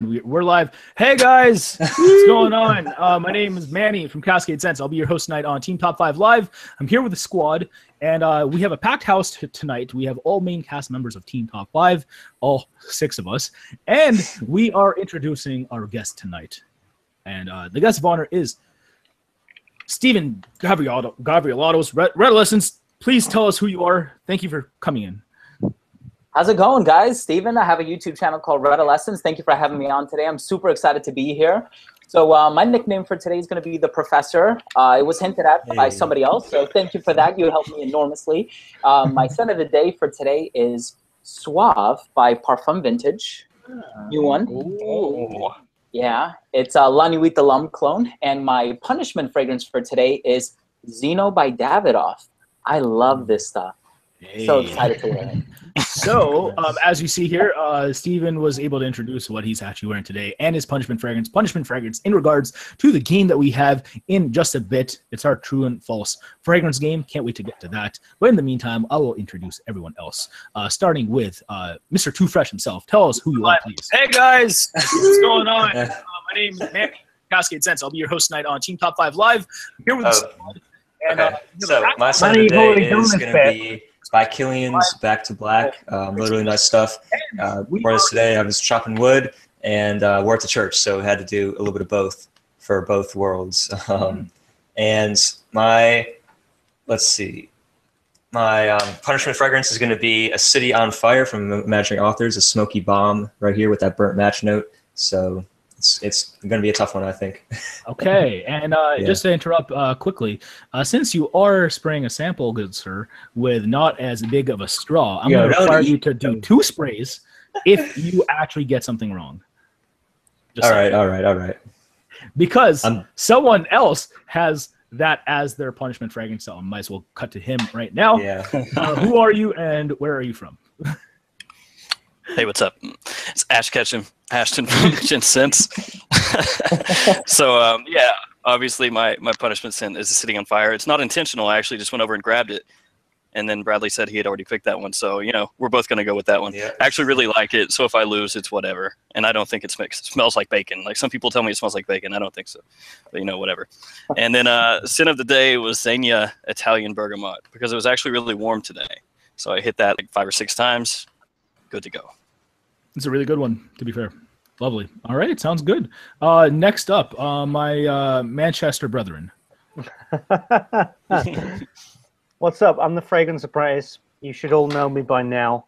We're live. Hey guys, what's going on? My name is Manny from Cascade Sense. I'll be your host tonight on Team Top 5 Live. I'm here with the squad, and we have a packed house tonight. We have all main cast members of Team Top 5, all six of us, and we are introducing our guest tonight. And the guest of honor is Stephen Gabriolatos, Redolescence. Please tell us who you are. Thank you for coming in. How's it going, guys? Steven, I have a YouTube channel called Redolescence. Thank you for having me on today. I'm super excited to be here. So my nickname for today is going to be The Professor. It was hinted at by somebody else, so thank you for that. You helped me enormously. My scent of the day for today is Suave by Parfum Vintage. New one. Ooh. Yeah, it's a La Nuit de l'Homme clone. And my punishment fragrance for today is Xeno by Davidoff. I love this stuff. Hey. So excited to wear it. So, as you see here, Steven was able to introduce what he's actually wearing today and his punishment fragrance. Punishment fragrance in regards to the game that we have in just a bit. It's our true and false fragrance game. Can't wait to get to that. But in the meantime, I will introduce everyone else, starting with Mr. Too Fresh himself. Tell us who you are, please. Hey, guys. What's going on? My name is Manny, Cascade Sense. I'll be your host tonight on Team Top 5 Live. I'm here with the and, okay. So, my son today is going to be by Killian's Back to Black. Really nice stuff. For us today, I was chopping wood, and we're at the church, so I had to do a little bit of both for both worlds. And my, let's see, my punishment fragrance is going to be A City on Fire from Imaginary Authors, a smoky bomb right here with that burnt match note. So it's going to be a tough one, I think. Okay, and just to interrupt quickly, since you are spraying a sample, good sir, with not as big of a straw, I'm going to require you to do two sprays if you actually get something wrong. All right. Because someone else has that as their punishment fragrance, so I might as well cut to him right now. Yeah. Who are you and where are you from? Hey, what's up? It's Ash Ketchum, Ashton from Imagine Scent. So, yeah, obviously my punishment scent is Sitting on Fire. It's not intentional. I actually just went over and grabbed it, and then Bradley said he had already picked that one. So, you know, we're both going to go with that one. Yeah. I actually really like it, so if I lose, it's whatever. And I don't think it's mixed. It smells like bacon. Like, some people tell me it smells like bacon. I don't think so. But, you know, whatever. And then scent of the day was Zegna Italian Bergamot, because it was actually really warm today. So I hit that like 5 or 6 times. Good to go. It's a really good one, to be fair. Lovely. All right, sounds good. Next up, my Manchester brethren. What's up? I'm the Fragrance Apprentice. You should all know me by now.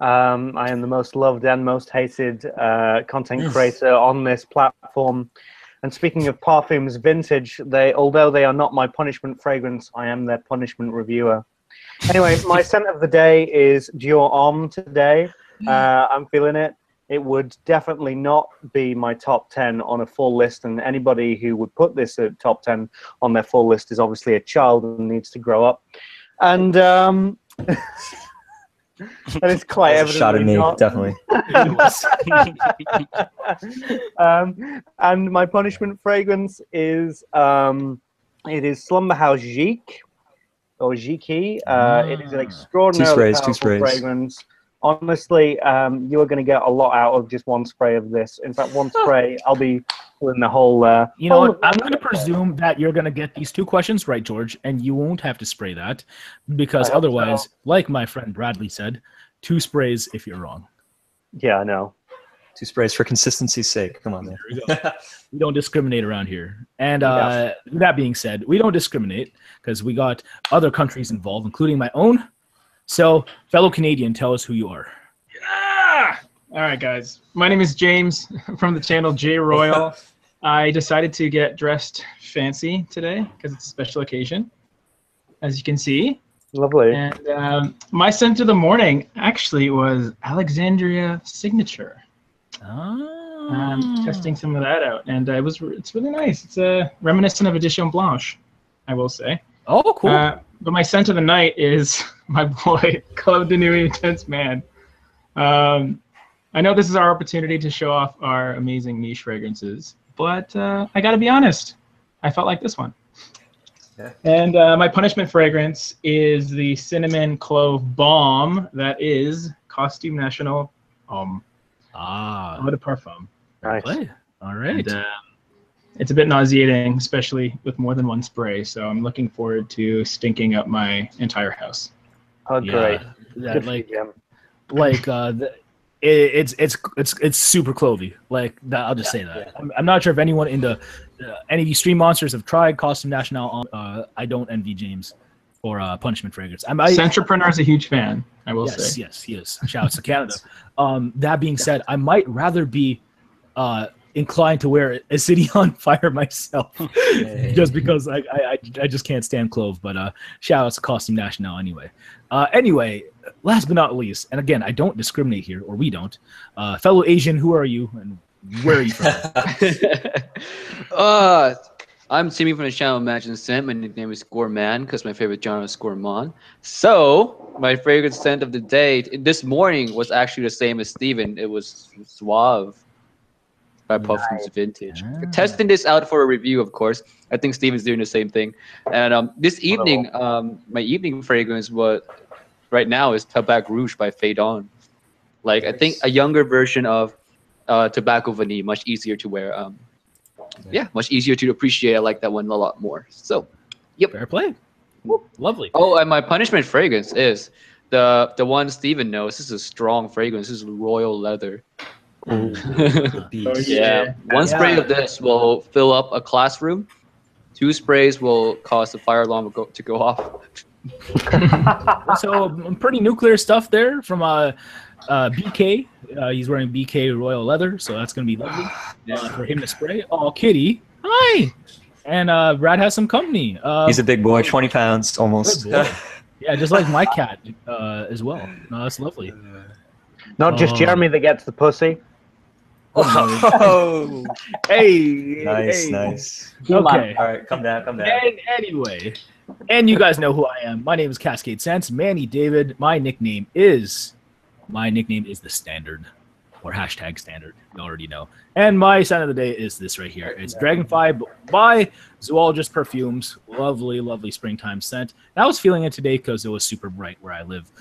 I am the most loved and most hated content creator on this platform. And speaking of parfums vintage, although they are not my punishment fragrance, I am their punishment reviewer. Anyway, my scent of the day is Dior Homme today. I'm feeling it. It would definitely not be my top 10 on a full list, and anybody who would put this at top 10 on their full list is obviously a child and needs to grow up. And that is quite evidently shot at me, not. Definitely. And my punishment fragrance is it is Slumberhouse Gique. Or Gique. It is an extraordinary fragrance. Honestly, you are going to get a lot out of just one spray of this. In fact, one spray, I'll be in the whole... you know what? I'm going to presume that you're going to get these two questions right, George, and you won't have to spray that, because otherwise, like my friend Bradley said, two sprays if you're wrong. Yeah, I know. Two sprays for consistency's sake. Come on, man. There we go. We don't discriminate around here. And that being said, we don't discriminate because we got other countries involved, including my own. So, fellow Canadian, tell us who you are. Yeah! All right, guys. My name is James from the channel J Royal. I decided to get dressed fancy today because it's a special occasion, as you can see. Lovely. And my scent of the morning actually was Alexandria Signature. Oh. I'm testing some of that out, and it's really nice. It's reminiscent of Edition Blanche, I will say. Oh, cool. But my scent of the night is my boy, Clove de Nuit Intense Man. I know this is our opportunity to show off our amazing niche fragrances, but I got to be honest, I felt like this one. Yeah. And my punishment fragrance is the Cinnamon Clove Bomb that is Costume National. Eau de Parfum. Nice. All right. It's a bit nauseating, especially with more than one spray. So I'm looking forward to stinking up my entire house. Oh, great! Yeah, that, it's super clovey. Like that, I'll just say that. Yeah. I'm not sure if anyone in the any of these stream monsters have tried Costume National. I don't envy James or Punishment Fragrance. Centrepreneur is a huge fan. I will say. Yes, he is. Shouts to Canada. That being said, I might rather be inclined to wear A City on Fire myself, just because I just can't stand Clove. But shout out to Costume National anyway. Anyway, last but not least, and again, I don't discriminate here, or we don't. Fellow Asian, who are you and where are you from? I'm Timmy from the channel Imagine Scent. My nickname is Gourmand because my favorite genre is gourmand. So my favorite scent of the day this morning was actually the same as Steven. It was Suave by Perfumes Vintage. Testing this out for a review, of course. I think Steven's doing the same thing. And this evening, my evening fragrance right now is Tobacco Rouge by Faydon. Like, I think a younger version of Tobacco Vanille, much easier to wear. Yeah, much easier to appreciate. I like that one a lot more. So, yep. Fair play. Woo. Lovely. Oh, and my punishment fragrance is the one Steven knows. This is a strong fragrance. This is Royal Leather. Ooh, one spray of this will fill up a classroom. 2 sprays will cause the fire alarm to go off. So pretty nuclear stuff there from BK. He's wearing BK Royal Leather, so that's gonna be lovely for him to spray. Oh, Kitty, hi! And Brad has some company. He's a big boy, 20 pounds almost. Yeah, just like my cat as well. No, that's lovely. Not just Jeremy that gets the pussy. Oh, hey, nice, nice. Come on. All right, come down, come down. And anyway, and you guys know who I am. My name is Cascade Sense, Manny David. My nickname is the Standard, or hashtag Standard. You already know. And my scent of the day is this right here. It's Dragonfly by Zoologist Perfumes. Lovely, lovely springtime scent. And I was feeling it today because it was super bright where I live,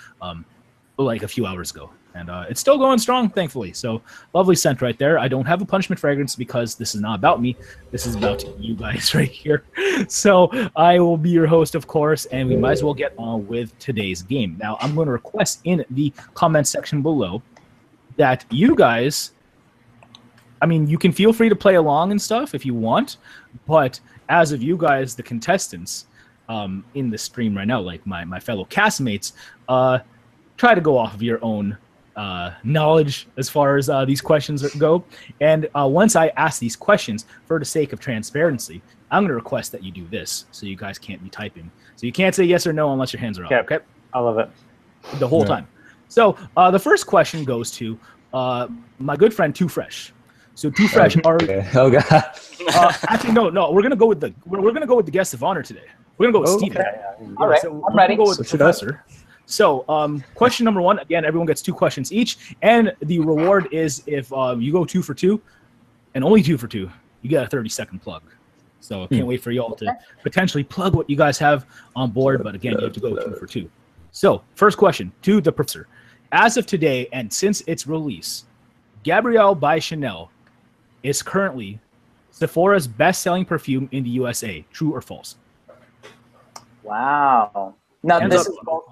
like a few hours ago. And it's still going strong, thankfully. So lovely scent right there. I don't have a punishment fragrance because this is not about me. This is about you guys right here. So I will be your host, of course, and we might as well get on with today's game. Now, I'm going to request in the comment section below that you guys, I mean, you can feel free to play along and stuff if you want, but as of you guys, the contestants in the stream right now, like my fellow castmates, try to go off of your own knowledge as far as these questions go. And once I ask these questions, for the sake of transparency, I'm going to request that you do this, so you guys can't be typing. So you can't say yes or no unless your hands are up. Okay. I love it. The whole time. So the first question goes to my good friend Too Fresh. So Too Fresh actually, no. We're going to go with the guest of honor today. We're going to go with Steven. Yeah. All right. So I'm ready. Go with the professor. So question number one, again, everyone gets 2 questions each, and the reward is if you go 2 for 2, and only 2 for 2, you get a 30-second plug. So I can't wait for y'all to potentially plug what you guys have on board, but again, you have to go 2 for 2. So first question to the professor. As of today, and since its release, Gabrielle by Chanel is currently Sephora's best-selling perfume in the USA. True or false? Wow. Now this is false.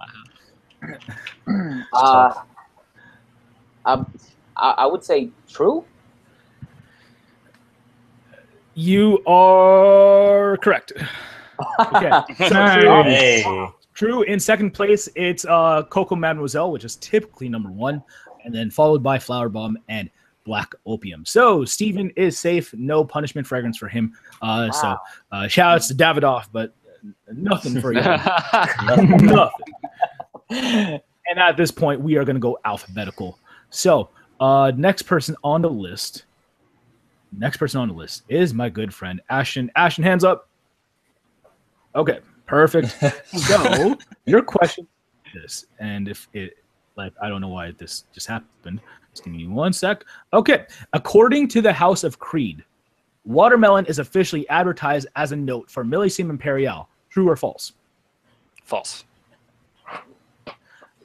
I would say true. You are correct. Okay. So true. Hey. True. In second place, it's Coco Mademoiselle, which is typically number one, and then followed by Flower Bomb and Black Opium. So Steven is safe. No punishment fragrance for him. Wow. So shout outs to Davidoff, but nothing for you. Nothing. And at this point, we are going to go alphabetical. So next person on the list is my good friend Ashton. Ashton, hands up. Okay, perfect. So your question is this, and if it, like, I don't know why this just happened. Just give me one sec. Okay, according to the House of Creed, watermelon is officially advertised as a note for Millésime Imperial. True or false? False.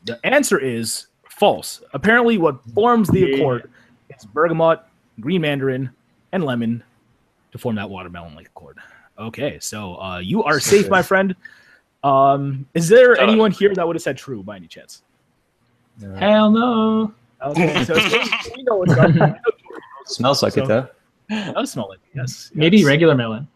The answer is false. Apparently, what forms the accord is bergamot green mandarin, and lemon to form that watermelon like chord. Okay, so you are safe, my friend. Is there anyone here that would have said true by any chance? No. Hell no. Okay, so we know what's up. Know smells like it, though. It does smell like it, yes. Maybe regular melon.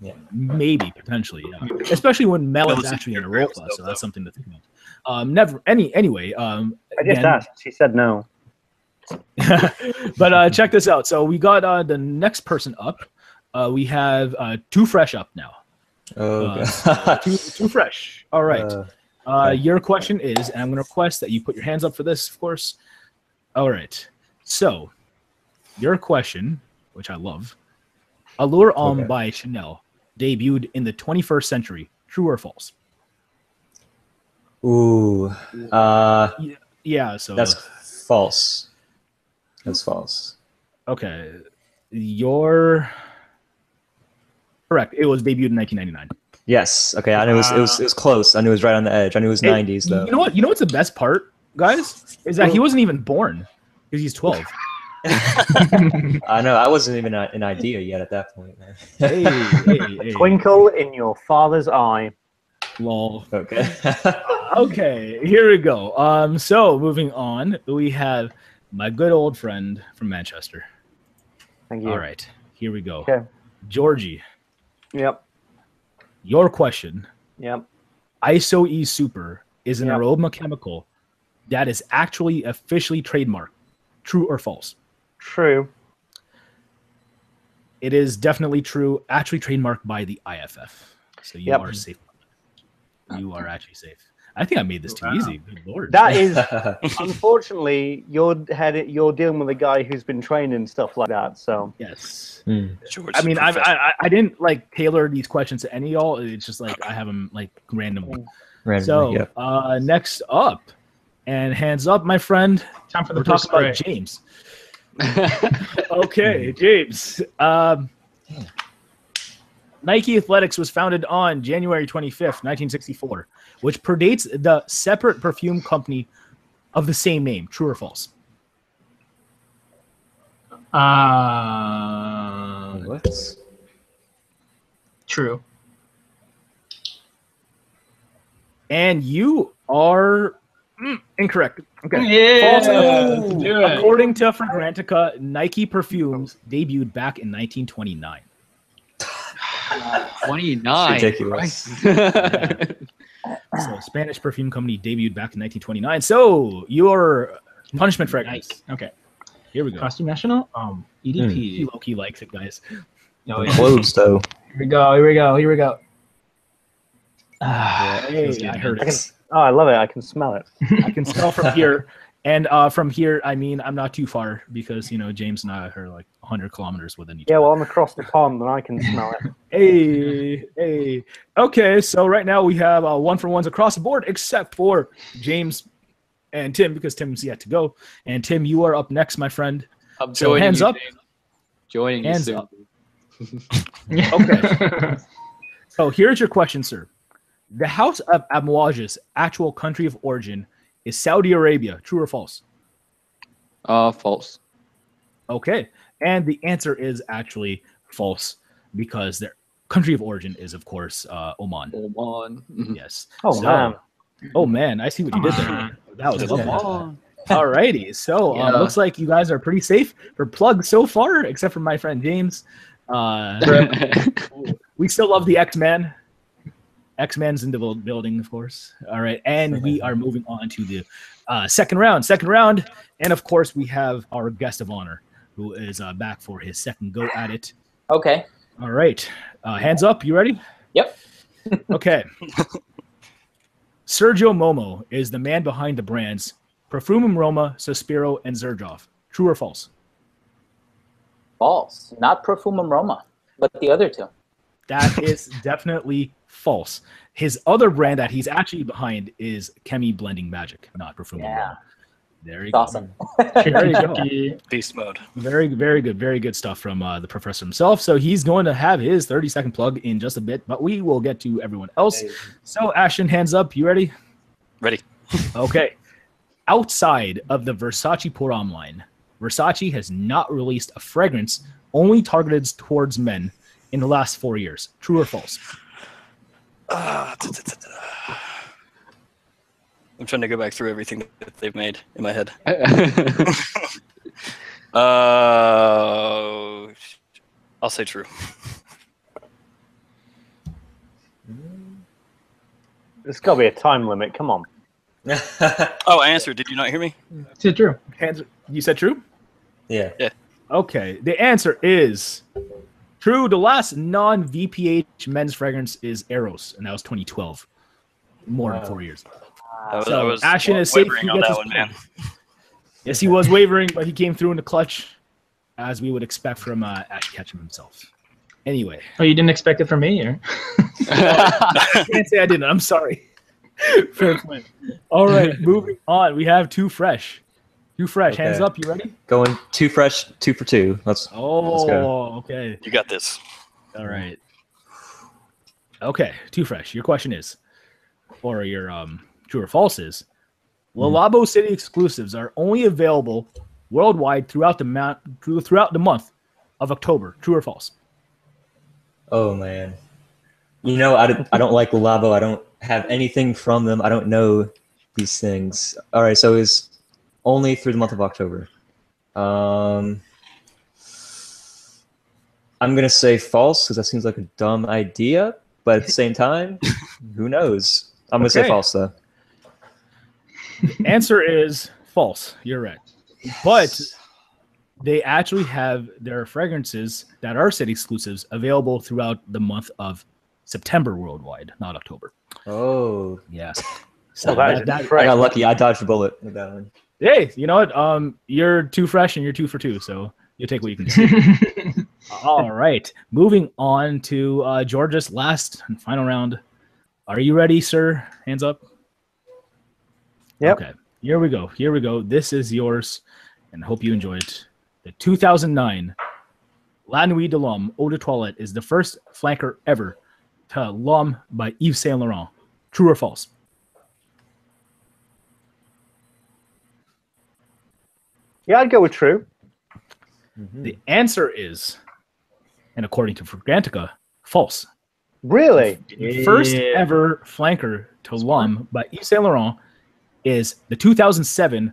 Yeah, maybe, potentially, yeah. Especially when melon's actually in a roll, so that's something to think about. I just asked. She said no. But check this out. So we got the next person up. We have two fresh up now. Oh, two fresh. All right. Your question is, and I'm going to request that you put your hands up for this, of course. All right. So your question, which I love, Allure Homme by Chanel debuted in the 21st century. True or false? Ooh. Yeah, so that's false. That's false. Okay. You're correct. It was debuted in 1999. Yes. Okay. I knew it was close. I knew it was right on the edge. I knew it was 90s though. You know what? You know what's the best part, guys, is that he wasn't even born because he's 12. I know. I wasn't even an idea yet at that point, man. Hey. Twinkle in your father's eye. Lol. Okay. Okay. Here we go. So moving on, we have my good old friend from Manchester. Thank you. All right. Here we go. Okay. Georgie. Yep. Your question. Yep. ISO E Super is an aroma chemical that is actually officially trademarked. True or false? True. It is definitely true. Actually trademarked by the IFF. So you are safe. You are actually safe. I think I made this too easy. Good Lord. That is, unfortunately, you're dealing with a guy who's been trained and stuff like that. So yes, I mean, I didn't like tailor these questions to any of y'all. It's just like I have them like randomly. Randomly. So next up, and hands up, my friend. Time for the talk about James. Okay, James. Nike Athletics was founded on January 25th, 1964, which predates the separate perfume company of the same name. True or false? What? True. And you are incorrect. Okay. Yeah, false. According to Fragrantica, Nike perfumes debuted back in 1929. 29. Ridiculous. Yeah. So Spanish perfume company debuted back in 1929. So your punishment fragrance. Okay. Here we go. Costume National. EDP. He low key likes it, guys. No, close though. Here we go. Here we go. Here we go. Hey, I heard it. I love it. I can smell it. I can smell from here. And from here, I mean, I'm not too far because, you know, James and I are like 100 kilometers within each other. Yeah, well, I'm across the pond and I can smell it. Hey. Okay, so right now we have one-for-ones across the board except for James and Tim because Tim's yet to go. And Tim, you are up next, my friend. I'm so hands you, up. Dave. Joining hands you soon. Up. Okay. So here's your question, sir. The House of Amouage's actual country of origin is Saudi Arabia. True or false? False. Okay. And the answer is actually false because their country of origin is, of course, Oman. Oman. Yes. Oh, man. Oh, man. I see what you did there. That was lovely. All righty. So looks like you guys are pretty safe for plugs so far, except for my friend James. We still love the X-Man. X-Men's in the building, of course. All right, and we are moving on to the second round. Second round, and of course we have our guest of honor, who is back for his second go at it. Okay. All right. Hands up. You ready? Yep. Okay. Sergio Momo is the man behind the brands Profumum Roma, Suspiro, and Xerjoff. True or false? False. Not Profumum Roma, but the other two. That is definitely false. His other brand that he's actually behind is Chemi Blending Magic, not Perfume. Yeah. There you go. Awesome. There you go. Beast mode. Very, very good. Very good stuff from the professor himself. So he's going to have his 30-second plug in just a bit, but we will get to everyone else. So Ashton, hands up. You ready? Ready. Okay. Outside of the Versace Pour Homme line, Versace has not released a fragrance only targeted towards men in the last 4 years. True or false? I'm trying to go back through everything that they've made in my head. I'll say true. There's got to be a time limit. Come on. Oh, I answered. Did you not hear me? Said true. You said true? Yeah. Yeah. Okay. The answer is true. The last non-VPH men's fragrance is Eros, and that was 2012. More than 4 years. So Ashton is safe. He gets his one, man. Yes, he was wavering, but he came through in the clutch, as we would expect from Ash Ketchum himself. Anyway. Oh, you didn't expect it from me, or? I can't say I didn't. I'm sorry. Fair point. All right, moving on. We have Too Fresh. Too Fresh. Okay. Hands up. You ready? Going Too Fresh, 2 for 2. Let's go. Okay. You got this. All right. Okay, Too Fresh. Your question is, or your true or false is, La Labo City exclusives are only available worldwide throughout the month of October. True or false? Oh, man. You know, I don't like Labo. I don't have anything from them. I don't know these things. All right, so it's only through the month of October. I'm going to say false because that seems like a dumb idea. But at the same time, who knows? I'm going to say false, though. Answer is false. You're right. Yes. But they actually have their fragrances that are city exclusives available throughout the month of September worldwide, not October. Oh. Yeah. So I got lucky. I dodged a bullet with that one. Hey, you know what? You're too fresh and you're 2 for 2, so you take what you can see. All right. Moving on to George's last and final round. Are you ready, sir? Hands up. Yep. Okay. Here we go. Here we go. This is yours, and I hope you enjoy it. The 2009 La Nuit de l'Homme Eau de Toilette is the first flanker ever to L'Homme by Yves Saint Laurent. True or false? Yeah, I'd go with true. The answer is, and according to Fragrantica, false. Really? First ever flanker to L'Homme by Yves Saint Laurent is the 2007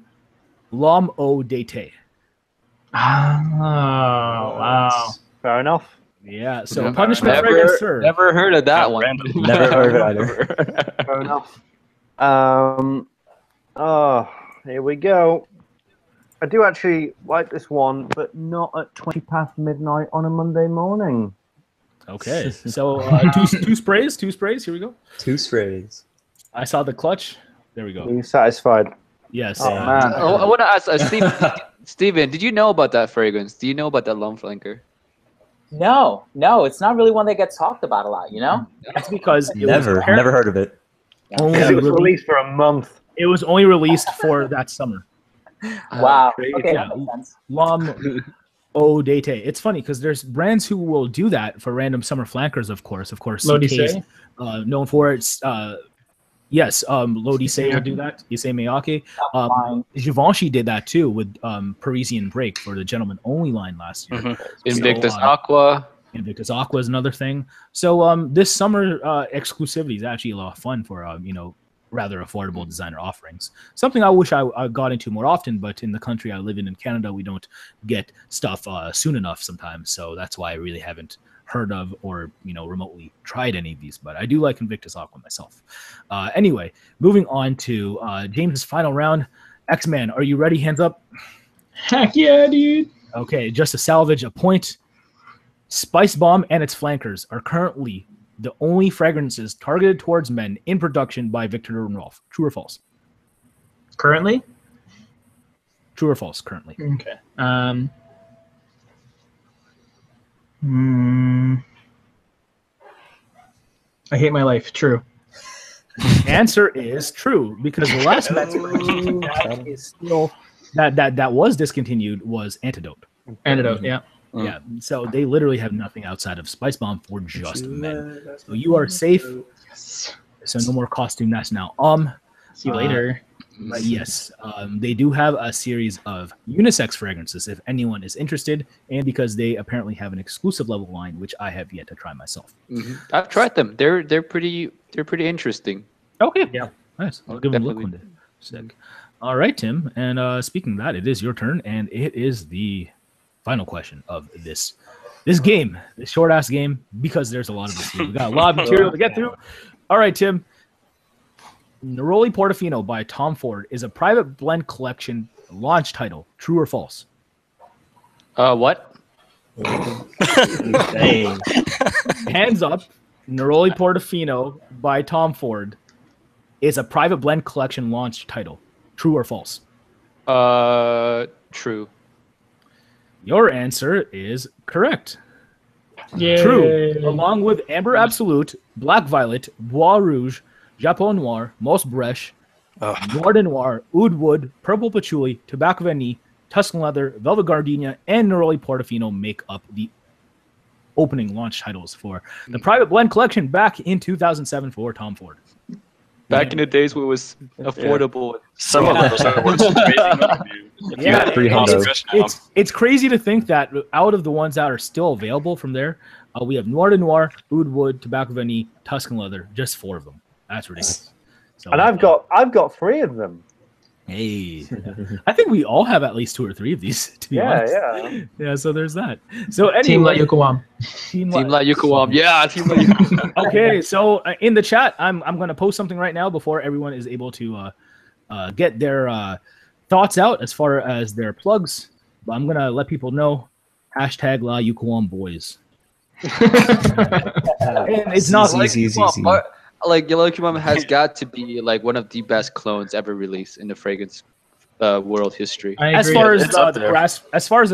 L'Homme Eau d'été. Oh, wow. Fair enough. Yeah, so never, punishment fragrance, sir. Never heard of that one. Never heard of either. Fair enough. Oh, here we go. I do actually like this one, but not at 20 past midnight on a Monday morning. Okay, so two sprays. Here we go. Two sprays. I saw the clutch. There we go. Are you satisfied? Yes. Oh, man. I want to ask Stephen, did you know about that fragrance? Do you know about that L'Homme flanker? No, it's not really one that gets talked about a lot, you know? That's because never heard of it. Because it was released for a month. It was only released for that summer. Wow. Okay, yeah. That makes sense. L'Homme Eau d'été. It's funny because there's brands who will do that for random summer flankers, of course. CK's, known for its yes, L'Odyssée would do that. Issey Miyake. Givenchy did that too with Parisian Break for the Gentleman Only line last year. Invictus Aqua. Invictus Aqua is another thing. So this summer exclusivity is actually a lot of fun for you know, rather affordable designer offerings. Something I wish I got into more often, but in the country I live in Canada, we don't get stuff soon enough sometimes. So that's why I really haven't heard of or, you know, remotely tried any of these, but I do like Invictus Aqua myself. Anyway, moving on to James's final round. X-Man, are you ready? Hands up. Heck yeah, dude. Okay, just to salvage a point, Spice Bomb and its flankers are currently the only fragrances targeted towards men in production by Viktor Nurnroth. True or false? Currently? True or false, currently. Okay. I hate my life. True. Answer is true, because the last men's that is still that was discontinued was Antidote. Antidote, yeah. Yeah. So they literally have nothing outside of Spice Bomb for just men. So you are safe. Yes. So no more Costume National. See you later. But yes, they do have a series of unisex fragrances if anyone is interested, and because they apparently have an exclusive level line, which I have yet to try myself. I've tried them. They're pretty interesting. Okay. Yeah. Nice. I'll give them a look one day. Sick. All right, Tim. And speaking of that, it is your turn, and it is the final question of this game, this short ass game, because there's a lot of this. We got a lot of material to get through. All right, Tim. Neroli Portofino by Tom Ford is a private blend collection launch title. True or false? What? Hands up. Neroli Portofino by Tom Ford is a private blend collection launch title. True or false? True. Your answer is correct. Yay. True. Along with Amber Absolute, Black Violet, Bois Rouge, Japon Noir, Mos Breche, Noir de Noir, Oud Wood, Purple Patchouli, Tobacco Vanille, Tuscan Leather, Velvet Gardenia, and Neroli Portofino make up the opening launch titles for the private blend collection back in 2007 for Tom Ford. Back in the days where it was affordable. Some of those are worth amazing. It's crazy to think that out of the ones that are still available from there, we have Noir de Noir, Oud Wood, Tobacco Vanille, Tuscan Leather, just 4 of them. That's ridiculous. So, and I've got 3 of them. Hey, I think we all have at least 2 or 3 of these. To be honest. Yeah. So there's that. So anyway, Team La Yucawam. Team La Yucawam. Yeah, Team La Yucawam. Okay, so in the chat, I'm gonna post something right now before everyone is able to get their thoughts out as far as their plugs. But I'm gonna let people know # La Yucawam boys. And it's not easy. Like Yellow Mama has got to be like one of the best clones ever released in the fragrance world history. As far as the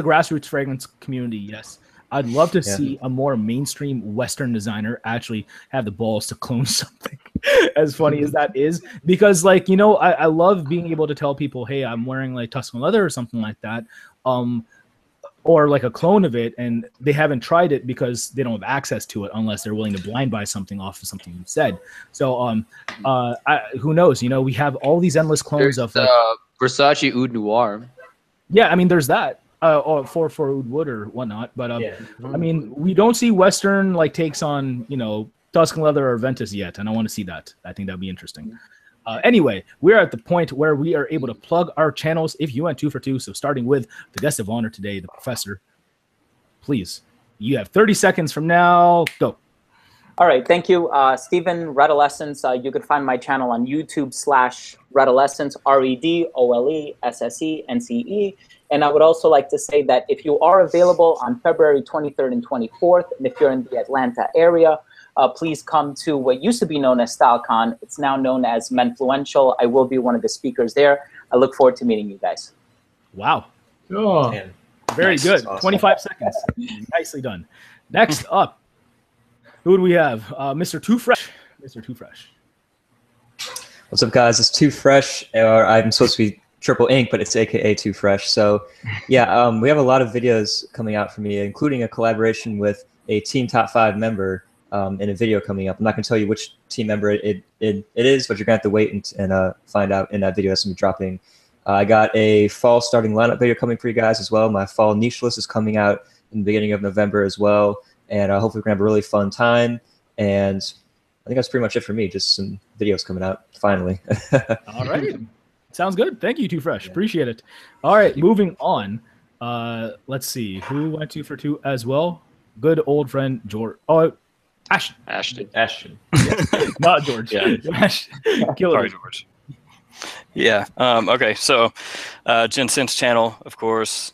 grassroots fragrance community, yes, I'd love to see a more mainstream Western designer actually have the balls to clone something. As funny as that is, because like I love being able to tell people, hey, I'm wearing like Tuscan leather or something like that, or like a clone of it, and they haven't tried it because they don't have access to it unless they're willing to blind buy something off of something you said. So who knows? We have all these endless clones of like, Versace Oud Noir. Yeah, I mean, there's that for Oud Wood or whatnot. But I mean, we don't see Western like takes on Tuscan leather or Ventus yet, and I want to see that. I think that'd be interesting. Anyway, we're at the point where we are able to plug our channels if you went 2 for 2. So starting with the guest of honor today, the professor, please, you have 30 seconds from now. Go. All right. Thank you, Stephen. Redolescence. You can find my channel on YouTube/Redolescence, REDOLESSENCE. And I would also like to say that if you are available on February 23rd and 24th, and if you're in the Atlanta area, please come to what used to be known as StyleCon. It's now known as Menfluential. I will be one of the speakers there. I look forward to meeting you guys. Wow. Oh, Very good. Awesome. 25 seconds. Nicely done. Next up, who do we have? Mr. Too Fresh. Mr. Too Fresh. What's up, guys? It's Too Fresh, or I'm supposed to be Triple Ink, but it's AKA Too Fresh. So, yeah, we have a lot of videos coming out for me, including a collaboration with a Team Top 5 member. In a video coming up. I'm not going to tell you which team member it is, but you're going to have to wait and find out in that video that's going to be dropping. I got a fall starting lineup video coming for you guys as well. My fall niche list is coming out in the beginning of November as well. And hopefully we're going to have a really fun time. And I think that's pretty much it for me. Just some videos coming out, finally. All right. Sounds good. Thank you, Too Fresh. Yeah. Appreciate it. All right, moving on. Let's see. Who went 2 for 2 as well? Good old friend, George. Oh, Ashton. Yeah. Not George. Yeah. Sorry, George. Yeah. Okay. So, Jensen's channel, of course.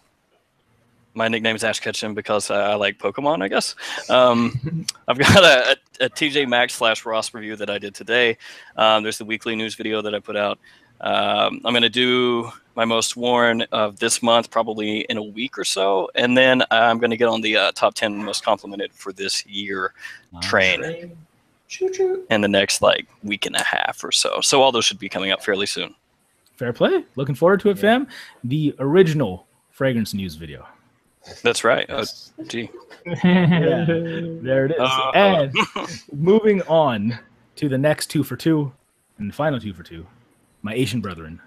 My nickname is Ash Ketchum because I like Pokemon, I guess. I've got a TJ Maxx / Ross review that I did today. There's the weekly news video that I put out. I'm going to do my most worn of this month, probably in a week or so. And then I'm going to get on the top 10 most complimented for this year train. Choo -choo. In the next like week and a half or so. So all those should be coming up fairly soon. Fair play. Looking forward to it, fam. The original fragrance news video. That's right. Oh, gee. Yeah, there it is. And moving on to the next 2 for 2 and the final 2 for 2. My Asian brethren,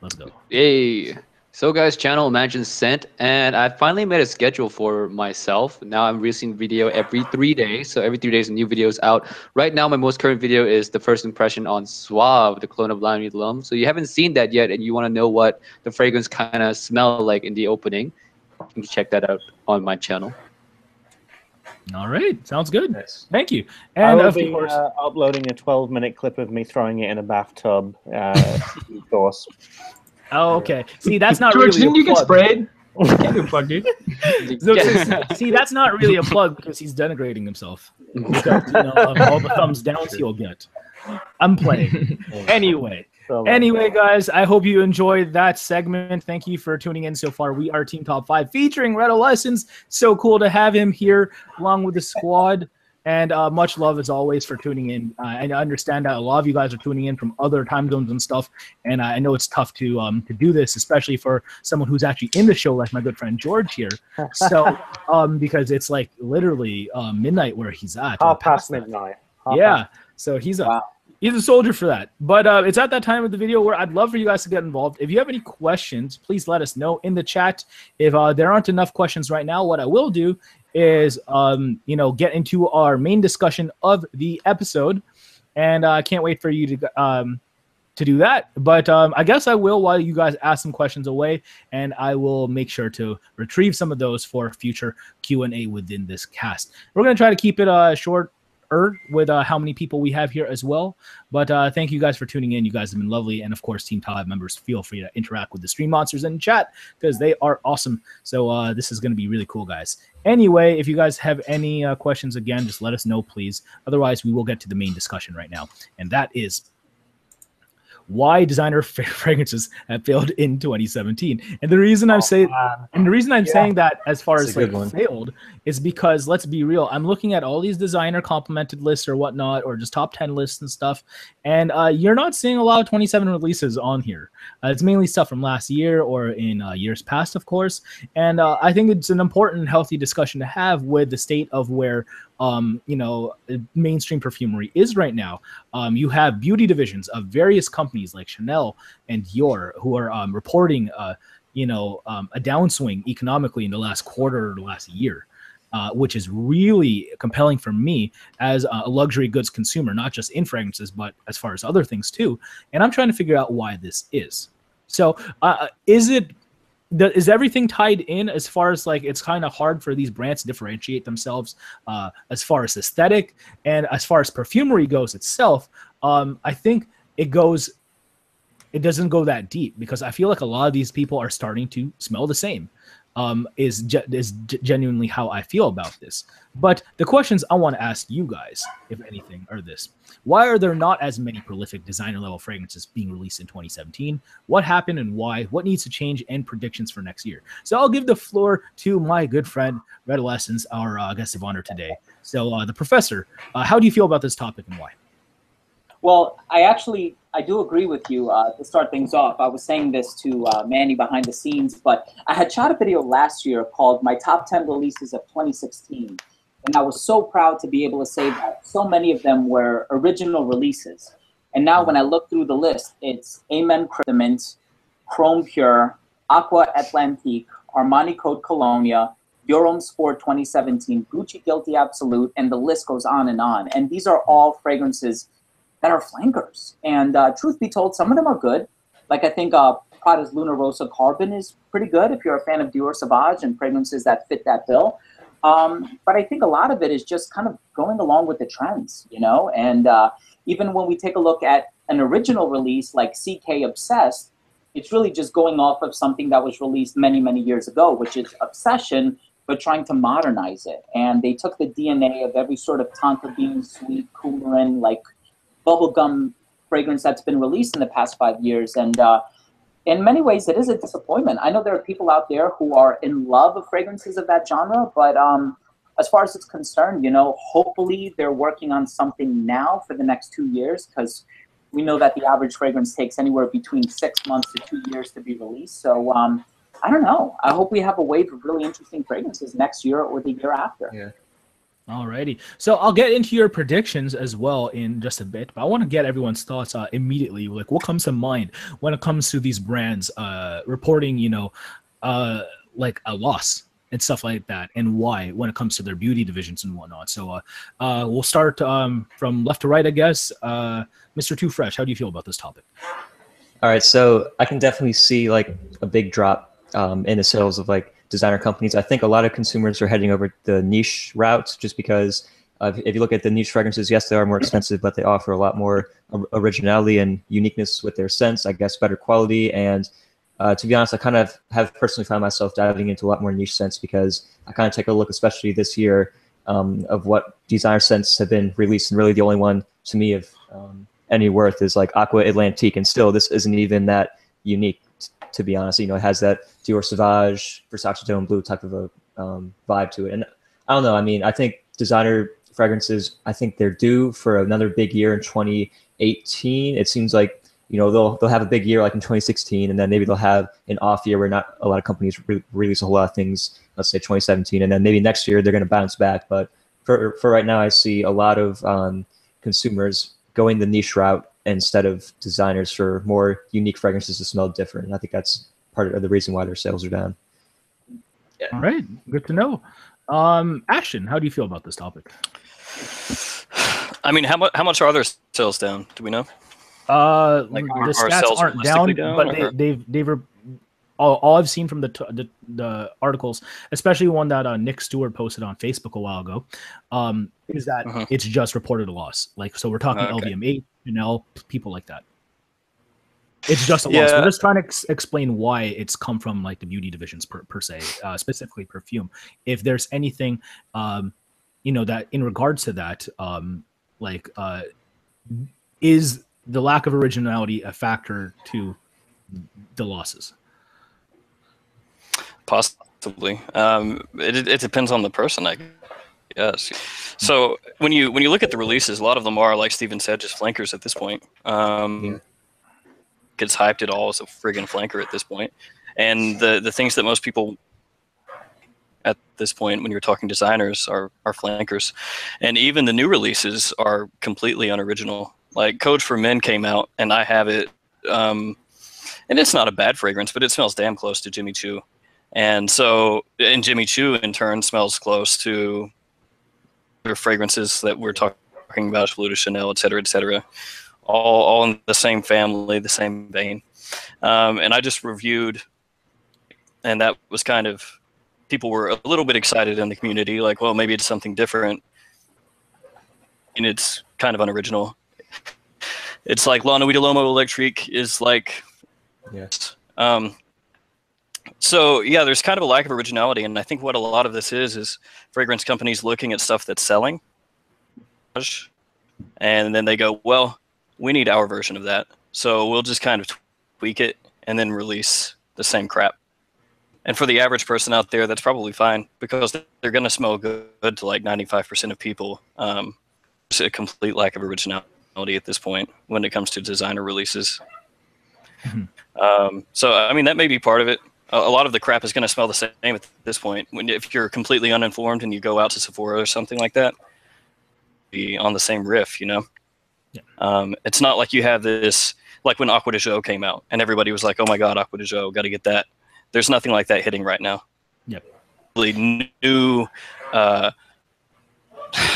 Let's go. Hey. So guys, channel Imagine Scent, and I finally made a schedule for myself. Now I'm releasing video every 3 days. So every 3 days, a new video is out. Right now, my most current video is the first impression on Suave, the clone of Lime Lum. So you haven't seen that yet, and you want to know what the fragrance kind of smell like in the opening, you can check that out on my channel. All right, sounds good. Yes. Thank you. And I'll be uploading a 12-minute clip of me throwing it in a bathtub. Of course. Oh, okay. See, that's not George, really didn't a you plug. Get sprayed? Can't do a plug, dude. So, see, that's not really a plug because he's denigrating himself. Because, you know, of all the thumbs downs he'll get. I'm playing. Anyway. Anyway, guys, I hope you enjoyed that segment. Thank you for tuning in so far. We are Team Top 5 featuring Redolescence. So cool to have him here along with the squad. And much love, as always, for tuning in. I understand that a lot of you guys are tuning in from other time zones and stuff, and I know it's tough to do this, especially for someone who's actually in the show, like my good friend George here. So, because it's like literally midnight where he's at. Past midnight. Yeah, so he's a soldier for that. But it's at that time of the video where I'd love for you guys to get involved. If you have any questions, please let us know in the chat. If there aren't enough questions right now, what I will do is you know, get into our main discussion of the episode, and I can't wait for you to do that. But I guess I will, while you guys ask some questions away, and I will make sure to retrieve some of those for future Q&A within this cast. We're going to try to keep it short with how many people we have here as well. But thank you guys for tuning in. You guys have been lovely. And of course, Team Top 5 members, feel free to interact with the stream monsters in chat because they are awesome. So this is going to be really cool, guys. Anyway, if you guys have any questions, again, just let us know, please. Otherwise, we will get to the main discussion right now. And that is why designer fragrances have failed in 2017. And the reason I'm saying that, as far as like failed, is because, let's be real, I'm looking at all these designer complimented lists or whatnot, or just top 10 lists and stuff, and you're not seeing a lot of 27 releases on here. It's mainly stuff from last year or in years past, of course. And I think it's an important, healthy discussion to have with the state of where you know, mainstream perfumery is right now. You have beauty divisions of various companies like Chanel and Dior who are reporting, you know, a downswing economically in the last quarter or the last year, which is really compelling for me as a luxury goods consumer, not just in fragrances, but as far as other things too. And I'm trying to figure out why this is. So is everything tied in, as far as like it's kind of hard for these brands to differentiate themselves as far as aesthetic and as far as perfumery goes itself? I think it doesn't go that deep, because I feel like a lot of these people are starting to smell the same. Is genuinely how I feel about this. But the questions I want to ask you guys, if anything, are this. Why are there not as many prolific designer-level fragrances being released in 2017? What happened and why? What needs to change, and predictions for next year? So I'll give the floor to my good friend, Redolescence, our guest of honor today. So the professor, how do you feel about this topic and why? Well, I do agree with you to start things off. I was saying this to Manny behind the scenes, but I had shot a video last year called My Top 10 Releases of 2016. And I was so proud to be able to say that so many of them were original releases. And now when I look through the list, it's Amen Cryptomint, Chrome Pure, Aqua Atlantique, Armani Code Colonia, Your Own Sport 2017, Gucci Guilty Absolute, and the list goes on. And these are all fragrances that are flankers. And truth be told, some of them are good. Like I think Prada's Luna Rosa Carbon is pretty good if you're a fan of Dior Sauvage and fragrances that fit that bill. But I think a lot of it is just kind of going along with the trends, you know? And even when we take a look at an original release like CK Obsessed, it's really just going off of something that was released many, many years ago, which is Obsession, but trying to modernize it. And they took the DNA of every sort of Tonka bean, sweet, coumarin, like bubblegum fragrance that's been released in the past 5 years. And in many ways, it is a disappointment. I know there are people out there who are in love of fragrances of that genre, but as far as it's concerned, you know, hopefully they're working on something now for the next 2 years, because we know that the average fragrance takes anywhere between 6 months to 2 years to be released. So I don't know. I hope we have a wave of really interesting fragrances next year or the year after. Yeah. Alrighty. So I'll get into your predictions as well in just a bit, but I want to get everyone's thoughts immediately. Like, what comes to mind when it comes to these brands reporting, you know, like a loss and stuff like that, and why when it comes to their beauty divisions and whatnot. So we'll start from left to right, I guess. Mr. Too Fresh, how do you feel about this topic? All right, so I can definitely see like a big drop in the sales of like designer companies. I think a lot of consumers are heading over the niche routes just because if you look at the niche fragrances, yes, they are more expensive, but they offer a lot more originality and uniqueness with their scents, I guess, better quality. And to be honest, I kind of have personally found myself diving into a lot more niche scents because I kind of take a look, especially this year, of what designer scents have been released. And really the only one to me of any worth is like Aqua Atlantique. And still, this isn't even that unique. To be honest, you know, it has that Dior Sauvage, Versace Tone Blue type of a vibe to it. And I don't know, I mean, I think designer fragrances, I think they're due for another big year in 2018. It seems like, you know, they'll have a big year like in 2016, and then maybe they'll have an off year where not a lot of companies release a whole lot of things, let's say 2017, and then maybe next year they're going to bounce back. But for right now, I see a lot of consumers going the niche route instead of designers for more unique fragrances to smell different. And I think that's part of the reason why their sales are down. Yeah. All right, good to know. Ashton, how do you feel about this topic? I mean, how much are their sales down? Do we know? Like, the stats aren't down, but they've all I've seen from the articles, especially one that Nick Stewart posted on Facebook a while ago, is that it's just reported a loss. Like, so we're talking LVMH, Chanel, people like that. It's just a loss. We're just trying to explain why it's come from like the beauty divisions per se, specifically perfume. If there's anything, you know, that in regards to that, is the lack of originality a factor to the losses? Possibly. It depends on the person, I guess. So when you look at the releases, a lot of them are, like Steven said, just flankers at this point. Gets hyped at all as a friggin' flanker at this point. And the things that most people at this point when you're talking designers are flankers. And even the new releases are completely unoriginal. Like Code for Men came out, and I have it. And it's not a bad fragrance, but it smells damn close to Jimmy Choo. And so, and Jimmy Choo in turn smells close to their fragrances that we're talking about, Blue to Chanel, et cetera, all in the same family, the same vein. And I just reviewed, and that was kind of, people were a little bit excited in the community, like, well, maybe it's something different, and it's kind of unoriginal. It's like La Nuit de l'Homme Electrique is like, yes. So, yeah, there's kind of a lack of originality, and I think what a lot of this is fragrance companies looking at stuff that's selling, and then they go, well, we need our version of that, so we'll just kind of tweak it and then release the same crap. And for the average person out there, that's probably fine, because they're going to smell good to like 95% of people. It's a complete lack of originality at this point when it comes to designer releases. So, I mean, that may be part of it. A lot of the crap is going to smell the same at this point. If you're completely uninformed and you go out to Sephora or something like that, be on the same riff, you know? Yeah. It's not like you have this, like when Aqua de Jo came out and everybody was like, oh my God, Aqua de Jo, got to get that. There's nothing like that hitting right now. Yep. Really new,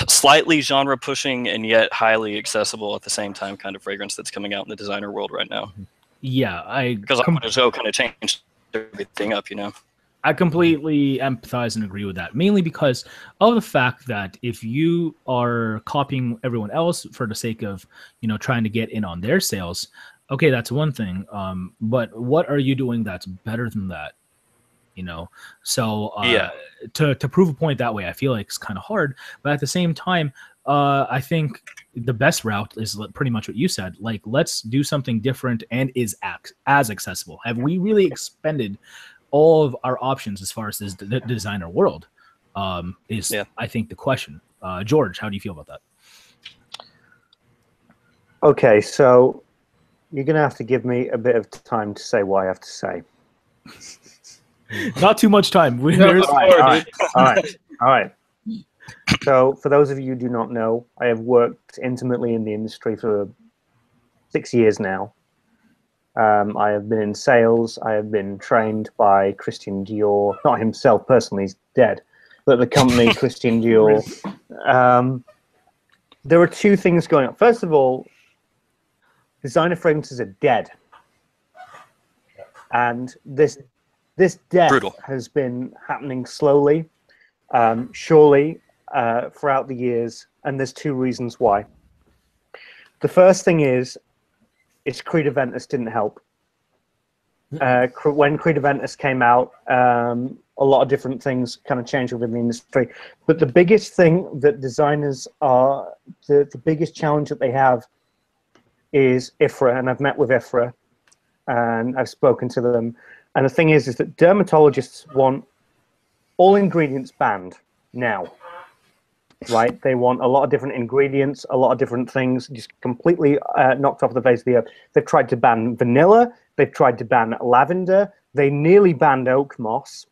slightly genre pushing and yet highly accessible at the same time kind of fragrance that's coming out in the designer world right now. Yeah. Because Aqua de Jo kind of changed everything up, you know. I completely empathize and agree with that, mainly because of the fact that if you are copying everyone else for the sake of, you know, trying to get in on their sales, okay, that's one thing, but what are you doing that's better than that, you know? So yeah, to prove a point that way, I feel like it's kind of hard, but at the same time, I think the best route is pretty much what you said. Like, let's do something different and is as accessible. Have we really expended all of our options as far as this the designer world? I think the question. George, how do you feel about that? Okay, so you're going to have to give me a bit of time to say what I have to say. Not too much time. All right. So for those of you who do not know, I have worked intimately in the industry for 6 years now. I have been in sales. I have been trained by Christian Dior, not himself personally, he's dead, but the company Christian Dior. There are two things going on. First of all, designer fragrances are dead. And this death brutal. Has been happening slowly, surely, throughout the years, and there's two reasons why. The first thing is, Creed Aventus didn't help. When Creed Aventus came out, a lot of different things kind of changed within the industry. But the biggest thing that designers are, the biggest challenge that they have is IFRA, and I've met with IFRA, and I've spoken to them. And the thing is that dermatologists want all ingredients banned now, right? They want a lot of different ingredients, a lot of different things, just completely knocked off the face of the earth. They've tried to ban vanilla. They've tried to ban lavender. They nearly banned oak moss.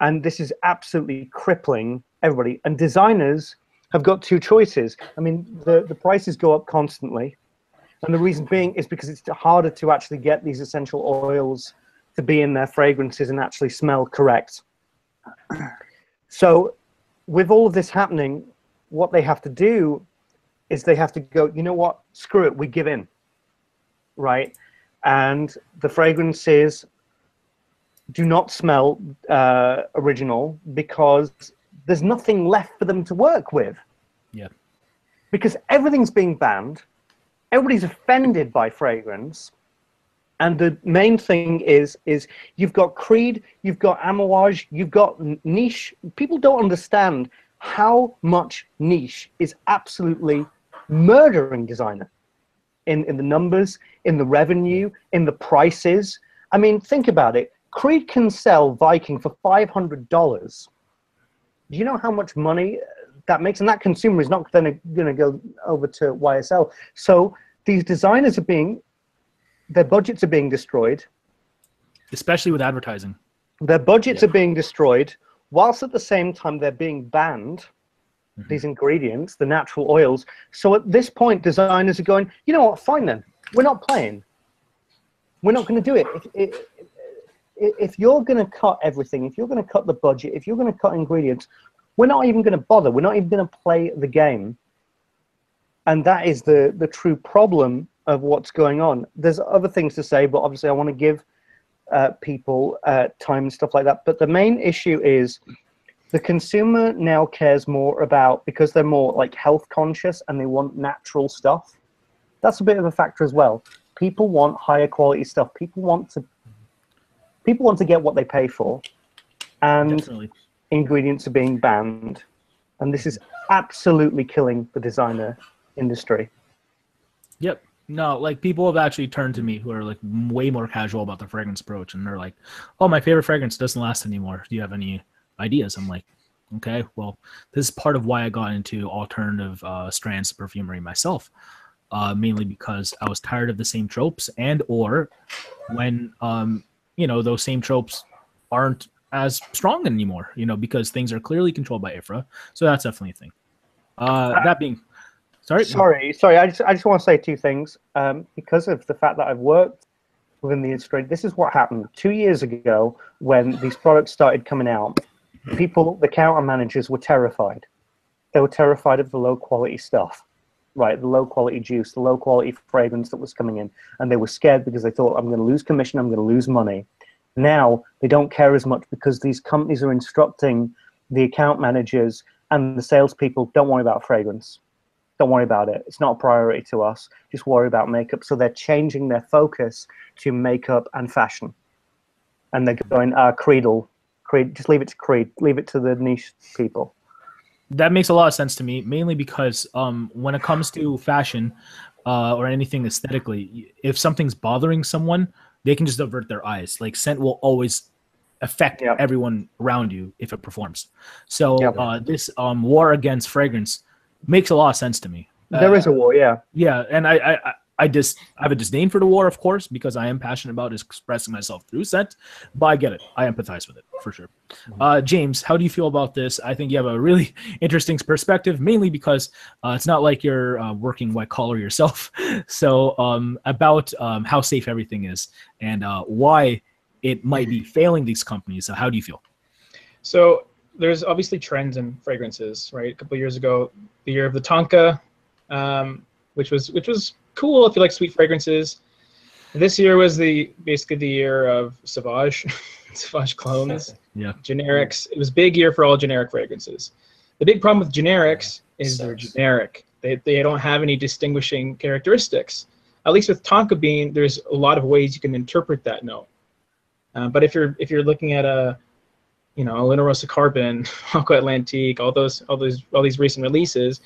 And this is absolutely crippling everybody. And designers have got two choices. I mean, the prices go up constantly. And the reason being is because it's harder to actually get these essential oils to be in their fragrances and actually smell correct. So with all of this happening, what they have to do is they have to go, you know what, screw it, we give in, right? And the fragrances do not smell original because there's nothing left for them to work with. Yeah. Because everything's being banned. Everybody's offended by fragrance, and the main thing is you've got Creed, you've got Amouage, you've got niche. People don't understand how much niche is absolutely murdering designer in the numbers, in the revenue, in the prices. I mean, think about it. Creed can sell Viking for $500. Do you know how much money that makes, and that consumer is not going to go over to YSL. So these designers are being, their budgets are being destroyed. Especially with advertising. Their budgets are being destroyed, whilst at the same time they're being banned, these ingredients, the natural oils. So at this point, designers are going, you know what, fine then, we're not playing. We're not going to do it. If you're going to cut everything, if you're going to cut the budget, if you're going to cut ingredients, we're not even going to bother. We're not even going to play the game. And that is the true problem of what's going on. There's other things to say, but obviously I want to give people time and stuff like that. But the main issue is the consumer now cares more about, because they're more like health conscious and they want natural stuff. That's a bit of a factor as well. People want higher quality stuff. People want to get what they pay for. And definitely. Ingredients are being banned, and this is absolutely killing the designer industry. Yep. No, like people have actually turned to me who are like way more casual about the fragrance approach, and they're like, oh, my favorite fragrance doesn't last anymore. Do you have any ideas? I'm like, okay, well, this is part of why I got into alternative strands of perfumery myself, mainly because I was tired of the same tropes, and or when, you know, those same tropes aren't as strong anymore, you know, because things are clearly controlled by IFRA. So that's definitely a thing. That being, sorry. I just want to say two things. Because of the fact that I've worked within the industry, this is what happened 2 years ago when these products started coming out. People, the counter managers, were terrified. They were terrified of the low quality stuff, right? The low quality juice, the low quality fragrance that was coming in. And they were scared because they thought, I'm going to lose commission, I'm going to lose money. Now they don't care as much because these companies are instructing the account managers and the salespeople, don't worry about fragrance. Don't worry about it. It's not a priority to us. Just worry about makeup. So they're changing their focus to makeup and fashion. And they're going, Creed, just leave it to Creed. Leave it to the niche people. That makes a lot of sense to me, mainly because when it comes to fashion or anything aesthetically, if something's bothering someone, they can just divert their eyes. Like scent will always affect everyone around you if it performs. So this war against fragrance makes a lot of sense to me. There is a war, yeah. Yeah, and I I have a disdain for the war, of course, because I am passionate about expressing myself through scent, but I get it. I empathize with it, for sure. James, how do you feel about this? I think you have a really interesting perspective, mainly because it's not like you're working white collar yourself. So about how safe everything is and why it might be failing these companies. So how do you feel? So there's obviously trends in fragrances, right? A couple of years ago, the year of the Tonka, which was cool if you like sweet fragrances. This year was basically the year of Sauvage, Sauvage clones, yeah, generics. It was a big year for all generic fragrances. The big problem with generics is they're generic. They don't have any distinguishing characteristics. At least with Tonka Bean, there's a lot of ways you can interpret that note. But if you're looking at a, you know, Lino Rosa Carbon, Aqua Atlantique, all these recent releases,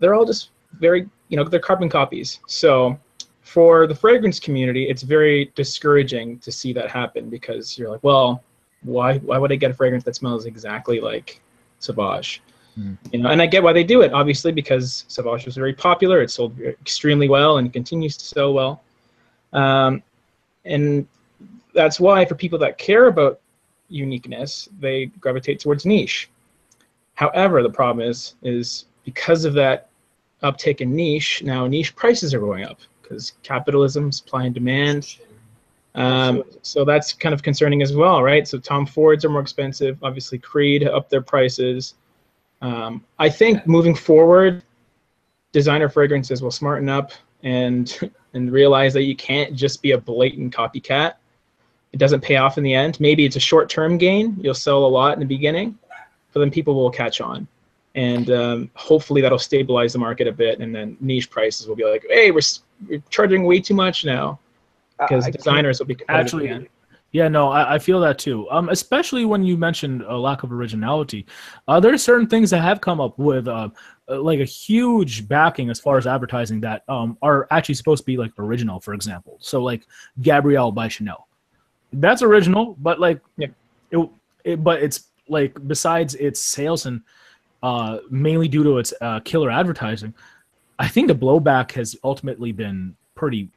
they're all just very, you know, they're carbon copies. So for the fragrance community, it's very discouraging to see that happen, because you're like, well, why would I get a fragrance that smells exactly like Sauvage? Mm. You know, and I get why they do it, obviously, because Sauvage was very popular. It sold extremely well and continues to sell well. And that's why for people that care about uniqueness, they gravitate towards niche. However, the problem is because of that uptick in niche, now niche prices are going up because capitalism, supply and demand. So that's kind of concerning as well, right? So Tom Fords are more expensive. Obviously, Creed up their prices. I think moving forward, designer fragrances will smarten up and realize that you can't just be a blatant copycat. It doesn't pay off in the end. Maybe it's a short-term gain. You'll sell a lot in the beginning, but then people will catch on. And hopefully that'll stabilize the market a bit, and then niche prices will be like, hey, we're charging way too much now, because designers will be actually. Yeah, no, I feel that too. Especially when you mentioned a lack of originality, there are certain things that have come up with like a huge backing as far as advertising that are actually supposed to be like original. For example, so like Gabrielle by Chanel, that's original, but like, yeah, but it's like, besides its sales and mainly due to its killer advertising, I think the blowback has ultimately been pretty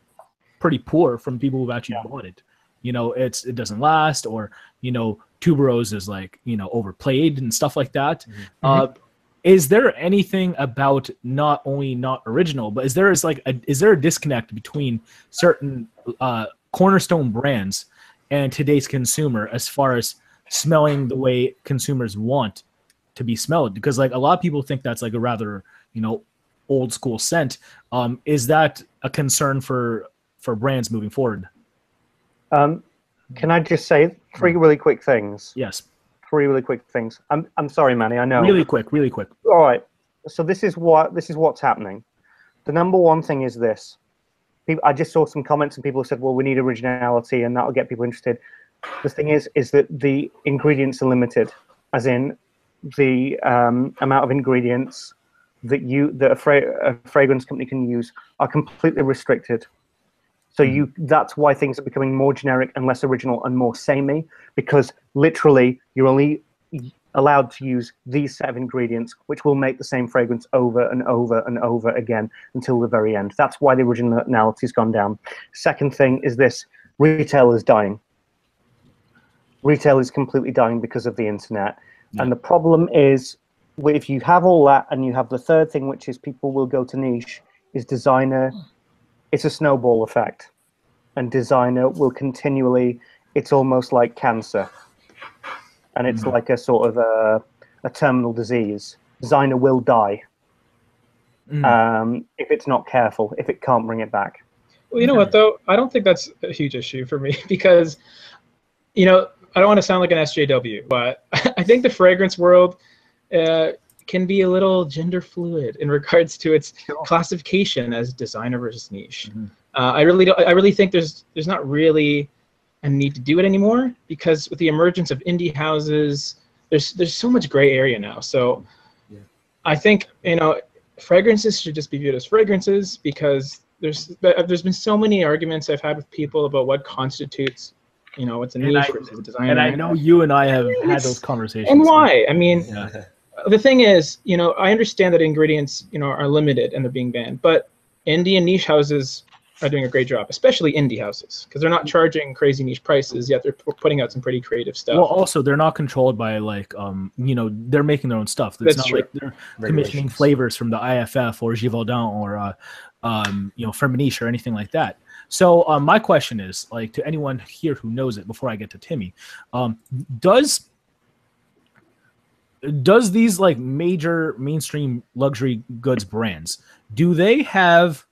poor from people who've actually bought it. You know, it doesn't last, or, you know, tuberose is like, you know, overplayed and stuff like that. Mm-hmm. Is there anything about not only not original, but is there a disconnect between certain cornerstone brands and today's consumer as far as smelling the way consumers want to be smelled? Because like a lot of people think that's like a rather, you know, old school scent. Is that a concern for brands moving forward? Can I just say three really quick things? Yes. Three really quick things. I'm sorry, Manny, I know. Really quick. All right. So this is what's happening. The number one thing is this. I just saw some comments and people said, well, we need originality and that'll get people interested. The thing is that the ingredients are limited, as in the amount of ingredients that a fragrance company can use are completely restricted. So that's why things are becoming more generic and less original and more samey, because literally you're only allowed to use these set of ingredients, which will make the same fragrance over and over and over again until the very end. That's why the originality's gone down. Second thing is this: retail is dying. Retail is completely dying because of the internet. And the problem is, if you have all that and you have the third thing, which is people will go to niche, is designer. It's a snowball effect. And designer will continually, it's almost like cancer. And it's like a sort of a terminal disease. Designer will die if it's not careful, if it can't bring it back. Well, you know what, though? I don't think that's a huge issue for me, because, you know, I don't want to sound like an SJW, but I think the fragrance world can be a little gender fluid in regards to its classification as designer versus niche. Mm-hmm. I really think there's not really a need to do it anymore, because with the emergence of indie houses, there's so much gray area now. So I think, you know, fragrances should just be viewed as fragrances, because there's been so many arguments I've had with people about what constitutes, you know, it's a niche versus a designer. And I know you and I have had those conversations. And why? I mean, the thing is, you know, I understand that ingredients, you know, are limited and they're being banned, but Indian niche houses are doing a great job, especially indie houses, because they're not charging crazy niche prices, yet they're putting out some pretty creative stuff. Well, also, they're not controlled by, like, you know, they're making their own stuff. It's not true. Like they're commissioning flavors from the IFF or Givaudan or, you know, Firmenich or anything like that. So my question is, like, to anyone here who knows it, before I get to Timmy, does these, like, major mainstream luxury goods brands, do they have,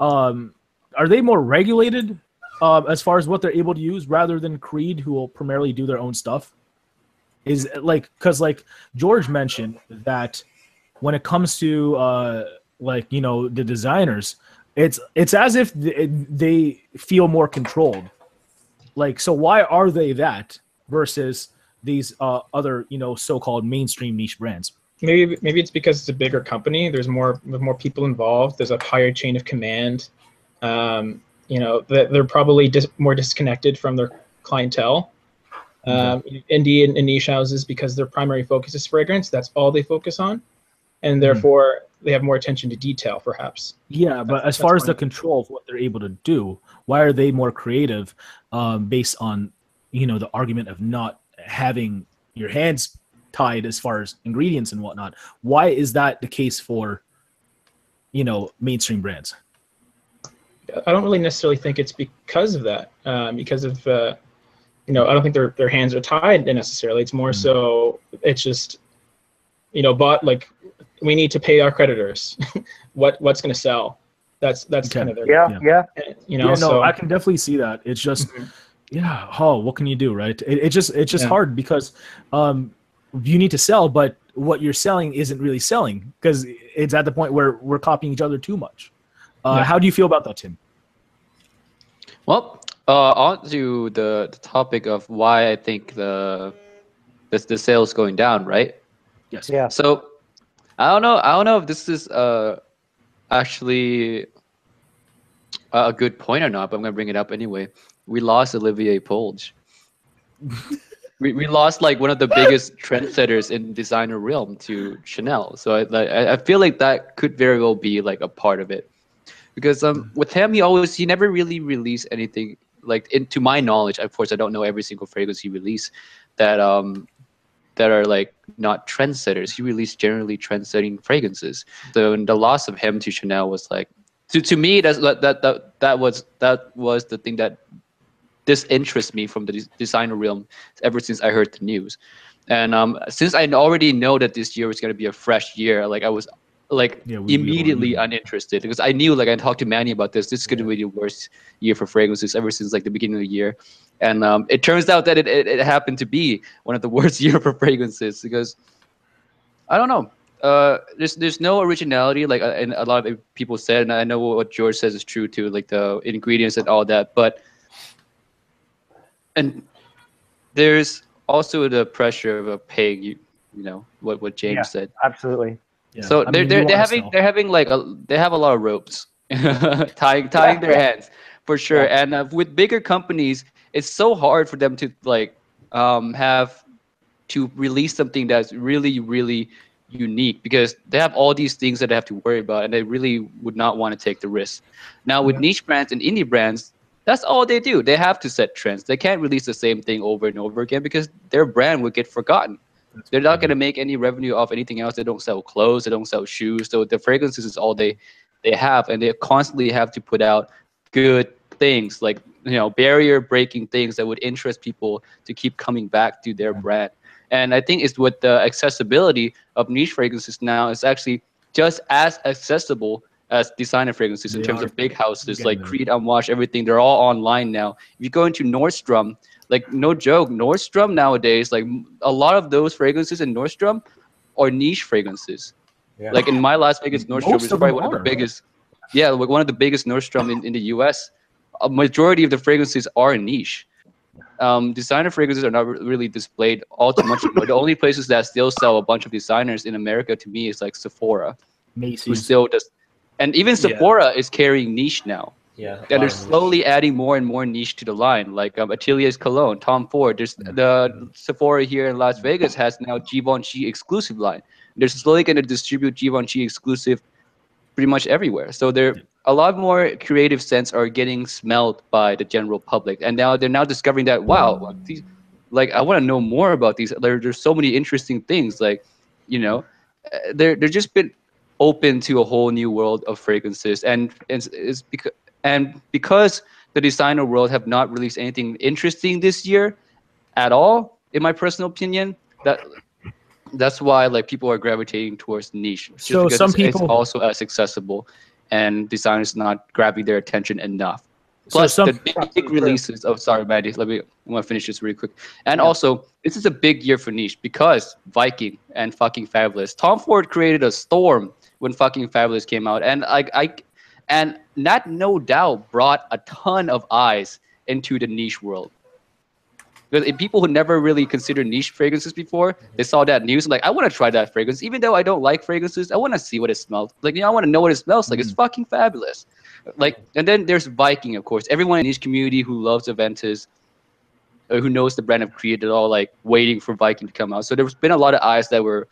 are they more regulated as far as what they're able to use rather than Creed, who will primarily do their own stuff? Is, like, because, like, George mentioned that when it comes to, like, you know, the designers, it's as if they feel more controlled. Like, so why are they that versus these other, you know, so-called mainstream niche brands? Maybe it's because it's a bigger company. There's more people involved. There's a higher chain of command. You know, they're probably more disconnected from their clientele. Indie and niche houses, because their primary focus is fragrance. That's all they focus on, and therefore they have more attention to detail, perhaps. Yeah, but as far as the control of what they're able to do, why are they more creative based on, you know, the argument of not having your hands tied as far as ingredients and whatnot? Why is that the case for, you know, mainstream brands? I don't really necessarily think it's because of that, because of, you know, I don't think their hands are tied necessarily. It's more so, it's just, you know, like, we need to pay our creditors. What's going to sell? That's kind of their, you know. Yeah, no, so I can definitely see that. It's just, yeah, oh, what can you do, right? It's just hard because you need to sell, but what you're selling isn't really selling because it's at the point where we're copying each other too much. How do you feel about that, Tim? Well, on to the topic of why I think the sales going down, right? Yes. Yeah. So I don't know if this is actually a good point or not, but I'm gonna bring it up anyway. We lost Olivier Polge. we lost, like, one of the biggest trendsetters in designer realm to Chanel. So I feel like that could very well be, like, a part of it, because with him, he never really released anything, like, to my knowledge. Of course, I don't know every single fragrance he released that that are, like, not trendsetters. He released generally trendsetting fragrances. So the loss of him to Chanel was, like, to me, that was the thing that disinterested me from the designer realm ever since I heard the news. And since I already know that this year was going to be a fresh year, like, I was, like, immediately uninterested, because I knew, like, I talked to Manny about this. This is going to be the worst year for fragrances ever since, like, the beginning of the year. And it turns out that it happened to be one of the worst year for fragrances, because I don't know. There's no originality, like, and a lot of people said, and I know what George says is true too, like the ingredients and all that. But and there's also the pressure of paying, you know, what James said. Absolutely. Yeah. So they have a lot of ropes tying their hands. For sure, and with bigger companies, it's so hard for them to, like, have to release something that's really, really unique, because they have all these things that they have to worry about, and they really would not want to take the risk. Now, with niche brands and indie brands, that's all they do. They have to set trends. They can't release the same thing over and over again, because their brand would get forgotten. They're not going to make any revenue off anything else. They don't sell clothes. They don't sell shoes. So the fragrances is all they have, and they constantly have to put out good things, like, you know, barrier breaking things that would interest people to keep coming back to their brand. And I think it's with the accessibility of niche fragrances now, it's actually just as accessible as designer fragrances in terms of big houses like Creed, Unwashed, everything. They're all online now. If you go into Nordstrom, like, no joke, Nordstrom nowadays, like, a lot of those fragrances in Nordstrom are niche fragrances. Yeah. Like, in my Las Vegas Nordstrom is probably one of the biggest. Yeah, like, one of the biggest Nordstrom in the U.S. A majority of the fragrances are niche. Designer fragrances are not really displayed all too much. But the only places that still sell a bunch of designers in America, to me, is, like, Sephora, Macy's, who still does, and even Sephora is carrying niche now. Yeah, and they're slowly adding more and more niche to the line, like Atelier's Cologne, Tom Ford. There's the Sephora here in Las Vegas has now Givenchy exclusive line. They're slowly going to distribute Givenchy exclusive pretty much everywhere. So they're a lot more creative scents are getting smelled by the general public, and now they're now discovering that, wow, these, like, I want to know more about these. There's so many interesting things. Like, you know, they're just been open to a whole new world of fragrances, and because the designer world have not released anything interesting this year at all, in my personal opinion, that's why, like, people are gravitating towards niche. So some people, it's also as accessible, and designers not grabbing their attention enough. Plus, so the big releases of, sorry, Maddie, I want to finish this really quick. And also, this is a big year for niche because Viking and fucking Fabulous. Tom Ford created a storm when fucking Fabulous came out, and and that no doubt brought a ton of eyes into the niche world. Because people who never really considered niche fragrances before, they saw that news and like, I want to try that fragrance. Even though I don't like fragrances, I want to see what it smells like. You know, I want to know what it smells like. It's fucking fabulous. Like, and then there's Viking, of course. Everyone in the niche community who loves Aventus, or who knows the brand have created, all like waiting for Viking to come out. So there's been a lot of eyes that were,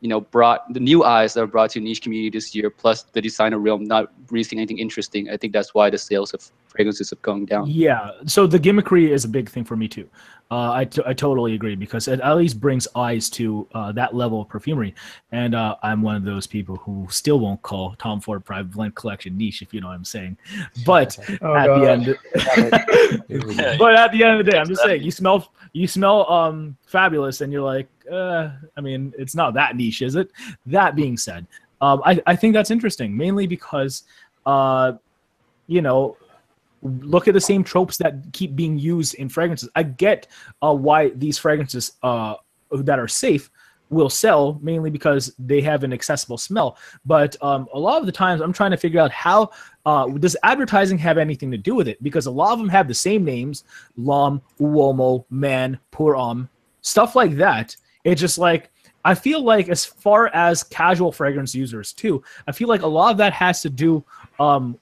you know, the new eyes that were brought to the niche community this year. Plus the designer realm not releasing anything interesting. I think that's why the sales of fragrances have gone down. Yeah, so the gimmickry is a big thing for me too. I totally agree, because it at least brings eyes to that level of perfumery. And I'm one of those people who still won't call Tom Ford Private Blend Collection niche, if you know what I'm saying. But at the end of the day, I'm just saying, you smell fabulous, and you're like, I mean, it's not that niche, is it? That being said, I think that's interesting, mainly because, you know, look at the same tropes that keep being used in fragrances. I get why these fragrances that are safe will sell, mainly because they have an accessible smell. But a lot of the times I'm trying to figure out how does advertising have anything to do with it? Because a lot of them have the same names, Lom, Uomo, Man, Purom, stuff like that. It's just like, I feel like as far as casual fragrance users too, I feel like a lot of that has to do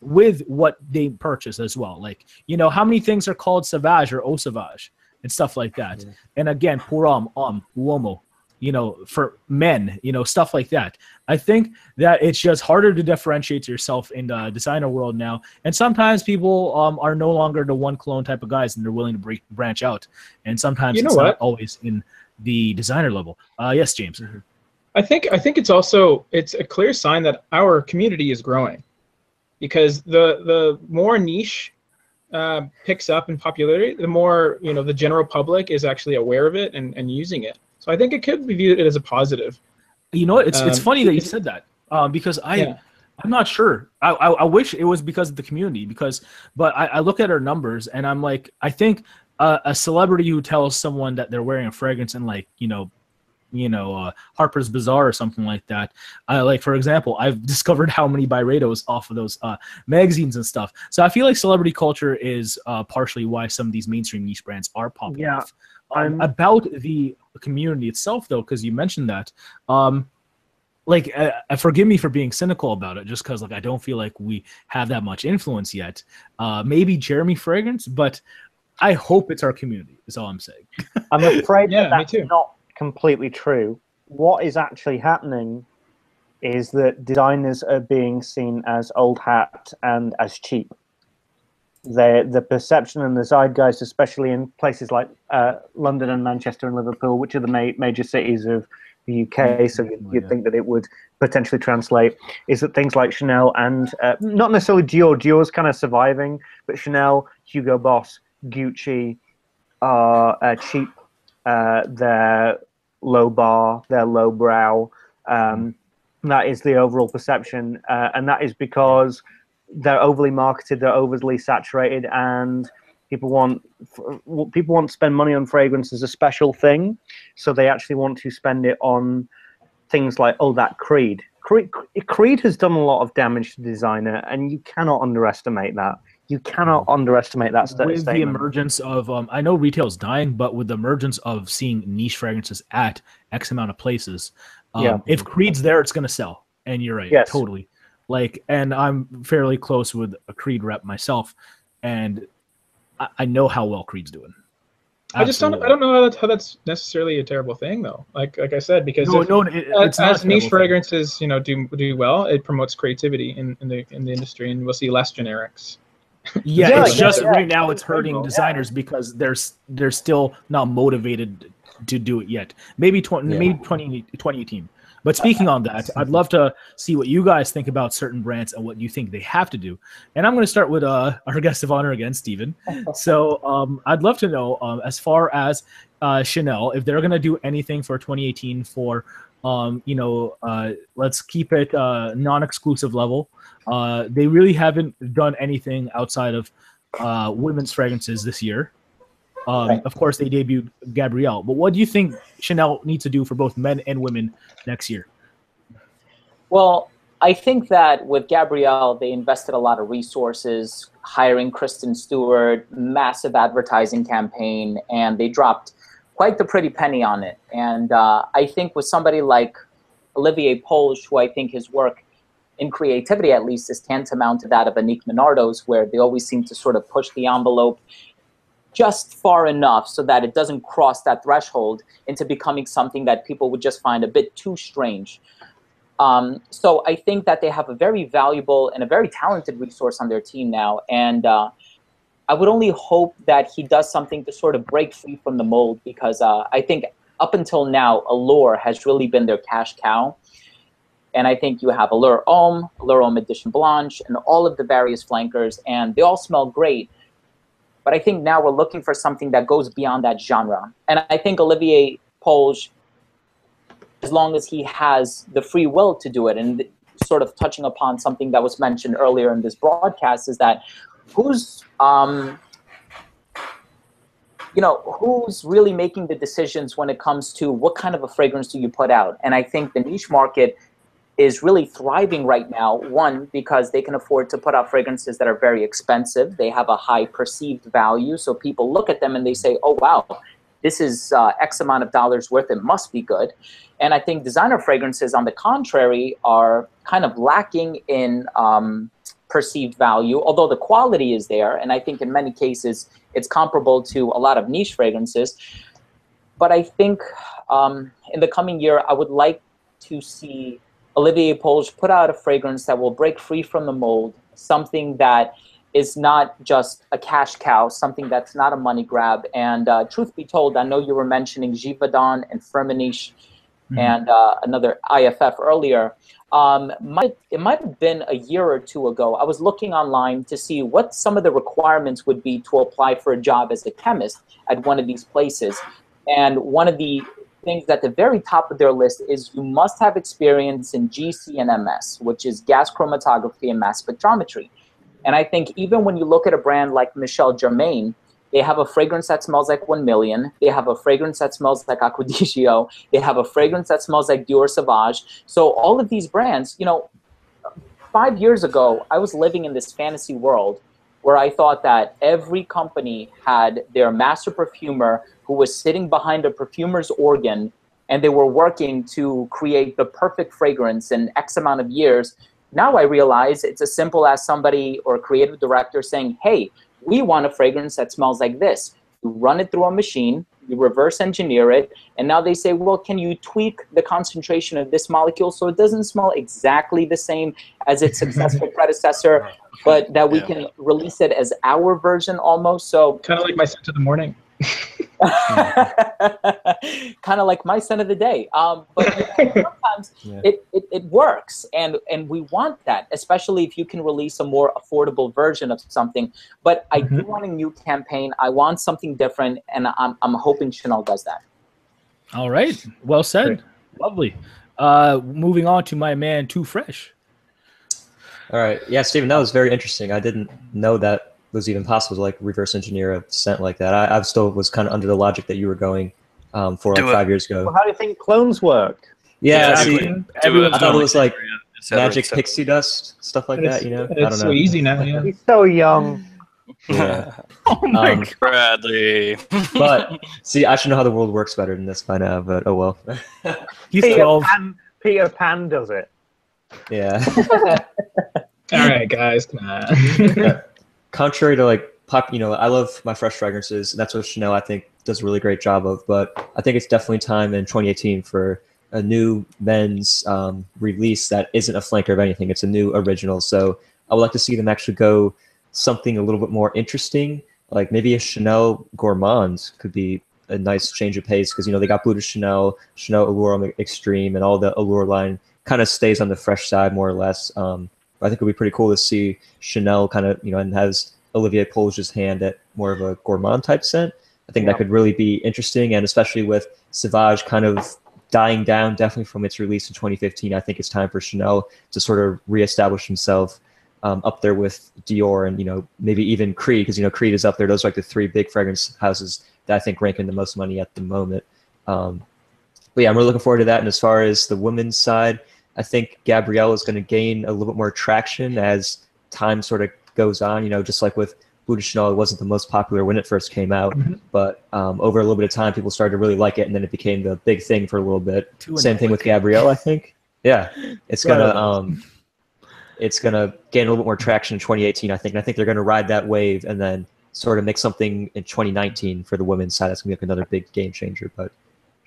with what they purchase as well. Like, you know, how many things are called Sauvage or Eau Sauvage and stuff like that. Yeah. And again, Purom, Uomo, you know, for men, you know, stuff like that. I think that it's just harder to differentiate yourself in the designer world now. And sometimes people are no longer the one clone type of guys, and they're willing to branch out. And sometimes you know it's not always in the designer level. Yes, James. I think it's also, it's a clear sign that our community is growing, because the more niche picks up in popularity, the more, you know, the general public is actually aware of it and using it. So I think it could be viewed as a positive. You know, it's funny that you said that, because I'm not sure. I wish it was because of the community, but I look at our numbers and I'm like, I think a celebrity who tells someone that they're wearing a fragrance in, like, you know, Harper's Bazaar or something like that. Like, for example, I've discovered how many Byredos off of those magazines and stuff. So I feel like celebrity culture is partially why some of these mainstream niche brands are popping off. About the community itself, though, because you mentioned that. Like, forgive me for being cynical about it, just because, like, I don't feel like we have that much influence yet. Maybe Jeremy Fragrance, but I hope it's our community, is all I'm saying. I'm afraid that's not completely true. What is actually happening is that designers are being seen as old hat and as cheap. The perception and the zeitgeist, especially in places like London and Manchester and Liverpool, which are the major cities of the UK, so you'd think that it would potentially translate, is that things like Chanel and, not necessarily Dior, Dior's kind of surviving, but Chanel, Hugo Boss, Gucci are cheap, they're low bar, they're low brow. That is the overall perception, and that is because they're overly marketed, they're overly saturated, and people want to spend money on fragrance as a special thing, so they actually want to spend it on things like, oh, that Creed. Creed has done a lot of damage to the designer, and you cannot underestimate that. You cannot underestimate that statement. With the emergence of, I know retail's dying, but with the emergence of seeing niche fragrances at X amount of places, if Creed's there, it's going to sell. And you're right, totally. Like, and I'm fairly close with a Creed rep myself, and I know how well Creed's doing. Absolutely. I don't know how that's necessarily a terrible thing, though. Like I said, because as niche fragrances, you know, do well, it promotes creativity in the industry, and we'll see less generics. Yeah, yeah, it's just right now it's hurting designers because they're still not motivated to do it yet. Maybe 2018. But speaking on that, I'd love to see what you guys think about certain brands and what you think they have to do. And I'm going to start with our guest of honor again, Stephen. So I'd love to know, as far as Chanel, if they're going to do anything for 2018 for, let's keep it non-exclusive level. They really haven't done anything outside of women's fragrances this year. Of course, they debuted Gabrielle. But what do you think Chanel needs to do for both men and women next year? Well, I think that with Gabrielle, they invested a lot of resources, hiring Kristen Stewart, massive advertising campaign, and they dropped quite the pretty penny on it. And I think with somebody like Olivier Polge, who I think his work in creativity, at least, is tantamount to that of Anique Minardo's, where they always seem to sort of push the envelope just far enough so that it doesn't cross that threshold into becoming something that people would just find a bit too strange. So I think that they have a very valuable and a very talented resource on their team now. And I would only hope that he does something to sort of break free from the mold, because I think up until now, Allure has really been their cash cow. And I think you have Allure Homme Edition Blanche, and all of the various flankers, and they all smell great. But I think now we're looking for something that goes beyond that genre. And I think Olivier Polge, as long as he has the free will to do it, and sort of touching upon something that was mentioned earlier in this broadcast, is that who's really making the decisions when it comes to what kind of a fragrance do you put out? And I think the niche market is really thriving right now, one, because they can afford to put out fragrances that are very expensive. They have a high perceived value, so people look at them and they say, oh, wow, this is X amount of dollars worth. It must be good. And I think designer fragrances, on the contrary, are kind of lacking in perceived value, although the quality is there. And I think in many cases, it's comparable to a lot of niche fragrances. But I think in the coming year, I would like to see Olivier Polge put out a fragrance that will break free from the mold, something that is not just a cash cow, something that's not a money grab. And truth be told, I know you were mentioning Givaudan and Firmenich and another IFF earlier. It might have been a year or two ago, I was looking online to see what some of the requirements would be to apply for a job as a chemist at one of these places. And one of the things at the very top of their list is you must have experience in GC and MS, which is gas chromatography and mass spectrometry. And I think even when you look at a brand like Michel Germain, they have a fragrance that smells like 1 Million. They have a fragrance that smells like Acquadigio. They have a fragrance that smells like Dior Sauvage. So all of these brands, 5 years ago, I was living in this fantasy world where I thought that every company had their master perfumer who was sitting behind a perfumer's organ, and they were working to create the perfect fragrance in X amount of years. Now I realize it's as simple as somebody or a creative director saying, hey, we want a fragrance that smells like this. You run it through a machine, you reverse engineer it, and now they say, well, can you tweak the concentration of this molecule so it doesn't smell exactly the same as its successful predecessor, but that we can release it as our version almost? So kind of like my scent of the morning. Kind of like my scent of the day. But sometimes it works, and we want that, especially if you can release a more affordable version of something. But I do want a new campaign. I want something different, and I'm hoping Chanel does that. All right. Well said. Great. Lovely. Moving on to my man, Too Fresh. All right. Yeah, Stephen, that was very interesting. I didn't know that was even possible to like reverse engineer a scent like that. I still was kind of under the logic that you were going for like 5 years ago. Well, how do you think clones work? Yeah, exactly. I thought it was like magic pixie dust, stuff like that. I don't know. It's so easy now. Yeah. He's so young. Yeah. Oh my God, Bradley. But see, I should know how the world works better than this by now. But oh well. Peter Pan does it. Yeah. All right, guys, come on. Contrary to I love my fresh fragrances, and that's what Chanel, I think, does a really great job of. But I think it's definitely time in 2018 for a new men's release that isn't a flanker of anything. It's a new original. So I would like to see them actually go something a little bit more interesting. Like maybe a Chanel Gourmand could be a nice change of pace, because, you know, they got Blue de Chanel, Chanel Allure Extreme, and all the Allure line kind of stays on the fresh side more or less. I think it would be pretty cool to see Chanel kind of, you know, and has Olivier Polge's hand at more of a gourmand type scent. I think that could really be interesting, and especially with Sauvage kind of dying down definitely from its release in 2015, I think it's time for Chanel to sort of reestablish himself up there with Dior and, you know, maybe even Creed, because, you know, Creed is up there. Those are like the three big fragrance houses that I think rank in the most money at the moment. But yeah, I'm really looking forward to that. And as far as the women's side, I think Gabrielle is going to gain a little bit more traction as time sort of goes on, you know, just like with Blue de Chanel, it wasn't the most popular when it first came out, but over a little bit of time, people started to really like it, and then it became the big thing for a little bit. Same thing with Gabrielle, I think. Yeah, it's going to gain a little bit more traction in 2018, I think. And I think they're going to ride that wave and then sort of make something in 2019 for the women's side. That's going to be like another big game changer. But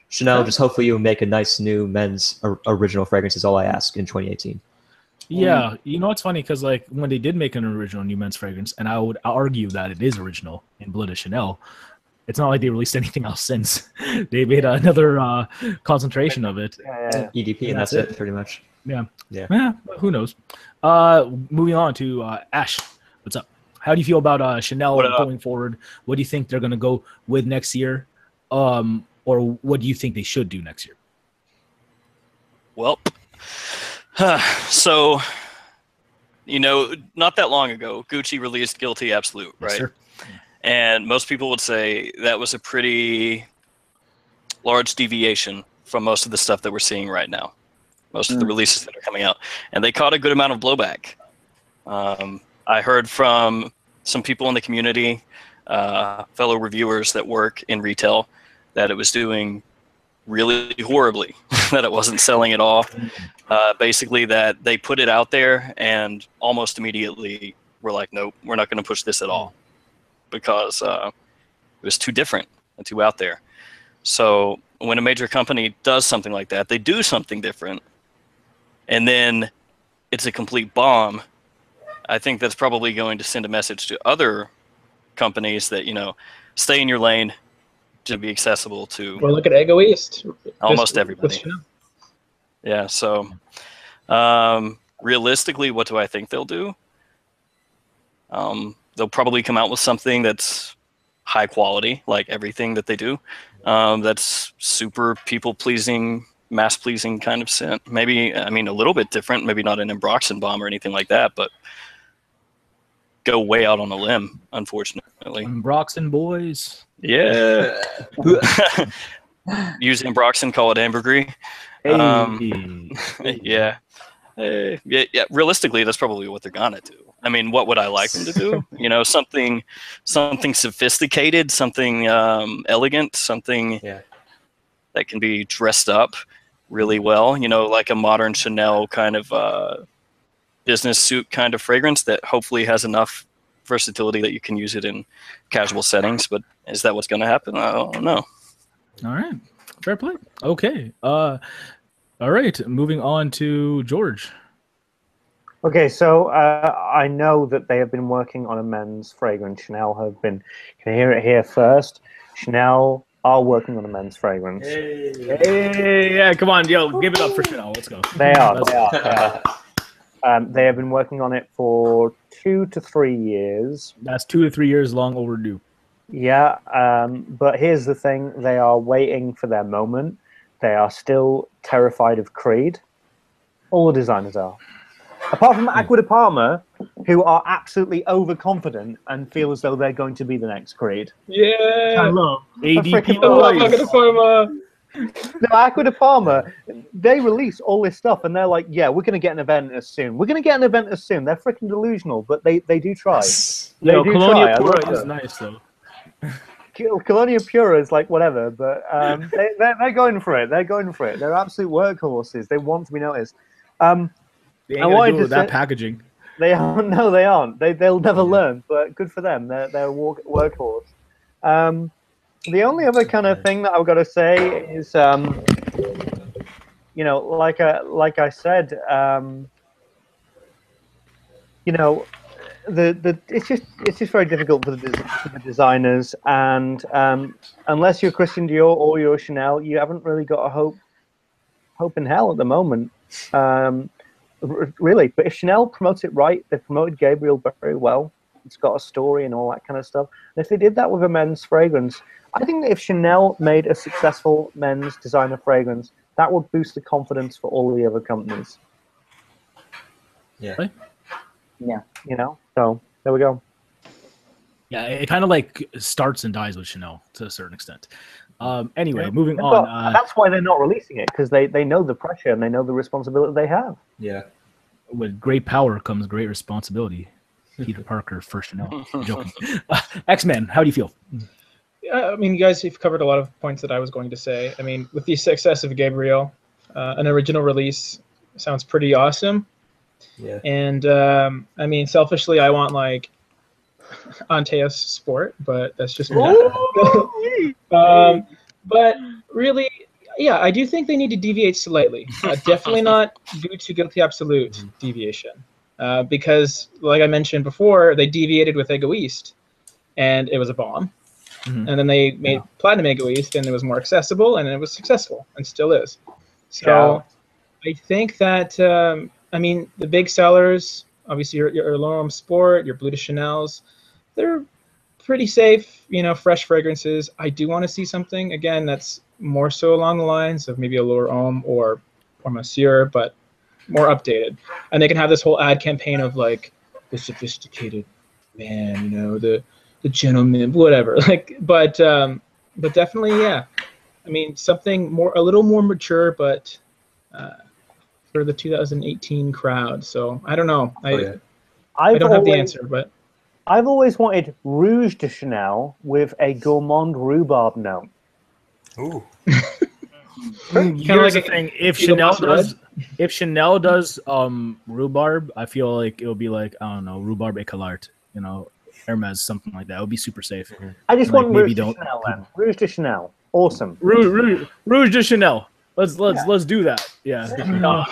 Chanel, just hopefully you make a nice new men's original fragrance is all I ask in 2018. Yeah, you know, it's funny because, like, when they did make an original new men's fragrance, and I would argue that it is original in Bleu de Chanel, it's not like they released anything else since. They made another concentration of it. EDP, and that's it, pretty much. Yeah, who knows? Moving on to Ash, what's up? How do you feel about Chanel going forward? What do you think they're going to go with next year? Or what do you think they should do next year? Well, so, you know, not that long ago, Gucci released Guilty Absolute, right? Yes, sir. And most people would say that was a pretty large deviation from most of the stuff that we're seeing right now, most of the releases that are coming out. And they caught a good amount of blowback. I heard from some people in the community, fellow reviewers that work in retail, that it was doing really horribly, that it wasn't selling at all. Basically that they put it out there and almost immediately were like, nope, we're not going to push this at all because it was too different and too out there. So when a major company does something like that, they do something different, and then it's a complete bomb. I think that's probably going to send a message to other companies that, you know, stay in your lane, to be accessible to. Well, look at Ego East. Almost everybody. Yeah, so realistically, what do I think they'll do? They'll probably come out with something that's high quality, like everything that they do. That's super people-pleasing, mass-pleasing kind of scent. Maybe, I mean, a little bit different, maybe not an Ambroxan bomb or anything like that, but go way out on a limb, unfortunately. Ambroxan boys. Yeah. Use Ambroxan, call it ambergris. Hey. Yeah. Yeah. Realistically, that's probably what they're gonna do. I mean, what would I like them to do? You know, something sophisticated, something elegant, something that can be dressed up really well. You know, like a modern Chanel kind of business suit kind of fragrance that hopefully has enough versatility that you can use it in casual settings. But is that what's going to happen? I don't know. All right. Fair play. Okay. All right. Moving on to George. Okay. So I know that they have been working on a men's fragrance. Chanel have been, can I hear it here first? Chanel are working on a men's fragrance. Hey, yeah. Come on. Yo, give it up for Chanel. Let's go. They are. They are. They have been working on it for 2 to 3 years. That's 2 to 3 years long overdue. Yeah, but here's the thing. They are waiting for their moment. They are still terrified of Creed. All the designers are. Apart from Aqua de Parma, who are absolutely overconfident and feel as though they're going to be the next Creed. Yeah. I love ADP. I love Aqua de Parma. No, Aqua de Parma, they release all this stuff and they're like, yeah, we're going to get an event as soon. We're going to get an event as soon. They're freaking delusional, but they do try. Colonia Pura is nice, though. Colonia Pura is like whatever, but they're going for it. They're going for it. They're absolute workhorses. They want to be noticed. They ain't going to do with that packaging. They aren't. No, they aren't. They'll never learn, but good for them. They're a workhorse. The only other kind of thing that I've got to say is, you know, like I said, you know, it's just very difficult for the designers, and unless you're Christian Dior or you're Chanel, you haven't really got a hope in hell at the moment, really. But if Chanel promotes it right, they've promoted Gabrielle very well. It's got a story and all that kind of stuff. And if they did that with a men's fragrance, I think that if Chanel made a successful men's designer fragrance, that would boost the confidence for all the other companies. Yeah. Yeah. You know, so there we go. Yeah, it kind of like starts and dies with Chanel to a certain extent. Anyway, yeah. Moving on. That's why they're not releasing it, because they know the pressure and they know the responsibility they have. Yeah. With great power comes great responsibility. Peter Parker first to know. I'm joking. X-Men, how do you feel? Yeah, I mean, you guys have covered a lot of points that I was going to say. I mean, with the success of Gabrielle, an original release sounds pretty awesome. Yeah. And, I mean, selfishly, I want, like, Anteos Sport, but that's just me. But really, yeah, I do think they need to deviate slightly. Definitely not due to Guilty Absolute deviation. Because, like I mentioned before, they deviated with Egoist, and it was a bomb. And then they made Platinum Egoist, and it was more accessible, and it was successful, and still is. So I think that, I mean, the big sellers, obviously your L'Homme Sport, your Bleu de Chanel's, they're pretty safe, you know, fresh fragrances. I do want to see something, again, that's more so along the lines of maybe a Allure Homme or Monsieur, but more updated, and they can have this whole ad campaign of like the sophisticated man, you know, the gentleman, whatever. Like, but definitely, yeah. I mean, something more, a little more mature, but for the 2018 crowd. So I don't know. I don't have the answer, but I've always wanted Rouge de Chanel with a gourmand rhubarb note. Ooh. Here's the thing: if Chanel does rhubarb, I feel like it'll be like, I don't know, rhubarb éclairte, you know, Hermes, something like that. It would be super safe. I just want Rouge de Chanel. Rouge de Chanel, awesome. Rouge de Chanel. Let's do that. Yeah,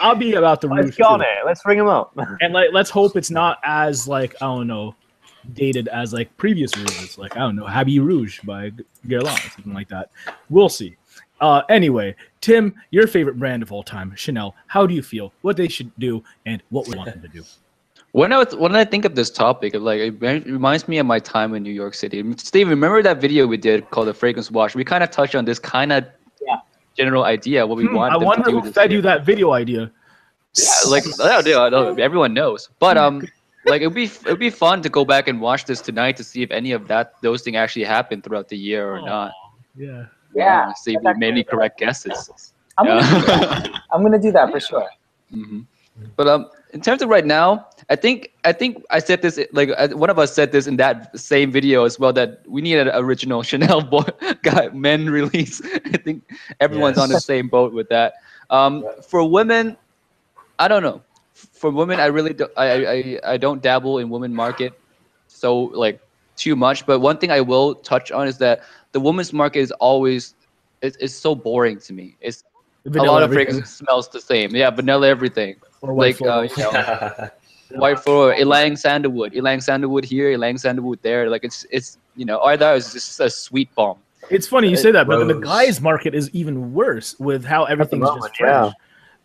I'll be about the Rouge. Got it. Let's ring him up. And like, let's hope it's not as like, I don't know, dated as like previous rouges. Like, I don't know, Habit Rouge by Guerlain, something like that. We'll see. Anyway, Tim, your favorite brand of all time, Chanel. How do you feel? What they should do, and what we want them to do? When I think of this topic, like it reminds me of my time in New York City. Steve, remember that video we did called "The Fragrance Watch"? We kind of touched on this kind of general idea what we want. I wonder who fed you that video idea. Yeah, like everyone knows, but like it'd be fun to go back and watch this tonight to see if any of those things actually happened throughout the year or not. Yeah. Yeah, see if we made any correct guesses. I'm gonna do that for sure. But in terms of right now, I think I said this, like one of us said this in that same video as well, that we need an original Chanel men release. I think everyone's on the same boat with that. For women, I don't know. For women, I really don't, I don't dabble in women market so like too much. But one thing I will touch on is that the women's market is always, it's so boring to me. It's vanilla, a lot of fragrances smells the same. Yeah, vanilla everything. Or white floral. You know, white floral, ylang sandalwood here, ylang sandalwood there. Like it's you know, or that is just a sweet bomb. It's funny you say that, but the guys' market is even worse with how everything's just fresh.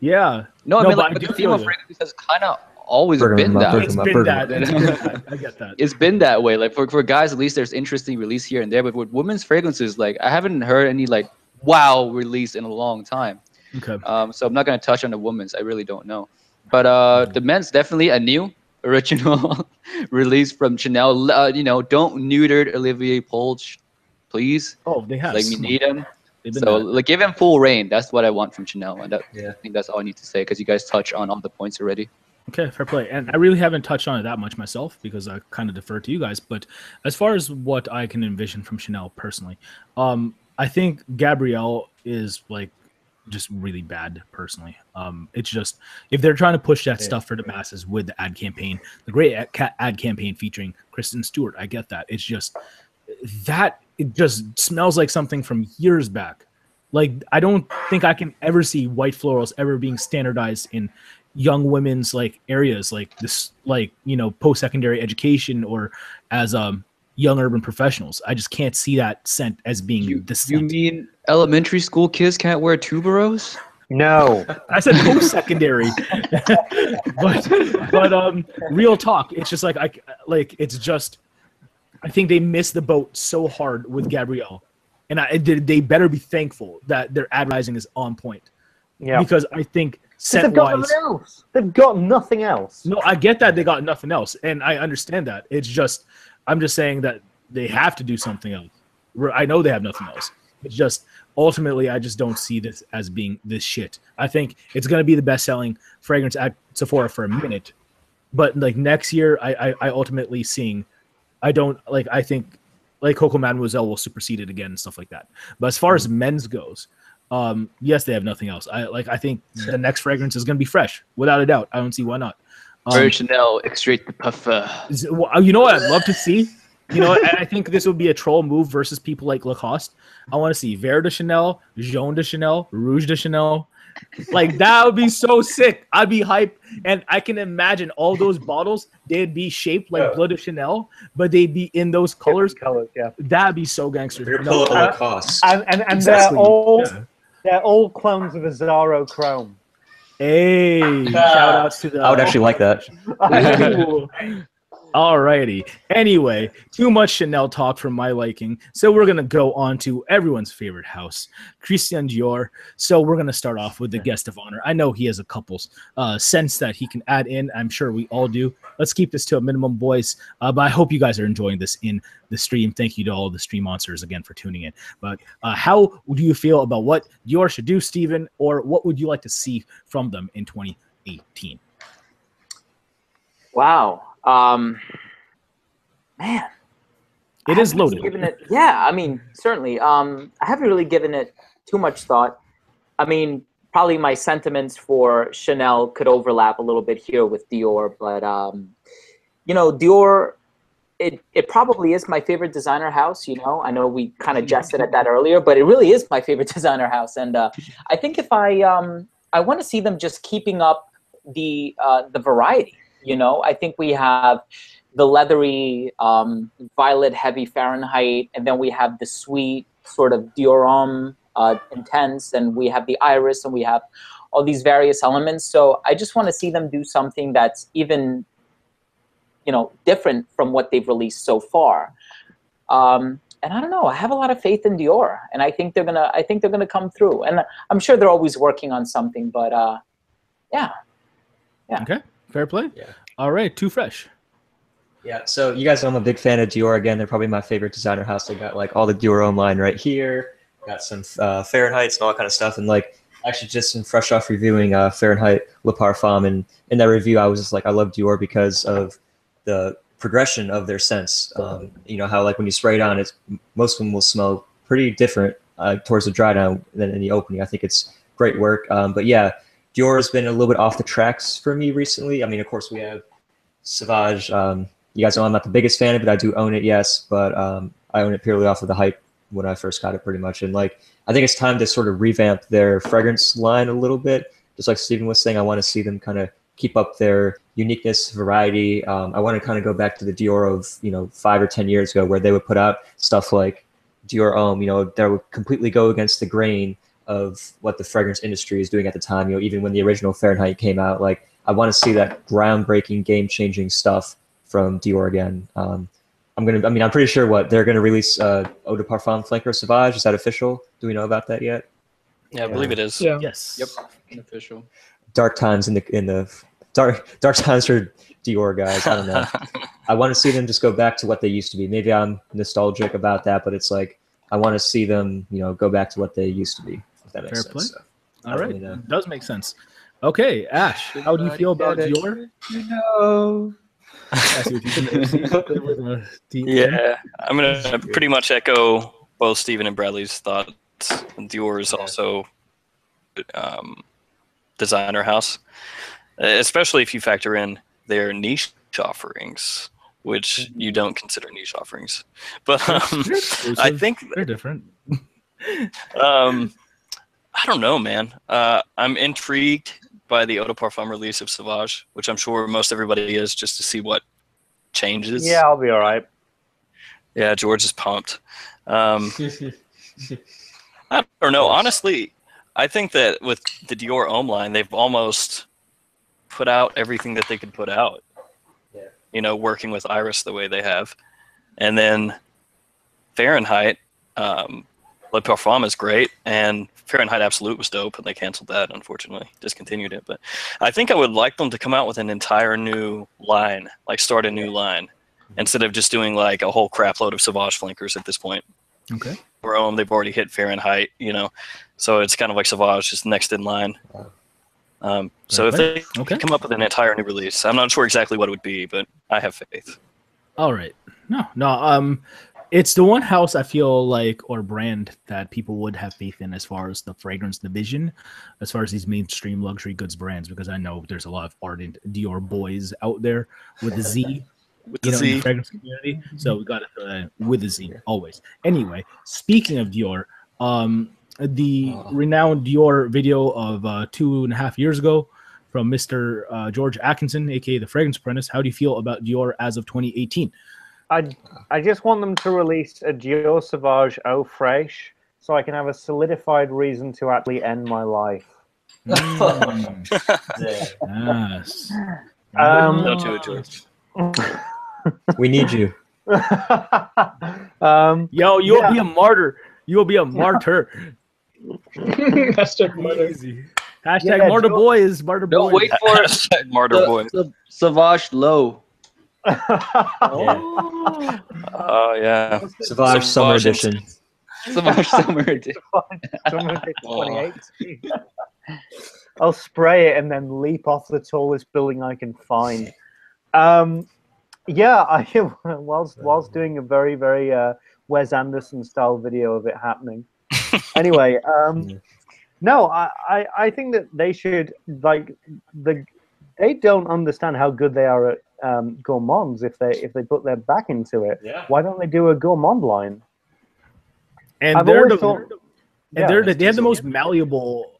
Yeah. No, I mean like the female fragrance has kind of always been that. It's been that. I get that. It's been that way. Like for guys, at least there's interesting release here and there. But with women's fragrances, like I haven't heard any like wow release in a long time. Okay. So I'm not gonna touch on the women's. I really don't know. But the men's, definitely a new original release from Chanel. You know, don't neuter Olivier Polch, please. Oh, they have. Like we need him. So like give him full reign. That's what I want from Chanel. And I think that's all I need to say because you guys touched on all the points already. Okay, fair play. And I really haven't touched on it that much myself because I kind of defer to you guys. But as far as what I can envision from Chanel personally, I think Gabrielle is like just really bad personally. It's just if they're trying to push that stuff for the masses with the ad campaign, the great ad campaign featuring Kristen Stewart, I get that. It's just that it just smells like something from years back. Like, I don't think I can ever see white florals ever being standardized in young women's like areas like this, like, you know, post-secondary education or as young urban professionals. I just can't see that scent as being the scent. You mean elementary school kids can't wear tuberose? No, I said post-secondary, but real talk. It's just like, I think they missed the boat so hard with Gabrielle, and they better be thankful that their advertising is on point. Yeah, because I think they've got nothing else. No, I get that they got nothing else, and I understand that. It's just, I'm just saying that they have to do something else. I know they have nothing else. It's just ultimately, I just don't see this as being this shit. I think it's gonna be the best-selling fragrance at Sephora for a minute, but like next year, I ultimately seeing. I don't like. I think like Coco Mademoiselle will supersede it again and stuff like that. But as far as men's goes, yes, they have nothing else. I think the next fragrance is gonna be fresh without a douut. I don't see why not. Chanel extrait de parfum. You know what I'd love to see. You know, I think this would be a troll move versus people like Lacoste. I want to see Vert de Chanel, Jaune de Chanel, Rouge de Chanel. Like, that would be so sick. I'd be hyped. And I can imagine all those bottles, they'd be shaped like blood of Chanel, but they'd be in those colors. Colors, yeah. That'd be so gangster. No, Lacoste. And exactly. they're all clones of Azaro Chrome. Hey, shout outs to the... I would actually like that. Alrighty. Anyway, too much Chanel talk for my liking. So we're gonna go on to everyone's favorite house, Christian Dior. So we're gonna start off with the guest of honor. I know he has a couple scents that he can add in. I'm sure we all do. Let's keep this to a minimum, boys. But I hope you guys are enjoying this in the stream. Thank you to all the stream monsters again for tuning in. But how do you feel about what Dior should do, Stephen, or what would you like to see from them in 2018? Wow. Man, it is loaded. Yeah, I mean, certainly. I haven't really given it too much thought. I mean, probably my sentiments for Chanel could overlap a little bit here with Dior, but you know, Dior, it probably is my favorite designer house. You know, I know we kind of jested at that earlier, but it really is my favorite designer house, and I think if I want to see them just keeping up the variety. You know, I think we have the leathery, violet heavy Fahrenheit, and then we have the sweet sort of Dior Homme intense, and we have the iris, and we have all these various elements. So I just want to see them do something that's even, you know, different from what they've released so far. And I don't know, I have a lot of faith in Dior, and I think they're gonna come through. And I'm sure they're always working on something, but yeah. Okay. Fair play. Yeah. All right. Too fresh. Yeah. So you guys know I'm a big fan of Dior. Again, they're probably my favorite designer house. They got like all the Dior Homme line right here. Got some Fahrenheits and all that kind of stuff. And like actually just in fresh off reviewing Fahrenheit Le Parfum, and in that review I was just like, I love Dior because of the progression of their scents. You know how like when you spray it on, it's most of them will smell pretty different towards the dry down than in the opening. I think it's great work. But yeah. Dior has been a little bit off the tracks for me recently. I mean, of course, we have Sauvage. You guys know I'm not the biggest fan of it. I do own it, yes, but I own it purely off of the hype when I first got it pretty much. And, like, I think it's time to sort of revamp their fragrance line a little bit. Just like Stephen was saying, I want to see them kind of keep up their uniqueness, variety. I want to kind of go back to the Dior of, you know, 5 or 10 years ago where they would put out stuff like Dior Homme, you know, that would completely go against the grain of what the fragrance industry is doing at the time, you know, even when the original Fahrenheit came out. Like, I want to see that groundbreaking, game-changing stuff from Dior again. I'm pretty sure what they're gonna release Eau de Parfum Flanker Sauvage. Is that official? Do we know about that yet? Yeah, I believe it is. Yeah. Yes. Yep. Official. Dark times dark times for Dior guys. I don't know. I want to see them just go back to what they used to be. Maybe I'm nostalgic about that, but it's like I want to see them, you know, go back to what they used to be. If that makes sense. So, all right, it does make sense. Okay, Ash, how do you feel about Dior? No. Yeah, I'm gonna pretty much echo both Stephen and Bradley's thoughts. Dior is also designer house, especially if you factor in their niche offerings. which you don't consider niche offerings. But I think they're different. I don't know, man. I'm intrigued by the Eau de Parfum release of Sauvage, which I'm sure most everybody is, just to see what changes. Yeah, I'll be all right. Yeah, George is pumped. I don't know. Honestly, I think that with the Dior Homme line, they've almost put out everything that they could put out. Yeah. You know, working with Iris the way they have. And then Fahrenheit, Le Parfum is great, and Fahrenheit Absolute was dope, and they canceled that, unfortunately. Discontinued it. But I think I would like them to come out with an entire new line, like start a new line, instead of just doing like a whole crap load of Sauvage flankers at this point. Okay. Rome, they've already hit Fahrenheit, you know, so it's kind of like Sauvage, just next in line. So if they come up with an entire new release, I'm not sure exactly what it would be, but I have faith. All right. No. It's the one house I feel like, or brand, that people would have faith in as far as the fragrance division, as far as these mainstream luxury goods brands, because I know there's a lot of ardent Dior boys out there with a Z. With the Z. In the fragrance community. So we got to throw that in. With a Z, always. Anyway, speaking of Dior, the renowned Dior video of 2.5 years ago from Mr. George Atkinson, a.k.a. the Fragrance Apprentice. How do you feel about Dior as of 2018? I just want them to release a Dior Sauvage Eau Fraiche so I can have a solidified reason to actually end my life. Yes. Don't do it, George. We need you. Yo, you'll be a martyr. You'll be a martyr. Hashtag martyr. Hashtag martyr boys. Martyr boys. Wait for it. Martyr boys. Sauvage low. Oh yeah. Sauvage Summer Edition. Sauvage Summer Edition. Summer Edition 2018. I'll spray it and then leap off the tallest building I can find. Yeah, whilst doing a very, very Wes Anderson style video of it happening. Anyway, no, I think that they should, like, they don't understand how good they are at gourmands if they put their back into it. Yeah. Why don't they do a gourmand line? And they have the most malleable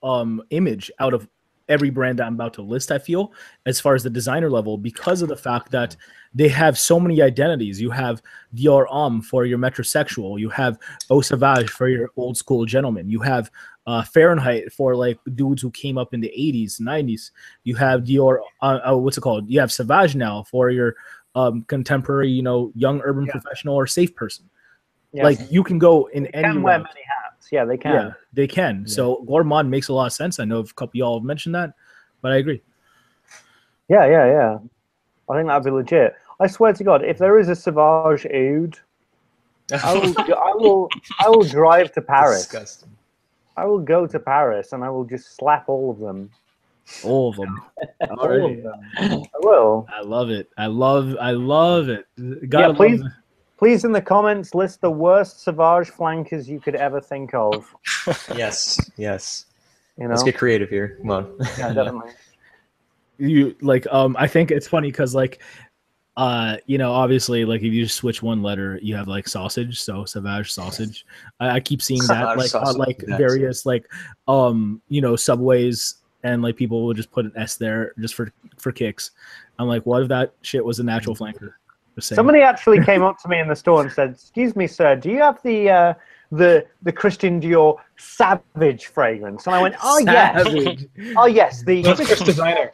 image out of every brand I'm about to list, I feel, as far as the designer level, because of the fact that they have so many identities. You have Dior Homme for your metrosexual. You have Eau Sauvage for your old school gentleman. You have Fahrenheit for like dudes who came up in the 80s, 90s. You have Dior, what's it called? You have Sauvage now for your contemporary, you know, young urban professional or safe person. Yes. Like you can go in any way. Can wear many hats. Yeah, they can. Yeah, they can. Yeah. So gourmand makes a lot of sense. I know a couple of y'all have mentioned that, but I agree. Yeah. I think that'd be legit. I swear to God, if there is a Sauvage Oud, I will drive to Paris. Disgusting. I will go to Paris and I will just slap all of them. All of them. All of them. I will. I love it. I love it. Gotta please. Love it. Please, in the comments, list the worst Sauvage flankers you could ever think of. Yes. You know? Let's get creative here. Come on. Yeah, definitely. You like? I think it's funny because, like, you know, obviously, like, if you just switch one letter, you have like sausage. So Sauvage sausage. I keep seeing that, like, on like various like, you know, Subways, and like people will just put an S there just for kicks. I'm like, what if that shit was a natural flanker? Somebody actually came up to me in the store and said, "Excuse me, sir, do you have the Christian Dior Savage fragrance?" And I went, "Oh Savage. Yes, oh yes, the Chris designer,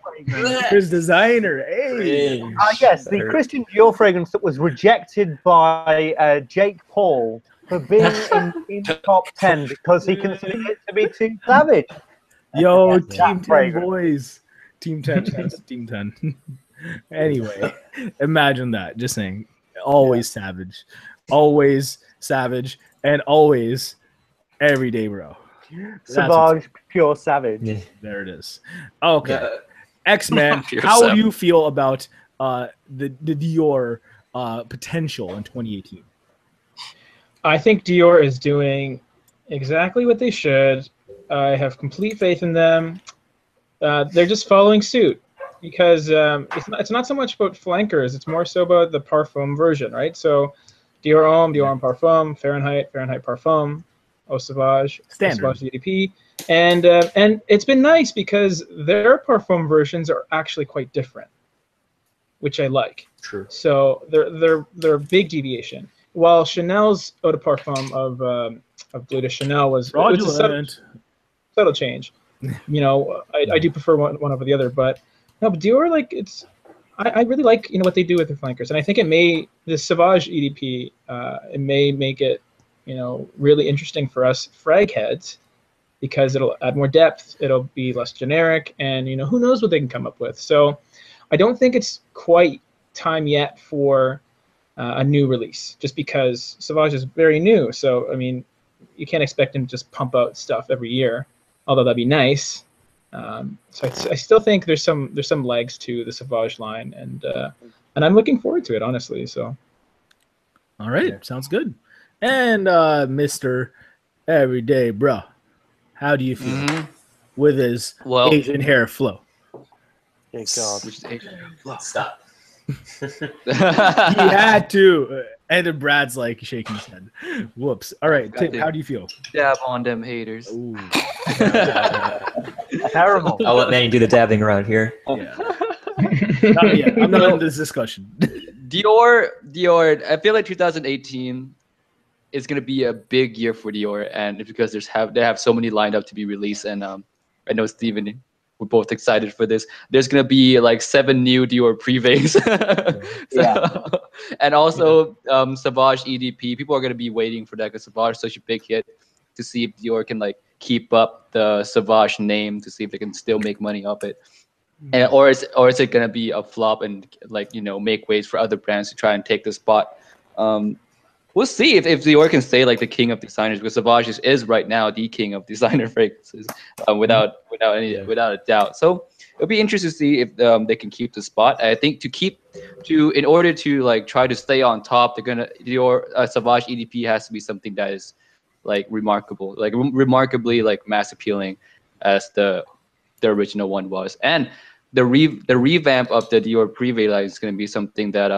Chris designer, hey, yes, the Christian Dior fragrance that was rejected by Jake Paul for being in the top 10 because he considered it to be too savage." Yo, yes, Team 10 boys, Team 10, Team 10. Anyway, imagine that. Just saying, always savage, and always everyday, bro. Sauvage, pure savage. Yeah. There it is. Okay, X-Man. How do you feel about the Dior potential in 2018? I think Dior is doing exactly what they should. I have complete faith in them. They're just following suit. because it's not so much about flankers. It's more so about the parfum version, right? So Dior Homme, Dior Homme Parfum, Fahrenheit, Fahrenheit Parfum, Eau Sauvage, Standard. Eau Sauvage EDP. And it's been nice because their parfum versions are actually quite different, which I like. True. So they're a big deviation. While Chanel's Eau de Parfum of Bleu de Chanel was a subtle change. You know, I do prefer one over the other, but no, but Dior, like, it's I really like, you know, what they do with their flankers, and I think it may, the Sauvage EDP, it may make it, you know, really interesting for us frag heads, because it'll add more depth, it'll be less generic, and, you know, who knows what they can come up with. So I don't think it's quite time yet for a new release, just because Sauvage is very new. So, I mean, you can't expect them to just pump out stuff every year, although that'd be nice. So I still think there's some legs to the Sauvage line, and I'm looking forward to it, honestly. So, all right, yeah. Sounds good. And Mr. Everyday Bro, how do you feel with his Asian hair flow? Thank God, Asian hair flow. Stop. He had to. And then Brad's like shaking his head. Whoops. All right, Tim, how do you feel? Dab on them haters. Ooh. Terrible. I'll let Manny do the dabbing around here. Yeah. Not yet. I'm not in this discussion. Dior. I feel like 2018 is gonna be a big year for Dior, and it's because they have so many lined up to be released, and I know Stephen, we're both excited for this. There's gonna be like 7 new Dior Prives, and also Sauvage EDP. People are gonna be waiting for that, because Sauvage is such a big hit, to see if Dior can like keep up the Sauvage name, to see if they can still make money off it, and or is it gonna be a flop and, like, you know, make ways for other brands to try and take the spot. We'll see if Dior can stay like the king of designers, because Sauvage is right now the king of designer fragrances, without a doubt. So it'll be interesting to see if they can keep the spot. I think in order to like try to stay on top, Sauvage EDP has to be something that is like remarkable, like remarkably like mass appealing as the original one was, and the revamp of the Dior Privé line is going to be something that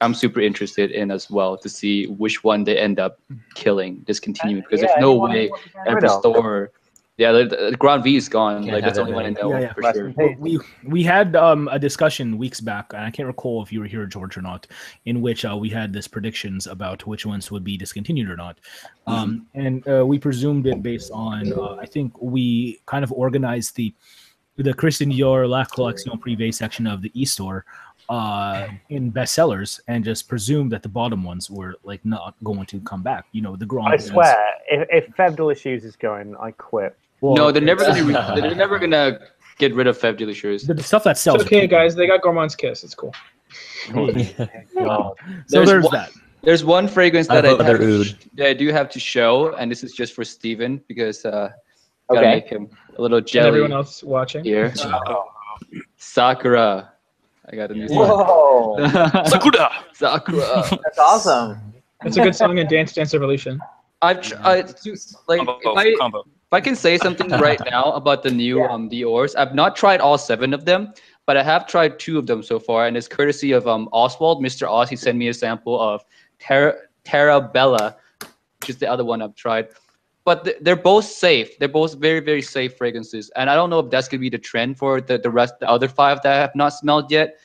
I'm super interested in as well, to see which one they end up killing, discontinuing, because there's no way every store. Yeah, the Grand V is gone. Like, that's the only one I know for sure. Hey, we had a discussion weeks back, and I can't recall if you were here, George, or not, in which we had this predictions about which ones would be discontinued or not. And we presumed it based on, I think we kind of organized the Christian Dior La Collection Privé section of the e-store in bestsellers, and just presume that the bottom ones were like not going to come back. You know, the Grand. I swear, if Feb Delicious Shoes is going, I quit. Whoa. No, they're never gonna get rid of Feb Delicious Shoes. The stuff that sells. It's okay, guys, they got Gourmand's Kiss. It's cool. Wow. So there's that. There's one fragrance that I do have to show, and this is just for Steven, because gotta make him a little jelly. And everyone else watching here. Sakura. I got a new song. Sakura. Sakura. That's awesome. That's a good song in Dance Dance Revolution. If I can say something right now about the new Dior's, I've not tried all 7 of them, but I have tried 2 of them so far, and it's courtesy of Oswald, Mr. Oz. He sent me a sample of Terabella, which is the other one I've tried. But they're both safe. They're both very, very safe fragrances. And I don't know if that's going to be the trend for the other 5 that I have not smelled yet.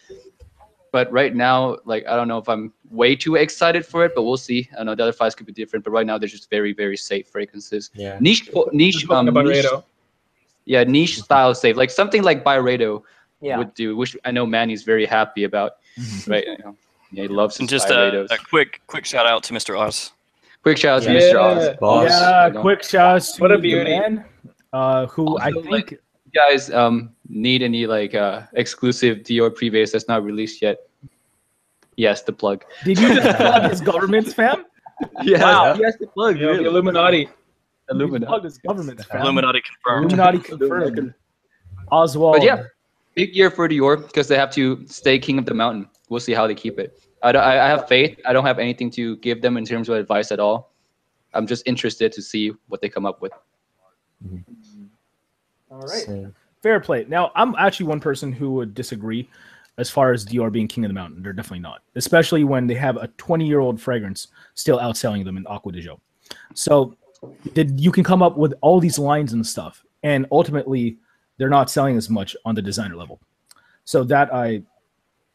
But right now, like, I don't know if I'm way too excited for it, but we'll see. I know the other 5s could be different, but right now they're just very, very safe fragrances. Yeah. Niche style safe. Like something like Byredo would do, which I know Manny's very happy about. Right now. Yeah, he loves. And just a quick shout out to Mr. Oz. Quick shout out to Mr. Oz. Boss. Yeah, quick shout out to the man who also, I think... Like, you guys need any like exclusive Dior Privé that's not released yet? Yes, the plug. Did you just plug his government, fam? Yeah. Wow. Yes, the plug. Yeah, really. The Illuminati. Government, fam. Illuminati confirmed. Oswald. But yeah, big year for Dior, because they have to stay king of the mountain. We'll see how they keep it. I have faith. I don't have anything to give them in terms of advice at all. I'm just interested to see what they come up with. All right. So, Fair play. Now, I'm actually one person who would disagree as far as Dior being king of the mountain. They're definitely not, especially when they have a 20-year-old fragrance still outselling them in Aqua de Jo. So you can come up with all these lines and stuff, and ultimately they're not selling as much on the designer level. So that I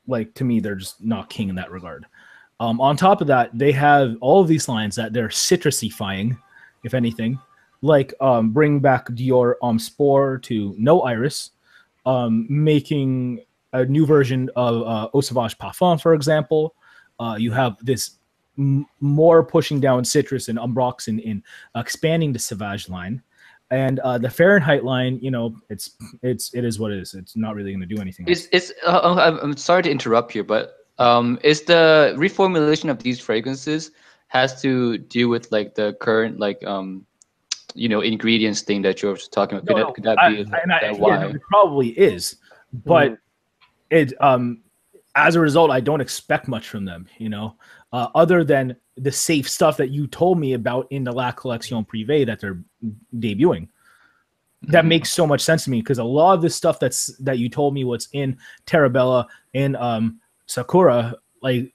like, to me, they're just not king in that regard. On top of that, they have all of these lines that they're citrusifying, if anything. Like bring back Dior Spore to No Iris, making a new version of Eau Sauvage Parfum, for example. You have this more pushing down citrus and umbrox in expanding the Sauvage line. And the Fahrenheit line, you know, it is what it is. It's not really going to do anything. I'm sorry to interrupt here, but is the reformulation of these fragrances has to do with like the current like you know, ingredients thing that you're talking about? Could that be why? It probably is, but as a result, I don't expect much from them, you know, other than the safe stuff that you told me about in the La Collection Privée that they're debuting. That makes so much sense to me, because a lot of the stuff that you told me what's in Terabella and Sakura, like,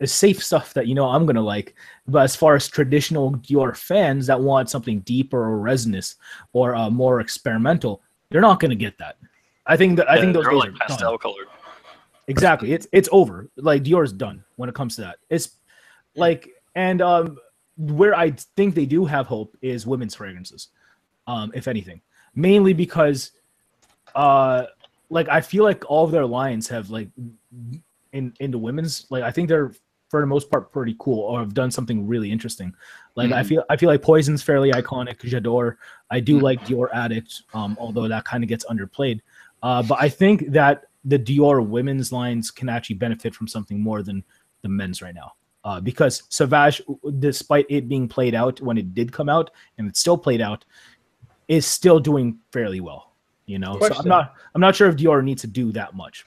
is safe stuff that you know I'm gonna like. But as far as traditional Dior fans that want something deeper or resinous or more experimental, they're not gonna get that. I think those are like pastel color. Exactly, it's over. Like Dior's done when it comes to that. It's like, and where I think they do have hope is women's fragrances, if anything, mainly because like I feel like all of their lines have like in the women's, like I think they're, for the most part, pretty cool, or have done something really interesting. Like I feel like Poison's fairly iconic. J'adore. I do like Dior Addict, although that kind of gets underplayed. But I think that the Dior women's lines can actually benefit from something more than the men's right now, because Sauvage, despite it being played out when it did come out, and it's still played out, is still doing fairly well. You know, so I'm not sure if Dior needs to do that much.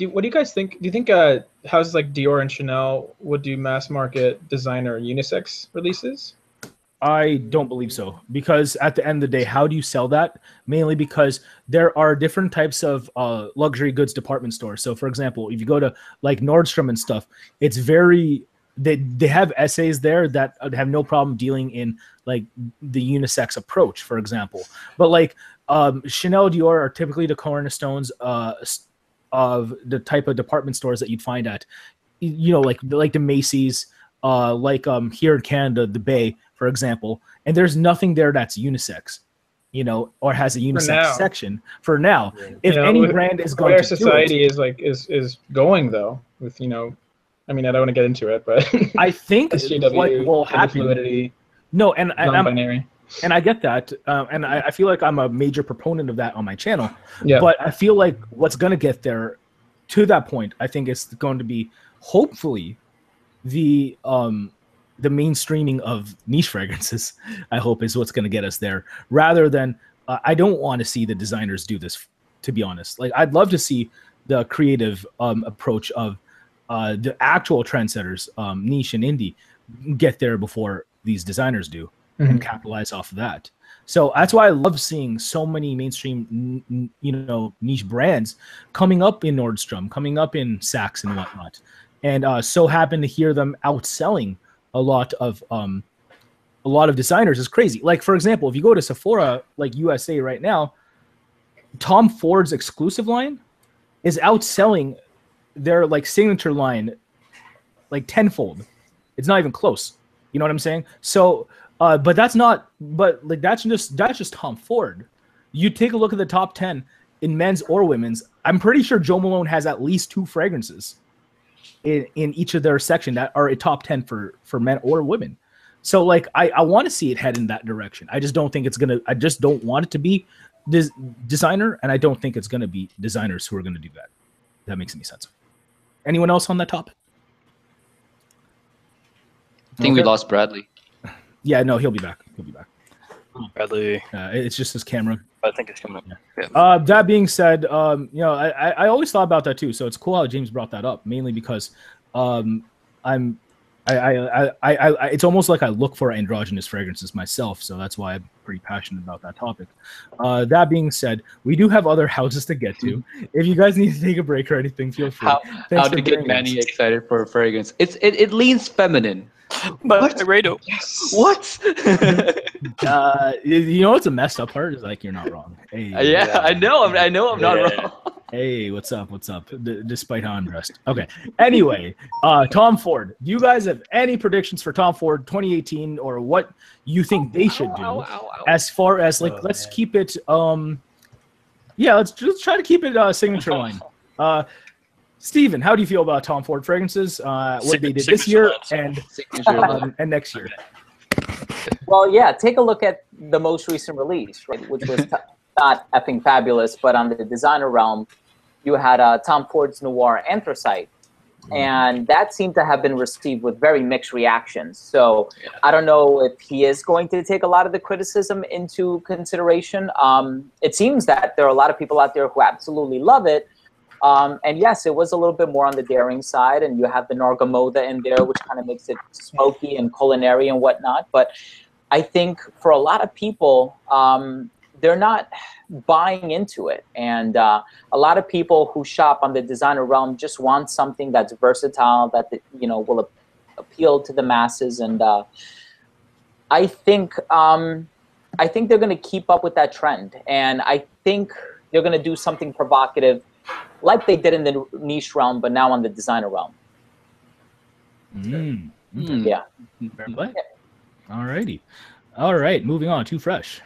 What do you guys think? Do you think houses like Dior and Chanel would do mass market designer unisex releases? I don't believe so, because at the end of the day, how do you sell that? Mainly because there are different types of luxury goods department stores. So, for example, if you go to like Nordstrom and stuff, it's very they have essays there that have no problem dealing in like the unisex approach, for example. But like Chanel, Dior are typically the cornerstones of the type of department stores that you'd find at, you know, like the Macy's, like here in Canada, the Bay, for example. And there's nothing there that's unisex, you know, or has a unisex section for now. If any brand is going to do it, society is going though with, you know, I mean, I don't want to get into it, but I think what will happen. No, and I get that, and I feel like I'm a major proponent of that on my channel. Yeah. But I feel like what's going to get there to that point, I think it's going to be hopefully the mainstreaming of niche fragrances, I hope, is what's going to get us there, rather than I don't want to see the designers do this, to be honest. Like, I'd love to see the creative approach of the actual trendsetters, niche and indie, get there before these designers do. And capitalize off of that. So that's why I love seeing so many mainstream, you know, niche brands coming up in Nordstrom, coming up in Saks and whatnot, and so happen to hear them outselling a lot of designers is crazy. Like, for example, if you go to Sephora, like USA right now, Tom Ford's exclusive line is outselling their like signature line like tenfold. It's not even close. You know what I'm saying? So. But that's not. But like that's just Tom Ford. You take a look at the top 10 in men's or women's. I'm pretty sure Jo Malone has at least 2 fragrances in each of their section that are a top 10 for men or women. So like I want to see it head in that direction. I just don't think it's gonna. I just don't want it to be this designer, and I don't think it's gonna be designers who are gonna do that. If that makes any sense. Anyone else on that topic? I think we lost Bradley. Yeah, no, he'll be back. He'll be back. Bradley. It's just his camera. I think it's coming up. Yeah. That being said, you know, I always thought about that too. So it's cool how James brought that up, mainly because I'm It's almost like I look for androgynous fragrances myself, so that's why I'm pretty passionate about that topic. That being said, we do have other houses to get to. If you guys need to take a break or anything, feel free. How to get Manny excited for a fragrance? It leans feminine. But Redo, yes. What? You know what's a messed up part is like you're not wrong. Hey, yeah, I know I'm not wrong. Hey, what's up? What's up? Despite how I'm dressed. Okay. Anyway, Tom Ford. Do you guys have any predictions for Tom Ford 2018 or what you think they should do? As far as like, let's keep it. Yeah, let's try to keep it signature line. Stephen, how do you feel about Tom Ford fragrances? What they did this year and next year? Well, yeah, take a look at the most recent release, right, which was not effing fabulous, but on the designer realm, you had Tom Ford's Noir Anthracite, and that seemed to have been received with very mixed reactions. So I don't know if he is going to take a lot of the criticism into consideration. It seems that there are a lot of people out there who absolutely love it. And yes, it was a little bit more on the daring side, and you have the Nargamoda in there, which kind of makes it smoky and culinary and whatnot. But I think for a lot of people, they're not buying into it. And a lot of people who shop on the designer realm just want something that's versatile, that you know will appeal to the masses. And I think they're going to keep up with that trend, and I think they're going to do something provocative, like they did in the niche realm, but now on the designer realm. Yeah. Alrighty. All right, moving on. Too fresh.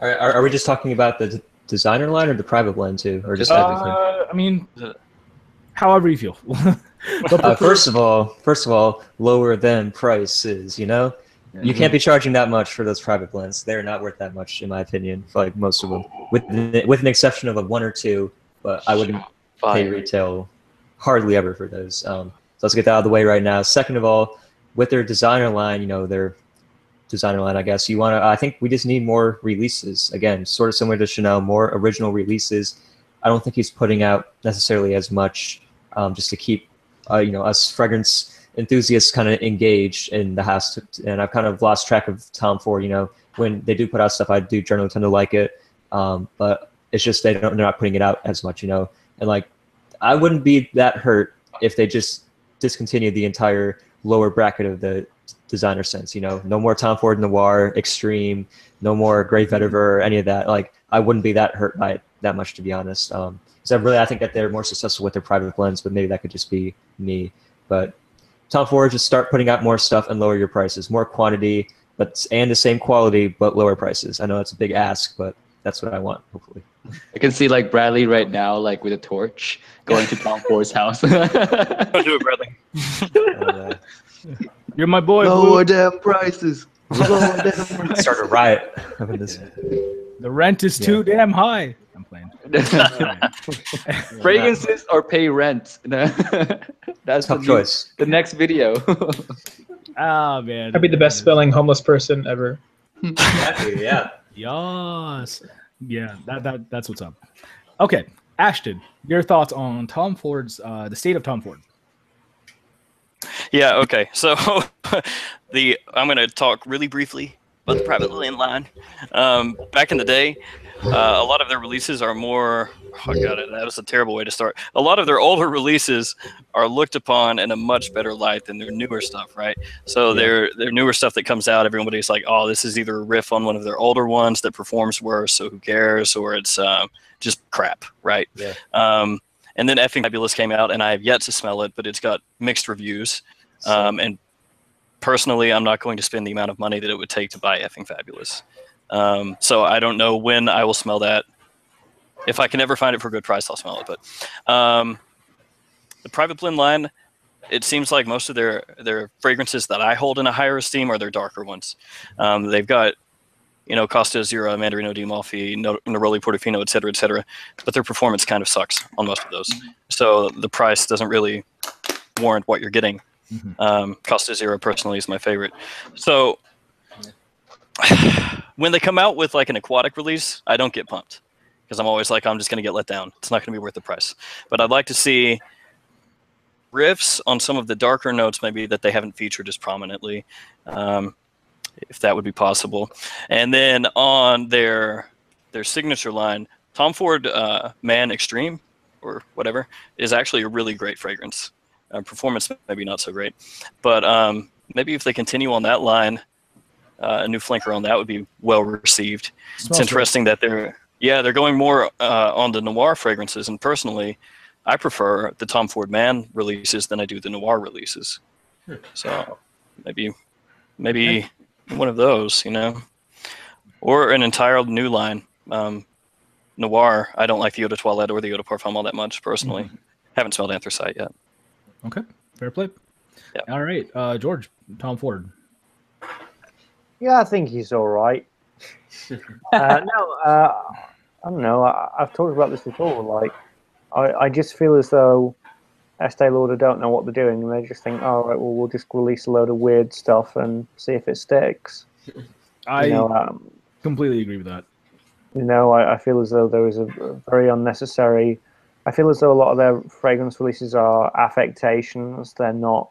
Are we just talking about the designer line or the private blend too, or just everything? I mean, however you feel. First of all, lower than prices. You know, you can't be charging that much for those private blends. They're not worth that much, in my opinion. Like most of them, with an exception of one or two. But I wouldn't pay retail hardly ever for those. So let's get that out of the way right now. Second of all, with their designer line, you know, I guess you want to. I think we just need more releases. Again, sort of similar to Chanel, more original releases. I don't think he's putting out necessarily as much, just to keep, you know, us fragrance enthusiasts kind of engaged in the house. And I've kind of lost track of Tom Ford. You know, when they do put out stuff, I do generally tend to like it, but it's just they're not putting it out as much, you know. And like, I wouldn't be that hurt if they just discontinued the entire lower bracket of the designer sense, you know. No more Tom Ford Noir Extreme, no more Grey Vetiver, any of that. Like, I wouldn't be that hurt by it that much, to be honest. So really, I think that they're more successful with their private blends, but maybe that could just be me. But Tom Ford, just start putting out more stuff and lower your prices, more quantity, and the same quality, but lower prices. I know that's a big ask, but that's what I want, hopefully. I can see like Bradley right now, like with a torch, going to Tom Ford's house. Don't do it, Bradley. You're my boy. Lower damn prices. Lower damn prices. Start a riot. The rent is too damn high. I'm playing. Fragrances or pay rent. That's tough choice. The next video. Ah, man. That'd be the best spelling homeless person ever. Exactly, yeah. Yes. Yeah, that's what's up. Okay, Ashton, your thoughts on Tom Ford's the state of Tom Ford? Yeah. Okay. So I'm going to talk really briefly about the private line. Back in the day, a lot of their releases are more. Oh God, that was a terrible way to start. A lot of their older releases are looked upon in a much better light than their newer stuff, right? So their newer stuff that comes out, everybody's like, oh, this is either a riff on one of their older ones that performs worse, so who cares, or it's just crap, right? Yeah. And then Effing Fabulous came out, and I have yet to smell it, but it's got mixed reviews. And personally, I'm not going to spend the amount of money that it would take to buy Effing Fabulous. So I don't know when I will smell that. If I can ever find it for a good price, I'll smell it. But the private blend line, it seems like most of their fragrances that I hold in a higher esteem are their darker ones. They've got, you know, Costa Azura, Mandarino di Amalfi, Neroli Portofino, et cetera, but their performance kind of sucks on most of those. So the price doesn't really warrant what you're getting. Costa Azura personally is my favorite. So when they come out with like an aquatic release, I don't get pumped, because I'm always like, I'm just going to get let down. It's not going to be worth the price. But I'd like to see riffs on some of the darker notes maybe that they haven't featured as prominently, if that would be possible. And then on their signature line, Tom Ford Man Extreme or whatever is actually a really great fragrance. Performance maybe not so great, but maybe if they continue on that line, a new flanker on that would be well received. It's interesting that they're going more on the noir fragrances, and personally, I prefer the Tom Ford Man releases than I do the noir releases. So maybe one of those, you know, or an entire new line. Noir, I don't like the Eau de Toilette or the Eau de Parfum all that much personally. Mm-hmm. Haven't smelled anthracite yet. Okay, fair play. Yeah. All right, George, Tom Ford. Yeah, I think he's all right. I don't know. I've talked about this before. Like, I just feel as though Estée Lauder don't know what they're doing, and they just think, all right, well, we'll just release a load of weird stuff and see if it sticks. I completely agree with that. You know, I feel as though there is a very unnecessary. I feel as though a lot of their fragrance releases are affectations. They're not.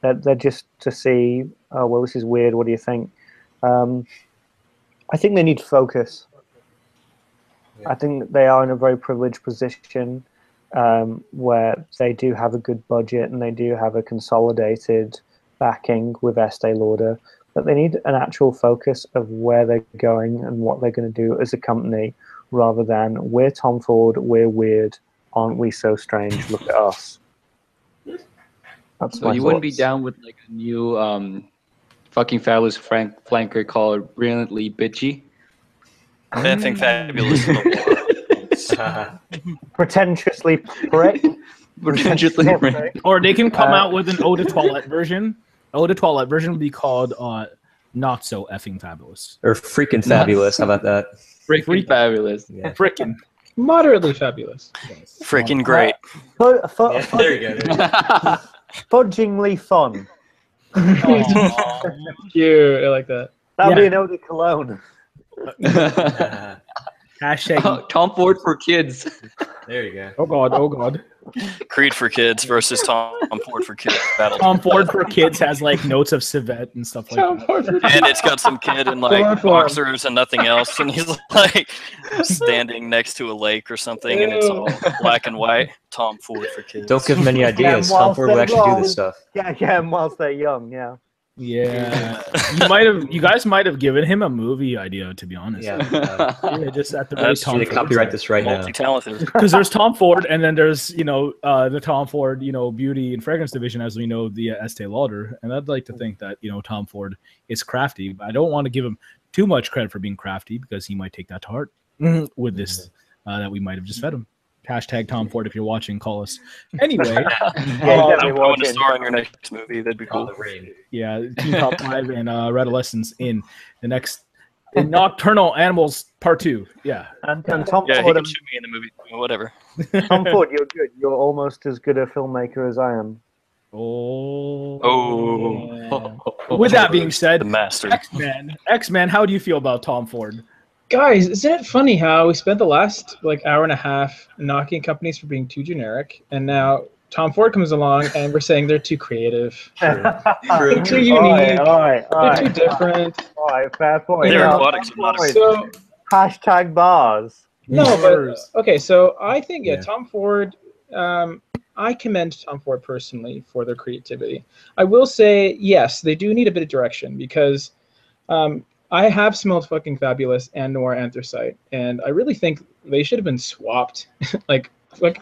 They're just to see. Oh well, this is weird. What do you think? I think they need focus. Yeah. I think that they are in a very privileged position where they do have a good budget and they do have a consolidated backing with Estée Lauder, but they need an actual focus of where they're going and what they're going to do as a company, rather than we're Tom Ford, we're weird, aren't we so strange? Look at us. That's so my thoughts. Wouldn't be down with like a new fucking fabulous flanker called Brilliantly Bitchy? That thing fabulous. Pretentiously prick. Pretentiously prick. Or they can come out with an Eau de Toilette version. Eau de Toilette version would be called Not So Effing Fabulous. Or Freaking Fabulous. How about that? Freaking Fabulous. Yeah. Freaking. Moderately Fabulous. Yes. Freaking Great. There you go. Fudgingly Fun. Oh, cute. I like that. That'll be an Eau de Cologne. Hashtag Tom Ford for kids. There you go. Oh god. Creed for kids versus Tom Ford for kids battle. Tom Ford for kids has like notes of civet and stuff like that. And it's got some kid in like boxers and nothing else, and he's like standing next to a lake or something, and it's all black and white. Tom Ford for kids. Don't give him any ideas. Tom Ford will actually do this stuff. Yeah, and whilst they're young, yeah. Yeah, you guys might have given him a movie idea, to be honest. Yeah, just at the very Tom Ford. Copyright this right now. Multi-talented. Because there's Tom Ford, and then there's the Tom Ford beauty and fragrance division, as we know, the Estée Lauder, and I'd like to think that Tom Ford is crafty, but I don't want to give him too much credit for being crafty because he might take that to heart with this that we might have just fed him. Hashtag Tom Ford, if you're watching, call us. Anyway, I want to star in your next movie. That'd be cool. Yeah, Team Top 5 and Redolescence in the next Nocturnal Animals Part 2. Yeah, and Tom Ford, he can shoot me in the movie. Whatever. Tom Ford, you're good. You're almost as good a filmmaker as I am. Oh. With that being said, the master. X-Men. How do you feel about Tom Ford? Guys, isn't it funny how we spent the last hour and a half knocking companies for being too generic, and now Tom Ford comes along and we're saying they're too creative, they're too unique, they're too different. All right, fair point. So, hashtag bars. No, but okay. So I think Tom Ford. I commend Tom Ford personally for their creativity. I will say yes, they do need a bit of direction because. I have smelled fucking fabulous and noir anthracite, and I really think they should have been swapped. Like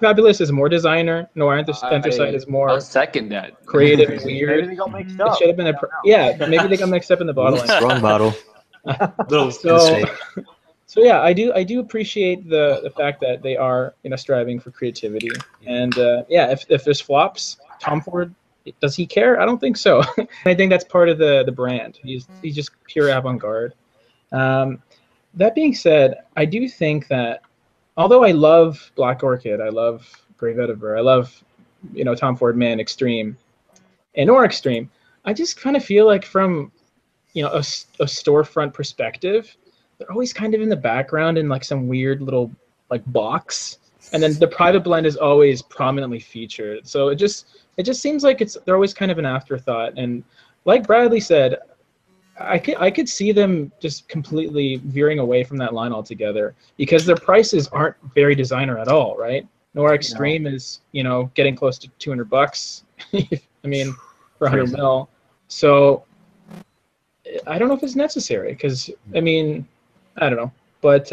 fabulous is more designer, noir anthracite is more. I'll second that. Creative and weird. Maybe they got mixed up. It should have been maybe they got mixed up in the bottling. Wrong bottle. So yeah, I do appreciate the fact that they are striving for creativity, and if there's flops, Tom Ford. Does he care? I don't think so. I think that's part of the brand. He's just pure avant-garde. That being said, I do think that although I love Black Orchid, I love Grey Vetiver, I love Tom Ford Man Extreme and Noir Extreme, I just kind of feel like from a storefront perspective, they're always kind of in the background in like some weird little box. And then the private blend is always prominently featured. So it just seems like they're always kind of an afterthought. And like Bradley said, I could see them just completely veering away from that line altogether because their prices aren't very designer at all, right? Noir Extreme is, you know, getting close to 200 bucks. I mean, for 100 mil. So I don't know if it's necessary because, I mean, I don't know. But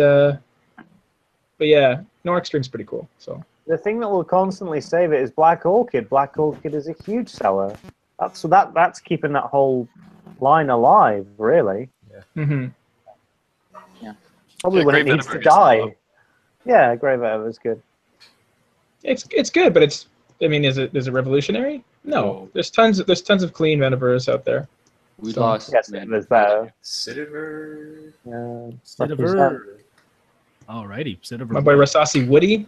yeah, Noir Extreme's pretty cool. So the thing that will constantly save it is Black Orchid. Black Orchid is a huge seller. That's keeping that whole line alive, really. Yeah. Mm-hmm. Yeah. Probably when it needs to die. Yeah, Grey Vetiver is good. It's good, but it's, I mean, is it revolutionary? No. There's tons of clean vetivers out there. We lost. Yes, there's that. Vetiver. Vetiver. Alrighty, Vetiver. My boy Rasasi Woody.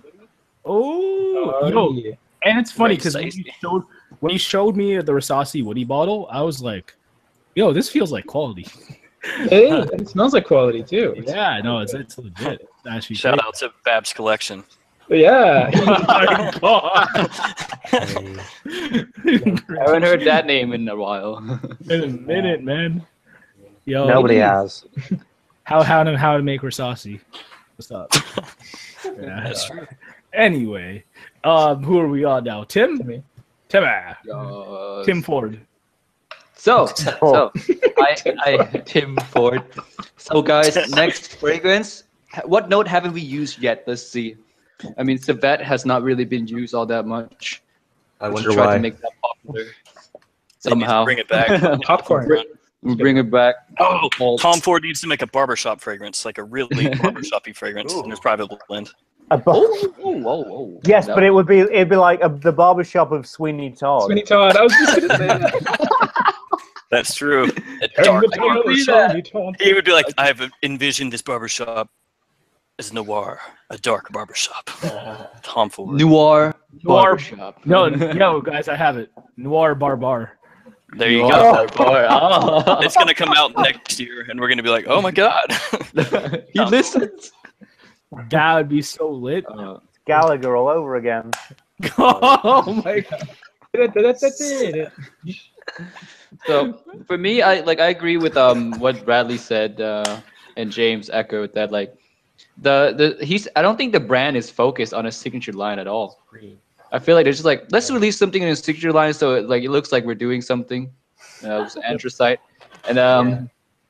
Oh, yeah. And it's funny because when he showed me the Rasasi Woody bottle, I was like, yo, this feels like quality. It smells like quality too. Yeah, no, it's legit. It's actually shout out to Babs Collection. Yeah. I haven't heard that name in a while. In a minute, man. Yo, nobody has. How to make Rasasi. What's up? Yeah, that's true. Anyway, who are we on now? Tim? Tim Ford. Tim Ford. So guys, next fragrance. What note haven't we used yet? Let's see. I mean, civet has not really been used all that much. I wonder why. To make that popular somehow. Bring it back. Popcorn. Bring it back. Oh, Tom Ford needs to make a barbershop fragrance, like a really barbershop-y fragrance in his private blend. Yes, but it'd be like the barbershop of Sweeney Todd. Sweeney Todd. I was just gonna say that. That's true. He would be like, I've envisioned this barbershop as noir, a dark barbershop. Tom Ford. Noir barbershop. No, guys, I have it. Noir barbar. There you go. Oh. It's gonna come out next year, and we're gonna be like, oh my god, he listens. That would be so lit. Gallagher all over again. Oh my god. So for me, I agree with what Bradley said, and James echoed that. Like I don't think the brand is focused on a signature line at all. I feel like they're just like, let's release something in a signature line, so it looks like we're doing something. It was anthracite, and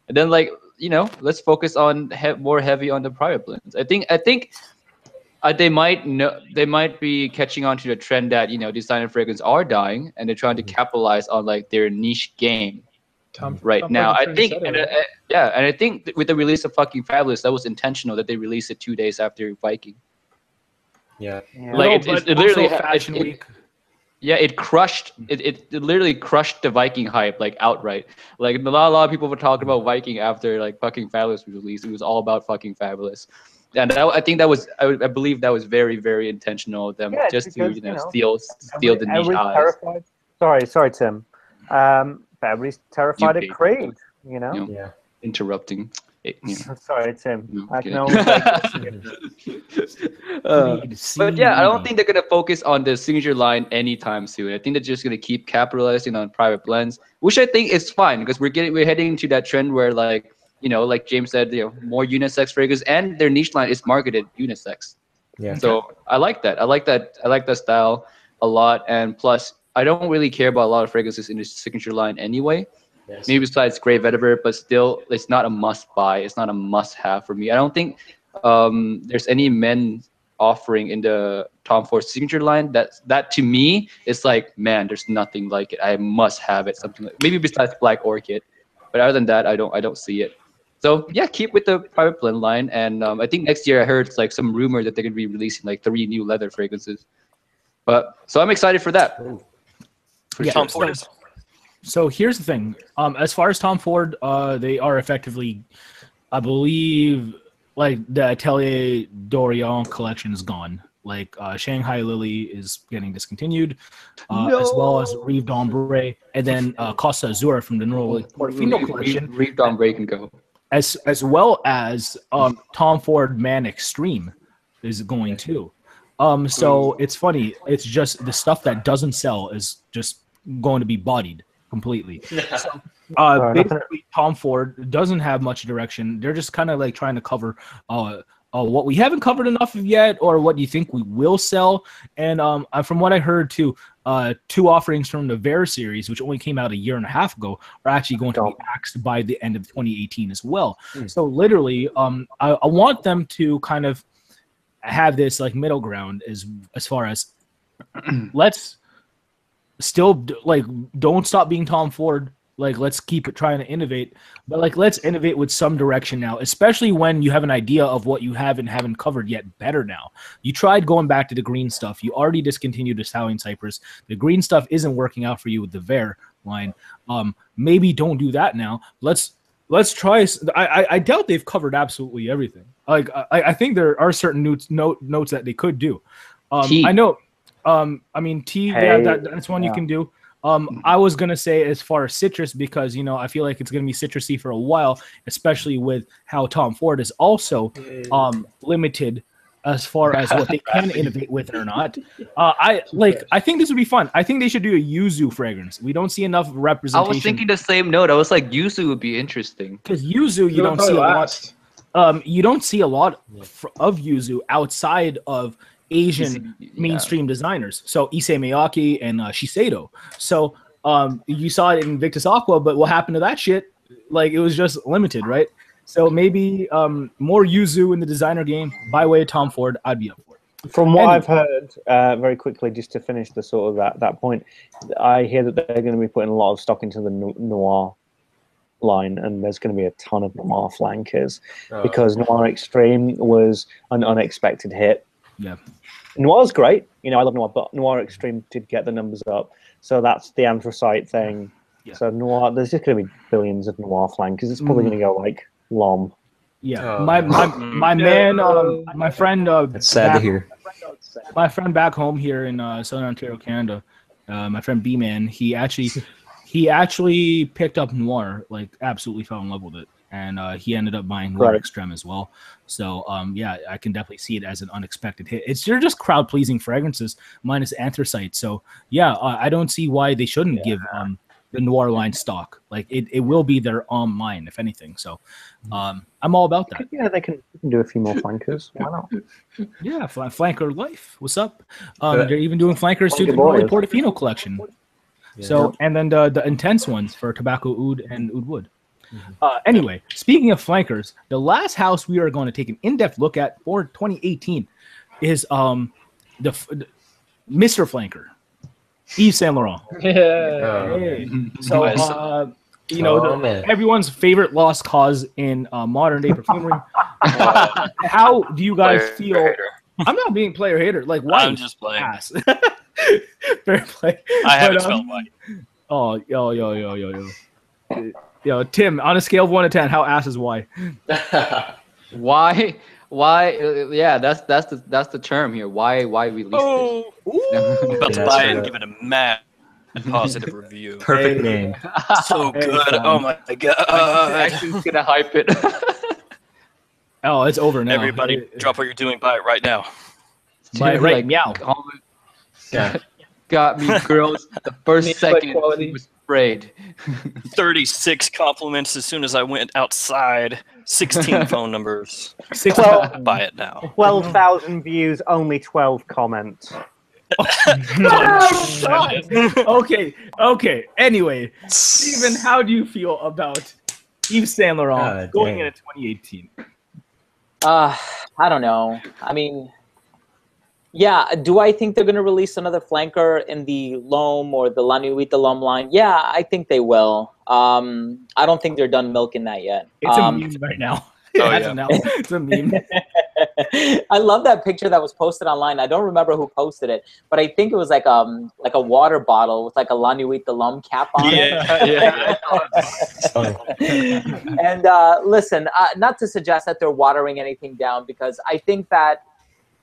then like. You know, let's focus on more heavy on the private blends. I think they might be catching on to the trend that, you know, designer fragrances are dying, and they're trying to capitalize on like their niche game right now. I think, I think with the release of fucking Fabulous, that was intentional that they released it 2 days after Viking. Yeah, yeah. Like no, it literally Fashion Week. Yeah, it literally crushed the Viking hype, like, outright. Like, a lot of people were talking about Viking after, like, fucking Fabulous was released. It was all about fucking Fabulous. And I believe that was very, very intentional of them, just because, to, you know, steal the niche eyes. Terrified. Sorry, Tim. Everybody's terrified of Creed, you know? Yeah. Interrupting. Sorry, Tim. Okay. But yeah, I don't think they're gonna focus on the signature line anytime soon. I think they're just gonna keep capitalizing on private blends, which I think is fine because we're heading to that trend where, like, you know, like James said, you know, more unisex fragrances, and their niche line is marketed unisex. Yeah. So I like that. I like that style a lot. And plus, I don't really care about a lot of fragrances in the signature line anyway. Yes. Maybe besides Grey Vetiver, but still, it's not a must-buy. It's not a must-have for me. I don't think there's any men offering in the Tom Ford signature line. That to me, it's like, man, there's nothing like it. I must have it. Something like, maybe besides Black Orchid, but other than that, I don't see it. So yeah, keep with the private blend line, and I think next year I heard it's like some rumor that they're gonna be releasing like 3 new leather fragrances. But so I'm excited for that. For Tom Ford. So here's the thing. As far as Tom Ford, they are effectively, I believe, like the Atelier d'Orient collection is gone. Like Shanghai Lily is getting discontinued, as well as Rive d'Ambre, and then Costa Azura from the Norway Portofino collection. Rive d'Ambre can go. As well as Tom Ford Man Extreme is going too. So it's funny. It's just the stuff that doesn't sell is just going to be bodied completely. So, basically, Tom Ford doesn't have much direction. They're just kind of like trying to cover what we haven't covered enough of yet, or what you think we will sell. And from what I heard too, two offerings from the Vera series, which only came out a year and a half ago, are actually going to be axed by the end of 2018 as well. So literally, I want them to kind of have this like middle ground as far as let's still like don't stop being Tom Ford. Like, let's keep trying to innovate, but like, let's innovate with some direction now, especially when you have an idea of what you have and haven't covered yet better now. You tried going back to the green stuff. You already discontinued Italian Cypress. The green stuff isn't working out for you with the Vare line. Maybe don't do that now. Let's try. I doubt they've covered absolutely everything. Like, I think there are certain notes that they could do. I know. I mean, tea, hey, yeah, that's one you can do. I was gonna say as far as citrus, because you know I feel like it's gonna be citrusy for a while, especially with how Tom Ford is also limited as far as what they can innovate with or not. I think this would be fun. I think they should do a yuzu fragrance. We don't see enough representation. I was thinking the same note. I was like, yuzu would be interesting because yuzu you don't see a lot. You don't see a lot of yuzu outside of Asian mainstream designers, so Issey Miyake and Shiseido. So you saw it in Victus Aqua, but what happened to that shit? Like, it was just limited, right? So maybe more yuzu in the designer game by way of Tom Ford. I'd be up for it. From what I've heard, very quickly, just to finish the sort of that point, I hear that they're going to be putting a lot of stock into the noir line, and there's going to be a ton of noir flankers because Noir Extreme was an unexpected hit. Yeah, Noir's great. You know, I love Noir, but Noir Extreme did get the numbers up. So that's the anthracite thing. Yeah. So Noir, there's just going to be billions of Noir flankers. It's probably going to go like Lom. Yeah, my friend. It's sad to hear. My friend back home here in Southern Ontario, Canada. My friend B-Man. He actually picked up Noir. Like, absolutely fell in love with it. And he ended up buying Noir Extreme as well. So, yeah, I can definitely see it as an unexpected hit. They're just crowd-pleasing fragrances minus anthracite. So, yeah, I don't see why they shouldn't give the Noir line stock. Like, it will be their line, if anything. So, I'm all about that. Yeah, they can do a few more flankers. Why not? Yeah, flanker life. What's up? They're even doing flankers to the Royal Portofino collection. Yeah. So, and then the intense ones for Tobacco Oud and Oud Wood. Anyway, speaking of flankers, the last house we are going to take an in-depth look at for 2018 is the Mr. Flanker, Yves Saint Laurent. Yeah. So you know, everyone's favorite lost cause in modern-day perfumery. How do you guys feel? I'm not being player hater. Like, why? I'm just playing. Fair play. I haven't felt like. Yo, Tim, on a scale of 1 to 10, how ass is why? Why? Yeah, that's the term here. Why we leased it? About to buy it and give it a mad positive review. Perfect name. So good. Oh my god. Actually, gonna hype it. Oh, it's over now. Everybody, drop what you're doing. Buy it right now. Buy it right now. Got me, girls. The first second was sprayed. 36 compliments as soon as I went outside. 16 phone numbers. 12, buy it now. 12,000 views, only 12 comments. Okay. Anyway, Stephen, how do you feel about Yves Saint Laurent going into 2018? I don't know. I mean. Yeah, do I think they're going to release another flanker in the L'Homme or the La Nuit de L'Homme line? Yeah, I think they will. I don't think they're done milking that yet. It's a meme right now. It's a meme. I love that picture that was posted online. I don't remember who posted it, but I think it was like a water bottle with like a La Nuit de L'Homme cap on it. And listen, not to suggest that they're watering anything down, because I think that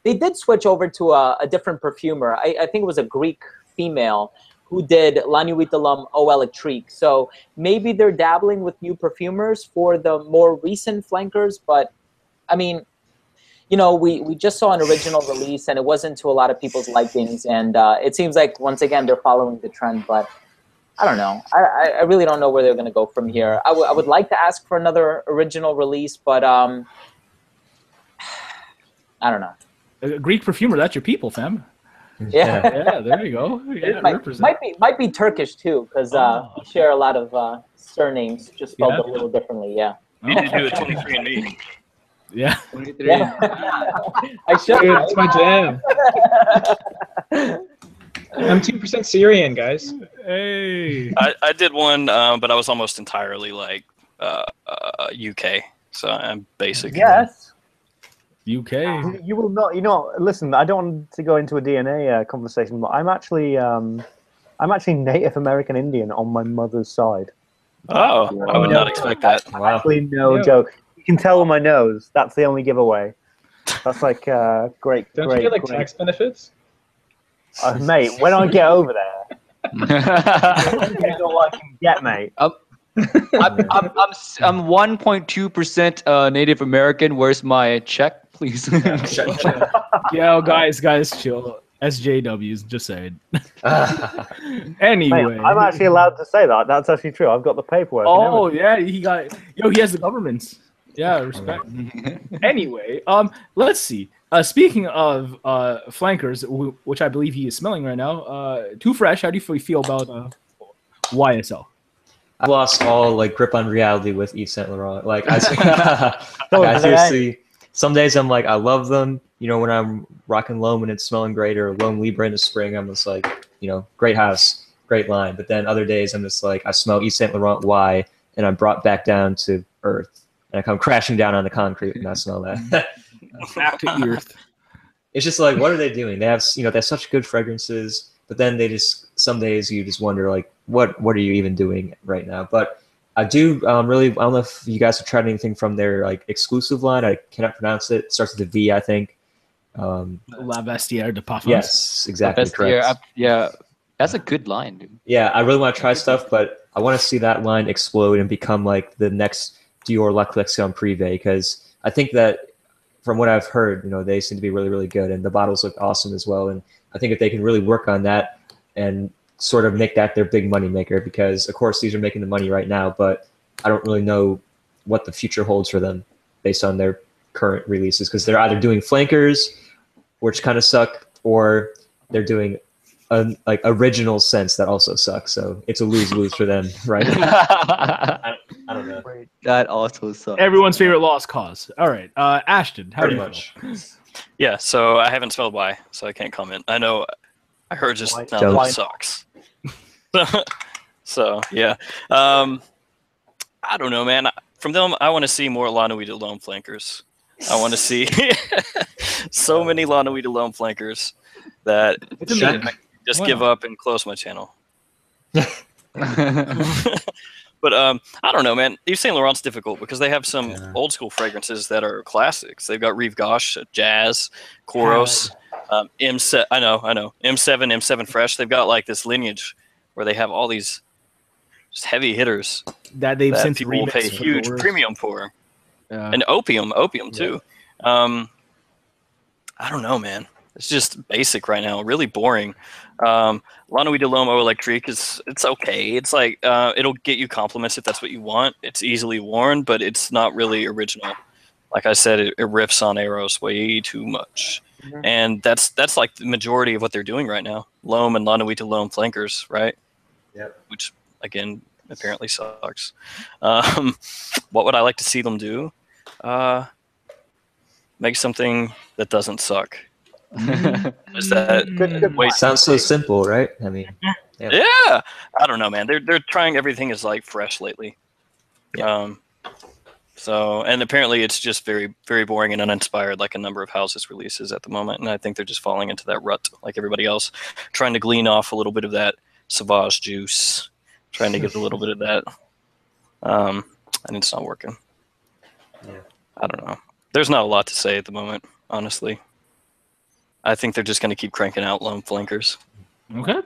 they did switch over to a different perfumer. I think it was a Greek female who did La Nuit de l'Homme Eau Electrique. So maybe they're dabbling with new perfumers for the more recent flankers. But, I mean, you know, we just saw an original release and it wasn't to a lot of people's likings. And it seems like, once again, they're following the trend, but I don't know. I really don't know where they're going to go from here. I would like to ask for another original release, but I don't know. A Greek perfumer, that's your people, fam. Yeah, yeah, there you go. Yeah, might be Turkish too, because we share a lot of surnames, just spelled a little differently. Yeah. You need to do a 23andMe. Yeah. 23. Yeah. I should. Dude, that's my jam. I'm 2% Syrian, guys. Hey. I did one, but I was almost entirely like UK, so I'm basic. Yes. UK. You will not. You know, listen. I don't want to go into a DNA conversation, but I'm actually Native American Indian on my mother's side. Oh, yeah. I would not expect that. Actually, no joke. You can tell on my nose. That's the only giveaway. That's like great. Don't you get like tax benefits? Mate, when I get over there, that's all I can get, mate. I'm 1.2% Native American. Where's my check, please? Yo, guys, chill. SJWs, just saying. Anyway, mate, I'm actually allowed to say that. That's actually true. I've got the paperwork. Oh yeah, he has the governments. Yeah, respect. Anyway, let's see. Speaking of flankers, which I believe he is smelling right now, Too Fresh. How do you feel about YSL? I lost all like grip on reality with Yves Saint Laurent. Like I seriously, some days I'm like I love them. You know, when I'm rocking L'Homme and it's smelling great, or L'Homme Libre in the spring, I'm just like, you know, great house, great line. But then other days I'm just like I smell Yves Saint Laurent Y, and I'm brought back down to earth. And I come crashing down on the concrete and I smell that. Back to earth. It's just like, what are they doing? They have, you know, they have such good fragrances, but then they just, some days you just wonder, like, what are you even doing right now? But I do really, I don't know if you guys have tried anything from their, like, exclusive line. I cannot pronounce it. It starts with a V, I think. La Vestiaire de Parfums. Yes, exactly. Yeah, that's a good line, dude. Yeah, I really want to try stuff, but I want to see that line explode and become, like, the next Dior La Collection Privée, because I think that from what I've heard, you know, they seem to be really, really good, and the bottles look awesome as well. And I think if they can really work on that and sort of make that their big money maker, because of course these are making the money right now, but I don't really know what the future holds for them based on their current releases, because they're either doing flankers, which kind of suck, or they're doing like original scents that also suck. So it's a lose-lose for them, right? I don't know. That also sucks. Everyone's favorite lost cause. All right, Ashton, how do you feel? Yeah, so I haven't spelled Y, so I can't comment. I know, I heard just now that sucks. So yeah, I don't know, man. From them, I want to see more La Nuit de L'Homme flankers. I want to see so many La Nuit de L'Homme flankers that just give up and close my channel. But I don't know, man. Yves Saint Laurent's difficult because they have some old school fragrances that are classics. They've got Rive Gauche, Jazz, Koros. M7, I know. M7 Fresh. They've got like this lineage where they have all these just heavy hitters that they've since people will pay huge premium for, and opium too. Yeah. I don't know, man. It's just basic right now, really boring. La Nuit de L'Homme Eau Electrique is it's okay. It's like it'll get you compliments if that's what you want. It's easily worn, but it's not really original. Like I said, it riffs on Eros way too much. And that's like the majority of what they're doing right now. L'Homme and La Nuit de L'Homme flankers, right? Yep. Which, again, apparently sucks. What would I like to see them do? Make something that doesn't suck. Is that good sounds so simple, right? I mean, yeah. I don't know, man. They're trying everything is like fresh lately. Yeah. So, and apparently it's just very, very boring and uninspired, like a number of houses releases at the moment. And I think they're just falling into that rut, like everybody else, trying to glean off a little bit of that Sauvage juice, trying to get a little bit of that. And it's not working. Yeah. I don't know. There's not a lot to say at the moment, honestly. I think they're just going to keep cranking out L'Homme flankers. Okay.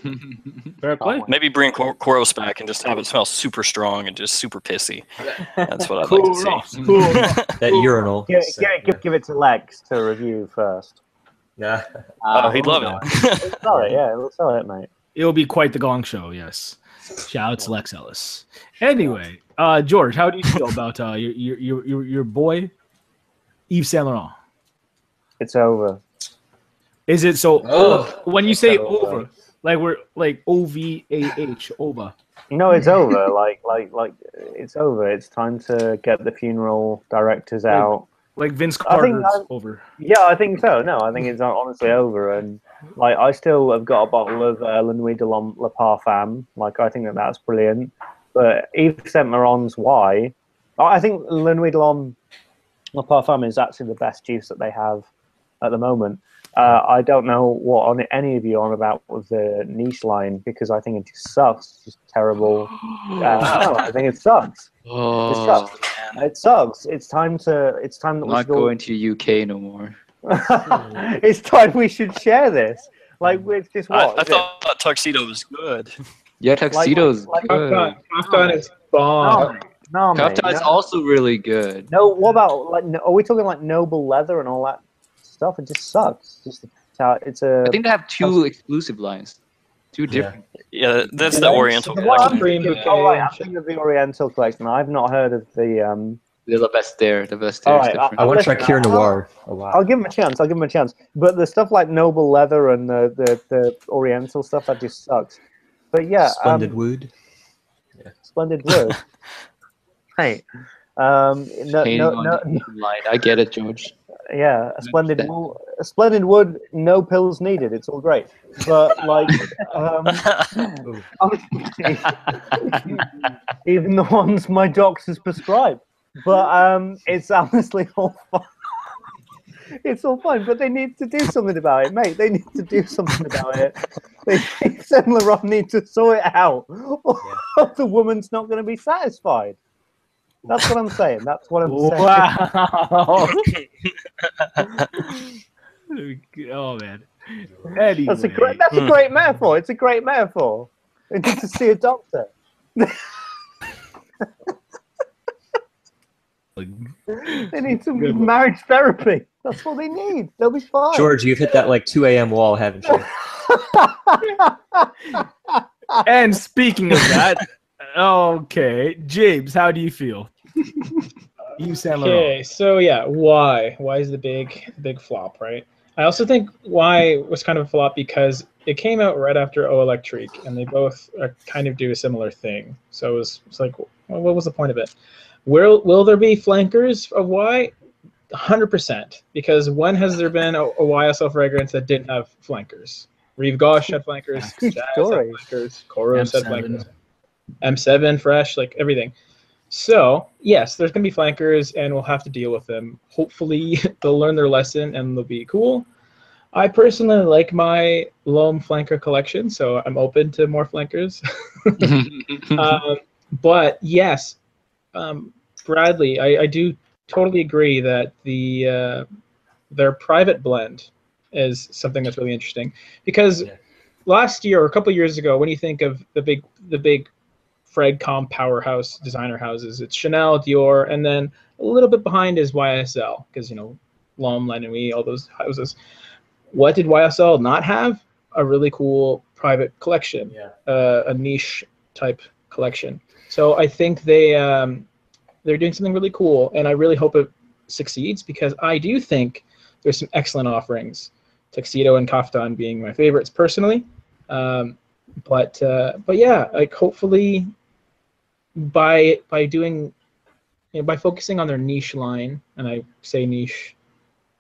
Fair play. Maybe bring Koros back and just have it smell super strong and just super pissy. That's what I'd like to see. Cool. That urinal. Give it to Lex to review first. Yeah. Oh, he'd love it. Sorry, yeah, we'll sell it, mate. It'll be quite the gong show, yes. Shout out to Lex Ellis. Anyway, George, how do you feel about your boy, Yves Saint Laurent? It's over. Is it so? When you say over, like we're like O-V-A-H, over. No, it's over. like it's over. It's time to get the funeral directors out. Like Vince Carter's over. Yeah, I think so. No, I think it's honestly over. And like, I still have got a bottle of La Nuit de la Parfum. Like, I think that that's brilliant. But Yves Saint Laurent's why? I think La Nuit de la Parfum is actually the best juice that they have at the moment. I don't know what on any of you on about with the niche line, because I think it just sucks. It's just terrible. No, I think it sucks. Oh, it sucks. It's time that we should not going to UK no more. It's time we should share this. Like with this. I thought Tuxedo was good. Yeah, Tuxedo is good. Kaftan is bomb. No, Kaftan is also really good. No, what about like? Are we talking like Noble Leather and all that stuff? It just sucks. I think they have two exclusive lines. Two different. Yeah, that's the Oriental collection. Oh, right, I'm thinking of the Oriental collection. I've not heard of the. They're the best there. The best there. Right, I want to try Kir Noir a lot. I'll give him a chance. But the stuff like Noble Leather and the Oriental stuff, that just sucks. But yeah. Splendid Wood. Yeah. Splendid Wood. Hey. No. I get it, George. Yeah, a splendid wood, no pills needed. It's all great. But, like, even the ones my doctors prescribe. But it's honestly all fine. It's all fine, but they need to do something about it, mate. Saint Laurent need to sort it out. Or the woman's not going to be satisfied. That's what I'm saying. Wow. Oh, man. Anyway. That's a great metaphor. It's a great metaphor. It's good to see a doctor. They need some marriage therapy. That's what they need. They'll be fine. George, you've hit that like 2 a.m. wall, haven't you? And speaking of that... Okay, James, how do you feel? Okay, so yeah, why? Why is the big flop, right? I also think why was kind of a flop because it came out right after O Electrique, and they both kind of do a similar thing. So it's like, well, what was the point of it? Will there be flankers of why? 100%, because when has there been a YSL fragrance that didn't have flankers? Reeve Gauche had flankers, Jazz had flankers, Koros had flankers. M7 fresh, like everything. So yes, there's gonna be flankers and we'll have to deal with them. Hopefully they'll learn their lesson and they'll be cool. I personally like my Loam flanker collection, so I'm open to more flankers. But yes, Bradley, I do totally agree that their private blend is something that's really interesting, because last year or a couple of years ago, when you think of the big FredCom powerhouse designer houses, it's Chanel, Dior, and then a little bit behind is YSL, because, you know, L'Homme, La Nuit, all those houses. What did YSL not have? A really cool private collection, a niche type collection. So I think they're doing something really cool, and I really hope it succeeds, because I do think there's some excellent offerings. Tuxedo and Kaftan being my favorites personally, but yeah, like hopefully by doing, you know, by focusing on their niche line, and I say niche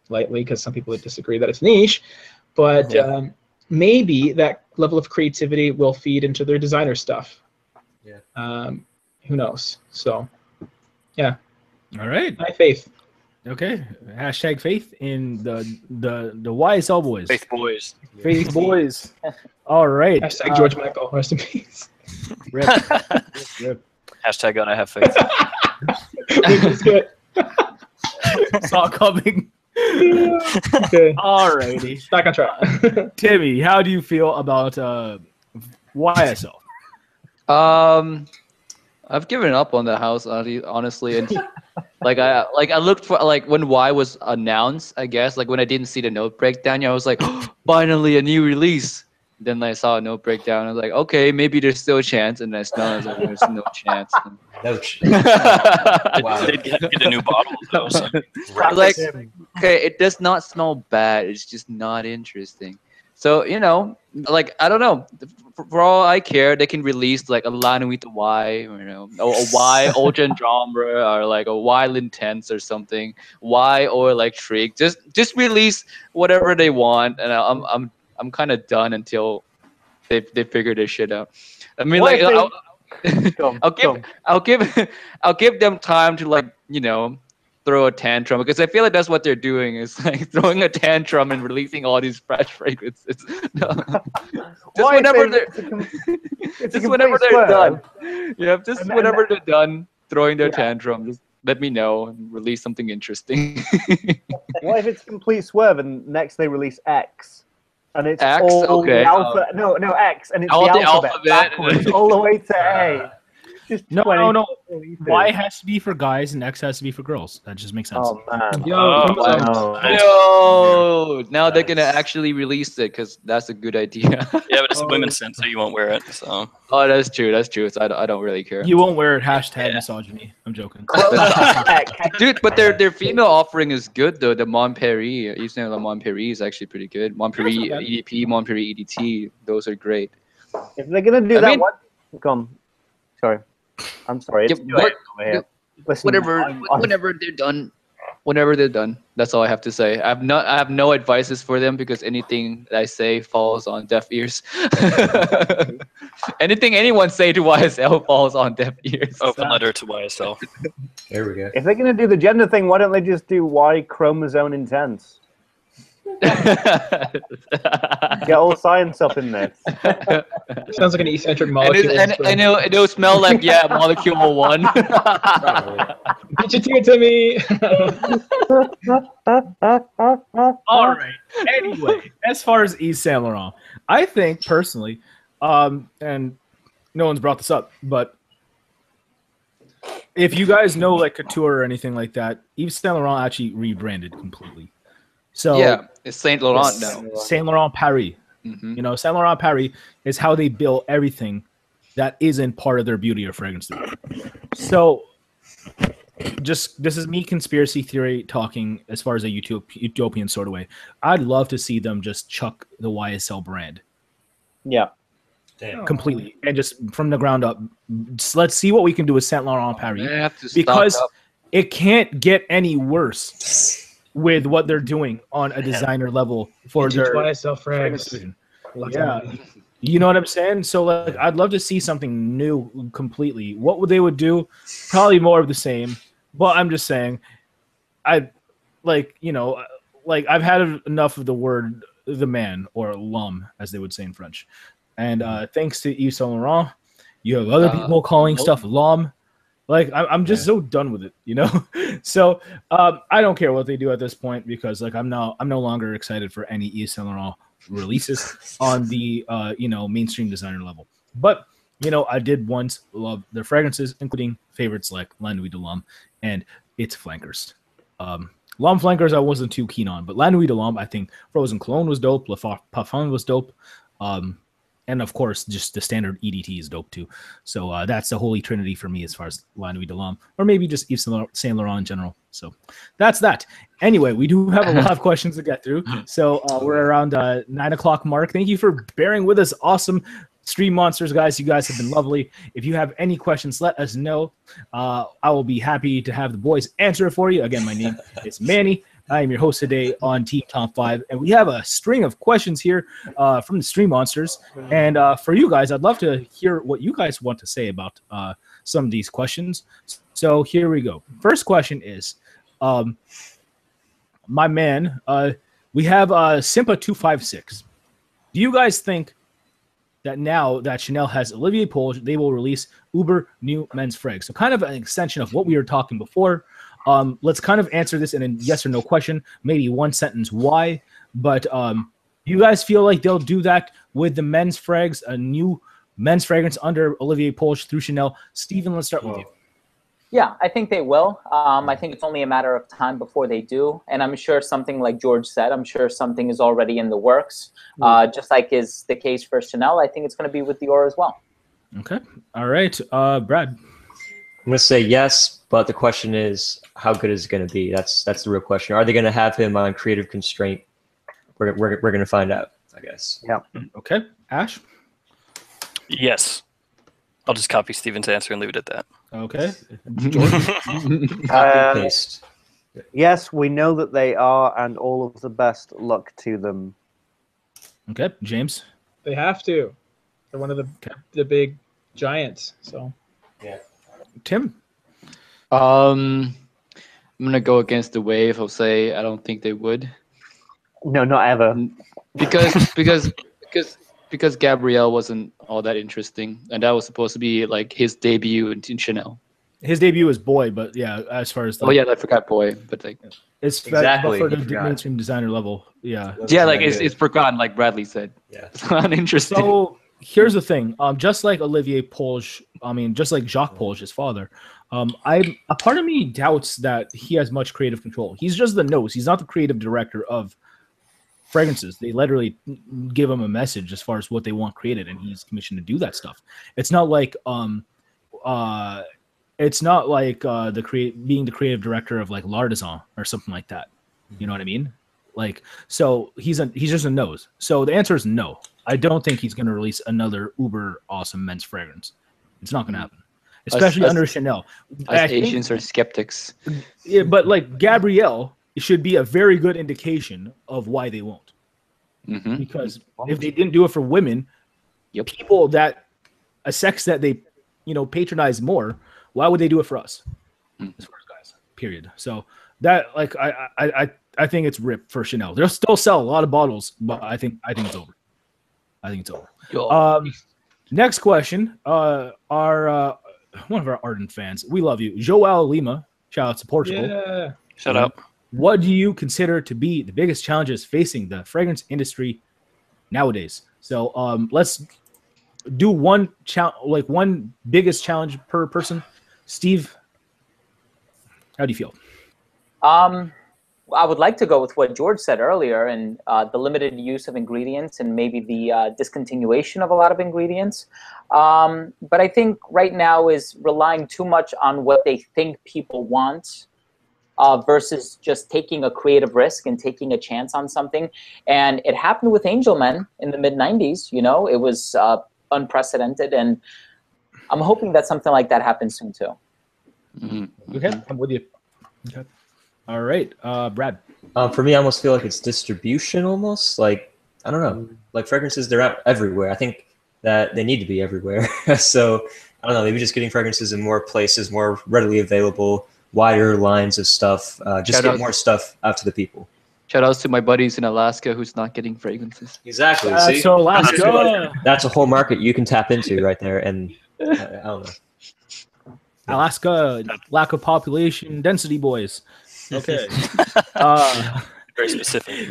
lightly because some people would disagree that it's niche, but maybe that level of creativity will feed into their designer stuff. Yeah. Who knows? So, yeah. All right. My faith. Okay, hashtag faith in the YSL boys. Faith boys. Faith boys. All right. Hashtag George Michael, rest in peace. Rip. Rip. Hashtag God, I have faith. Saw coming. Okay. Alrighty. Back on track. Timmy, how do you feel about YSL? I've given up on the house, honestly. And like I looked for, like, when Y was announced, I guess, like when I didn't see the note breakdown, I was like, oh, finally a new release. Then I saw a note breakdown. I was like, okay, maybe there's still a chance. And I smelled, I was like, there's no chance. No chance. Wow. They did get a new bottle, though. So. I was like, okay, it does not smell bad. It's just not interesting. So, you know, like, I don't know. For all I care, they can release like a Lanuita Y, you know, or a Y Ultra Andromeda, or like a Y Lintense or something, Y or like Trig. Just release whatever they want, and I'm kind of done until they figure this shit out. I mean, what, like, I'll give them time to, like, you know, throw a tantrum, because I feel like that's what they're doing, is like throwing a tantrum and releasing all these fresh fragrances. No. Just whenever they're done. Yeah, just whenever they're done throwing their tantrum, just let me know and release something interesting. What if it's complete swerve and next they release X? And it's X, all okay. Alpha, no, X, and it's the alphabet all the way to A. Just no. Y has to be for guys and X has to be for girls. That just makes sense. Oh, man. Yo, now they're gonna actually release it, because that's a good idea. Yeah, but it's women's scent, so you won't wear it. So. Oh, that's true. So I don't really care. You won't wear it. Hashtag misogyny. I'm joking. Dude, but their female offering is good though. The Montperi, Yves Saint Laurent Montperi is actually pretty good. Montperi EDP, Montperi EDT, those are great. If they're gonna do whenever they're done, that's all I have to say. I have no advices for them, because anything that I say falls on deaf ears. Anything anyone say to YSL falls on deaf ears. Open letter to YSL. There we go. If they're gonna do the gender thing, why don't they just do Y chromosome intense? Get all science up in there. Sounds like an eccentric molecule. And it'll smell like, yeah, molecule 1. Get your tear to me. All right. Anyway, as far as Yves Saint Laurent, I think personally, and no one's brought this up, but if you guys know like couture or anything like that, Yves Saint Laurent actually rebranded completely. So yeah, it's Saint Laurent now. Saint Laurent Paris. Mm-hmm. You know, Saint Laurent Paris is how they bill everything that isn't part of their beauty or fragrance. So, just this is me conspiracy theory talking as far as a utopian sort of way. I'd love to see them just chuck the YSL brand. Yeah. Damn. Completely, and just from the ground up. Just let's see what we can do with Saint Laurent Paris, because it can't get any worse. With what they're doing on a designer level for their YSL. Yeah. You know what I'm saying? So like, I'd love to see something new completely. What would they would do? Probably more of the same. But I'm just saying, I like, you know, like I've had enough of the word the man, or l'homme as they would say in French. And thanks to Yves Saint Laurent, you have other people calling stuff l'homme. Like, I'm just so done with it, you know? So I don't care what they do at this point, because like I'm no longer excited for any Yves Saint Laurent releases on the you know, mainstream designer level. But you know, I did once love their fragrances, including favorites like La Nuit de l'Homme and its flankers. L'Homme flankers I wasn't too keen on, but La Nuit de l'Homme, I think Frozen Cologne was dope, Le Parfum was dope. And of course, just the standard EDT is dope too. So that's the holy trinity for me as far as La Nuit de l'Homme, or maybe just Yves Saint Laurent in general. So that's that. Anyway, we do have a lot of questions to get through. So we're around 9 o'clock mark. Thank you for bearing with us. Awesome stream monsters, guys. You guys have been lovely. If you have any questions, let us know. I will be happy to have the boys answer it for you. Again, my name is Manny. I am your host today on Team Top 5, and we have a string of questions here from the Stream Monsters. And for you guys, I'd love to hear what you guys want to say about some of these questions. So here we go. First question is, my man, we have Simpa256. Do you guys think that now that Chanel has Olivier Polge, they will release Uber New Men's Frag? So kind of an extension of what we were talking before. Let's kind of answer this in a yes or no question, maybe one sentence why, but you guys feel like they'll do that with the men's frags, a new men's fragrance under Olivier Polch through Chanel? Stephen, let's start with you. Yeah, I think they will. I think it's only a matter of time before they do. And I'm sure something like George said, I'm sure something is already in the works. Just like is the case for Chanel, I think it's going to be with Dior as well. Okay. All right. Brad. I'm going to say yes, but the question is, how good is it going to be? That's the real question. Are they going to have him on creative constraint? We're going to find out, I guess. Yeah. Okay. Ash? Yes. I'll just copy Stephen's answer and leave it at that. Okay. Yes, we know that they are, and all of the best luck to them. Okay, James. They have to. They're one of the big giants. So. Yeah. Tim. I'm gonna go against the wave. I'll say I don't think they would. No, not ever. Because Gabrielle wasn't all that interesting, and that was supposed to be like his debut in Chanel. His debut was Boy, but yeah, as far as the, oh yeah, I forgot Boy, but like it's exactly for the mainstream designer level, yeah, yeah, like it's forgotten, like Bradley said, yeah, it's not interesting. So here's the thing, just like Olivier Polch, I mean, just like Jacques Polch, his father, a part of me doubts that he has much creative control. He's just the nose. He's not the creative director of fragrances. They literally give him a message as far as what they want created, and he's commissioned to do that stuff. It's not like being the creative director of like L'Artisan or something like that. You know what I mean? Like, so he's just a nose. So the answer is no. I don't think he's going to release another uber awesome men's fragrance. It's not going to happen. Especially under Chanel. Asians are skeptics. Yeah, but like Gabrielle, it should be a very good indication of why they won't. Mm-hmm. Because if they didn't do it for women, people that a sex that they, you know, patronize more, why would they do it for us? Mm. As far as guys, period. So that, like, I think it's ripped for Chanel. They'll still sell a lot of bottles, but I think it's over. I think it's over. Next question. One of our ardent fans, we love you, Joao Lima. Shout out to Portugal. Yeah. Shut up. What do you consider to be the biggest challenges facing the fragrance industry nowadays? So let's do one biggest challenge per person. Steve, how do you feel? I would like to go with what George said earlier, and the limited use of ingredients and maybe the discontinuation of a lot of ingredients. But I think right now is relying too much on what they think people want, versus just taking a creative risk and taking a chance on something. And it happened with Angelman in the mid-90s. You know, it was unprecedented, and I'm hoping that something like that happens soon too. Mm-hmm. Okay, I'm with you. Okay. All right, Brad. For me, I almost feel like it's distribution almost. Like, I don't know. Like fragrances, they're out everywhere. I think that they need to be everywhere. So, I don't know, maybe just getting fragrances in more places, more readily available, wider lines of stuff, just get more stuff out to the people. Shout outs to my buddies in Alaska who's not getting fragrances. Exactly. See? So Alaska. That's a whole market you can tap into right there. And I don't know. Alaska, lack of population density, boys. Okay. Very specific.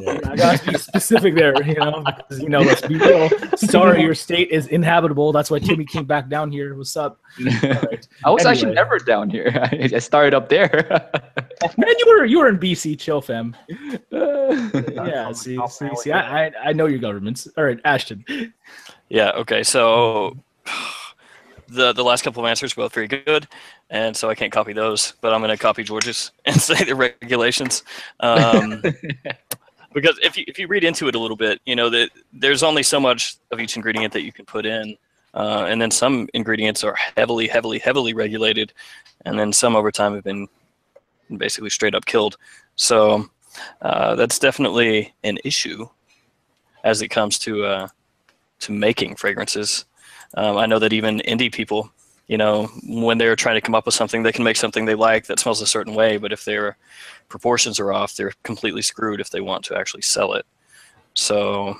Yeah. I gotta be specific there, you know, because, you know, let's be real. Sorry, your state is inhabitable. That's why Timmy came back down here. What's up? All right. I was actually never down here. I started up there. Man, you were in BC, chill, fam. Yeah, see, I know your governments. All right, Ashton. Yeah. Okay. So the last couple of answers were both very good, and so I can't copy those, but I'm going to copy George's and say the regulations. Because if you read into it a little bit, you know, that there's only so much of each ingredient that you can put in, and then some ingredients are heavily, heavily, heavily regulated, and then some over time have been basically straight up killed. So that's definitely an issue as it comes to making fragrances. I know that even indie people, you know, when they're trying to come up with something, they can make something they like that smells a certain way, but if their proportions are off, they're completely screwed if they want to actually sell it. So,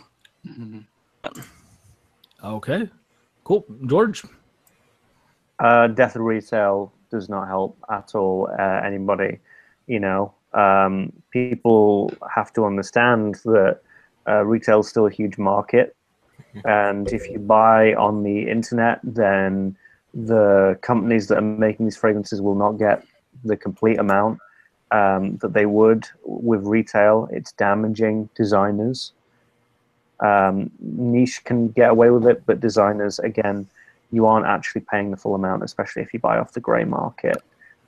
okay, cool. George? Death resale does not help at all anybody. You know, people have to understand that retail is still a huge market. And if you buy on the internet, then the companies that are making these fragrances will not get the complete amount that they would with retail. It's damaging designers. Niche can get away with it, but designers, again, you aren't actually paying the full amount, especially if you buy off the grey market.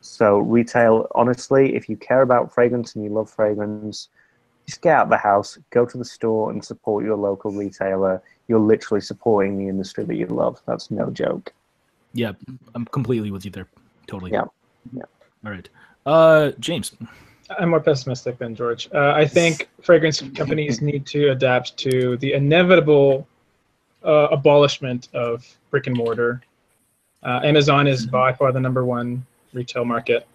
So retail, honestly, if you care about fragrance and you love fragrance, just get out of the house, go to the store and support your local retailer. You're literally supporting the industry that you love. That's no joke. Yeah, I'm completely with you there. Totally. Yeah. Yeah. All right. James. I'm more pessimistic than George. I think fragrance companies need to adapt to the inevitable abolishment of brick and mortar. Amazon is by far the #1 retail market.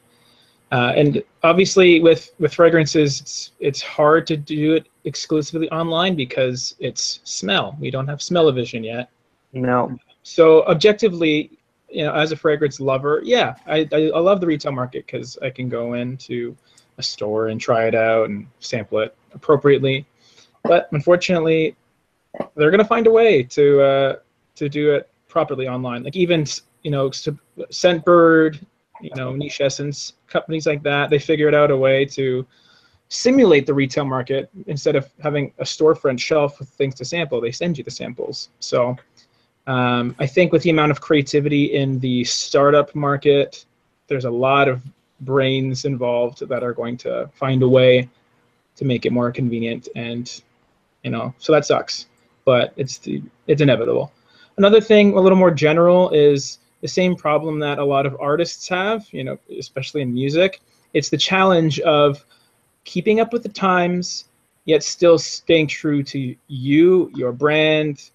And obviously with fragrances, it's hard to do it exclusively online because it's smell. We don't have smell-o-vision yet. No. So objectively, you know, as a fragrance lover, yeah, I love the retail market because I can go into a store and try it out and sample it appropriately. But unfortunately, they're going to find a way to do it properly online. Like even, you know, Scentbird, you know, niche essence companies like that, they figured out a way to simulate the retail market instead of having a storefront shelf with things to sample. They send you the samples. So I think with the amount of creativity in the startup market, there's a lot of brains involved that are going to find a way to make it more convenient, and you know, so that sucks, but it's inevitable. Another thing, a little more general, is the same problem that a lot of artists have, you know, especially in music. It's the challenge of keeping up with the times, yet still staying true to you, your brand,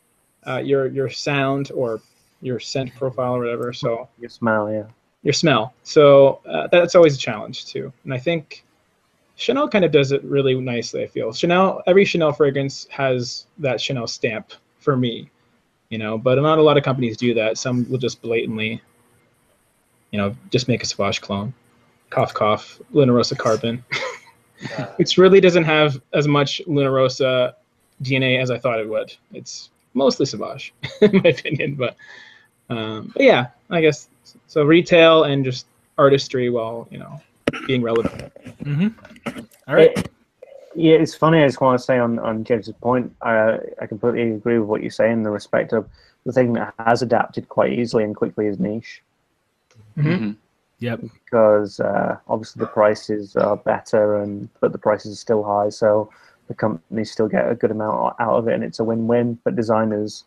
your sound, or your scent profile, or whatever. So your smell, yeah, your smell. So that's always a challenge too. And I think Chanel kind of does it really nicely. I feel Chanel, every Chanel fragrance has that Chanel stamp for me. You know, but not a lot of companies do that. Some will just blatantly, you know, just make a Sauvage clone. Cough, cough, Luna Rossa carbon. It really doesn't have as much Luna Rossa DNA as I thought it would. It's mostly Sauvage, in my opinion. But yeah, I guess. So retail and just artistry while, you know, being relevant. Mm-hmm. All right. Yeah, it's funny. I just want to say on James's point, I completely agree with what you say in the respect of the thing that has adapted quite easily and quickly is niche. Mm-hmm. Yep. Because obviously the prices are better, but the prices are still high, so the companies still get a good amount out of it, and it's a win-win. But designers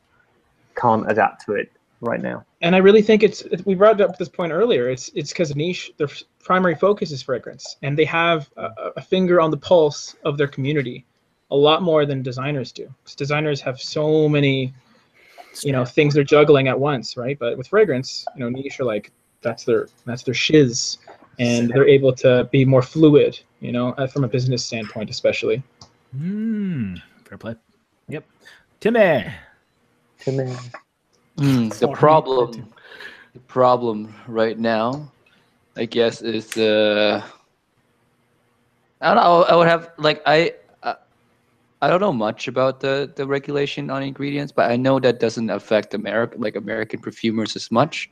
can't adapt to it right now. And I really think we brought up this point earlier. It's because niche, their primary focus is fragrance, and they have a finger on the pulse of their community a lot more than designers do. Because designers have so many, you know, things they're juggling at once, right? But with fragrance, you know, niche are like, that's their shiz, and they're able to be more fluid, you know, from a business standpoint, especially. Fair play. Yep. Timmy. The problem right now, I guess, is I don't know. I would have like I don't know much about the regulation on ingredients, but I know that doesn't affect American perfumers as much.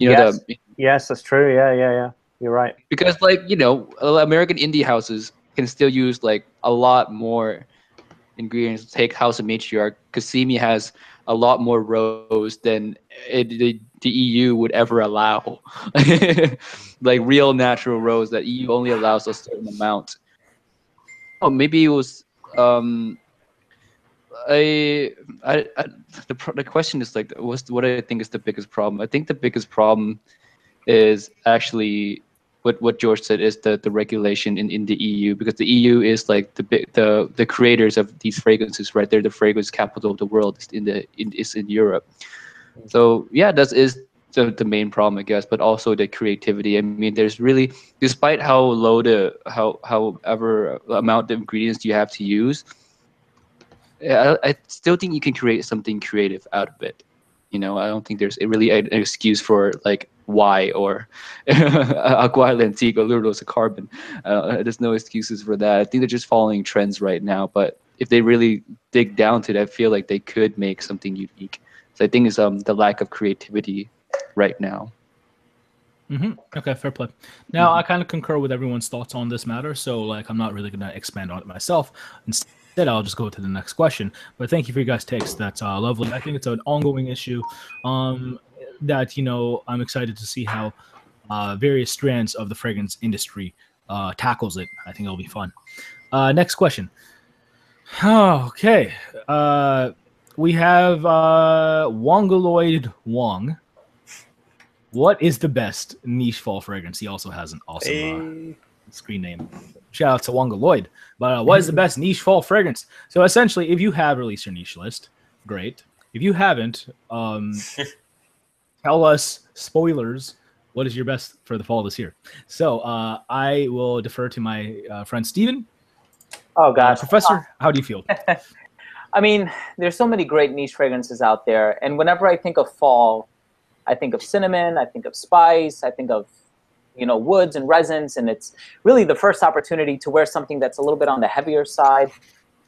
You know, yes. Yes, that's true. Yeah. You're right. Because like, you know, American indie houses can still use like a lot more ingredients. Take House of Matriarch. Kasimi has a lot more rose than the EU would ever allow. Like real natural rose that EU only allows a certain amount. Oh, maybe it was the question is like, what I think is the biggest problem. I think the biggest problem is actually what George said, is the regulation in the EU, because the EU is like the creators of these fragrances, right? They're the fragrance capital of the world. It's in Europe. So yeah, that is the main problem, I guess, but also the creativity. I mean, there's really, despite how low however amount of ingredients you have to use, I still think you can create something creative out of it. You know, I don't think there's really an excuse for like Y or Aqua Antique or Allure Carbon. There's no excuses for that. I think they're just following trends right now, but if they really dig down to it, I feel like they could make something unique. So I think it's the lack of creativity right now. Mm-hmm. Okay, fair play. Now, I kind of concur with everyone's thoughts on this matter, so like I'm not really going to expand on it myself. Instead, I'll just go to the next question. But thank you for your guys' takes. That's lovely. I think it's an ongoing issue that, you know, I'm excited to see how various strands of the fragrance industry tackles it. I think it'll be fun. Next question. Okay. We have Wongaloid Wong. What is the best niche fall fragrance? He also has an awesome screen name. Shout out to Wonga Lloyd. But what is the best niche fall fragrance? So essentially, if you have released your niche list, great. If you haven't, tell us, spoilers, what is your best for the fall this year? So I will defer to my friend Stephen. Oh, gosh. Professor, how do you feel? I mean, there's so many great niche fragrances out there. And whenever I think of fall, I think of cinnamon, I think of spice, I think of, you know, woods and resins, and it's really the first opportunity to wear something that's a little bit on the heavier side.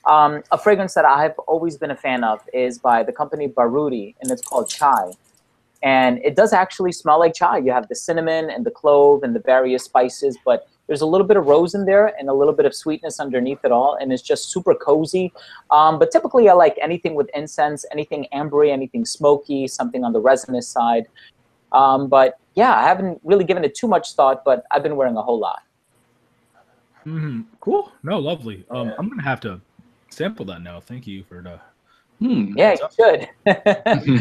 A fragrance that I've always been a fan of is by the company Baruti, and it's called Chai. And it does actually smell like chai. You have the cinnamon and the clove and the various spices, but there's a little bit of rose in there and a little bit of sweetness underneath it all, and it's just super cozy. But typically, I like anything with incense, anything ambery, anything smoky, something on the resinous side. But yeah, I haven't really given it too much thought, but I've been wearing a whole lot. Mm-hmm. Cool. No, lovely. I'm going to have to sample that now. Thank you for the... Yeah, you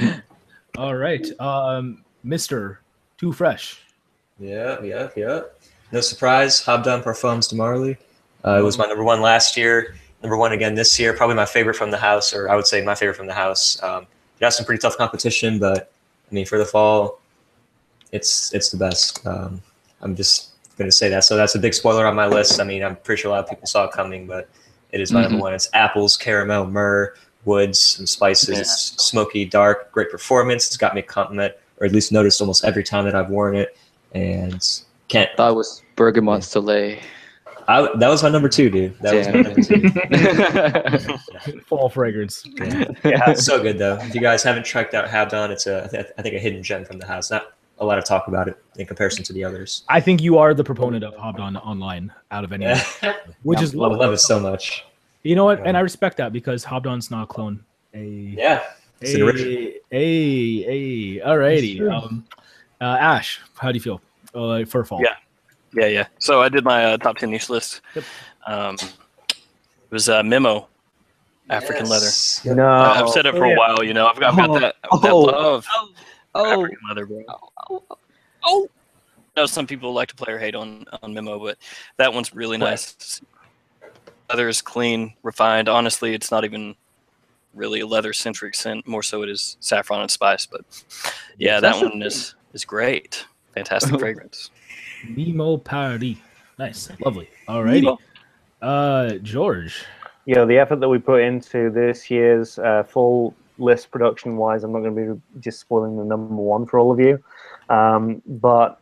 should. All right. Mr. Too Fresh. Yeah. No surprise, Habdam Parfums de Marly. It was my #1 last year, #1 again this year. Probably my favorite from the house, or I would say my favorite from the house. It has some pretty tough competition, but I mean, for the fall, it's the best. I'm just gonna say that. So that's a big spoiler on my list. I mean, I'm pretty sure a lot of people saw it coming, but it is my #1. It's apples, caramel, myrrh, woods, and spices. Yeah. It's smoky, dark, great performance. It's got me a compliment, or at least noticed almost every time that I've worn it, and. I thought it was Bergamot Soleil. That was my #2, dude. That was my #2. Fall fragrance. Yeah, it's so good, though. If you guys haven't checked out Habdon, it's, I think, a hidden gem from the house. Not a lot of talk about it in comparison to the others. I think you are the proponent of Habdon online out of anyone, which is lovely. I love it so much. You know what? And I respect that because Habdon's not a clone. All righty. Ash, how do you feel? For fall. Yeah. So I did my top 10 niche list. Yep. It was Memo, African leather. No, I've said it for a while. You know, I've got that love. African leather, bro. I know some people like to play or hate on Memo, but that one's really nice. Leather is clean, refined. Honestly, it's not even really a leather-centric scent. More so, it is saffron and spice. But yeah, that one is great. Fantastic fragrance. Memo Paris. Nice. Lovely. All righty. George. Yeah, the effort that we put into this year's full list production-wise, I'm not going to be just spoiling the #1 for all of you, but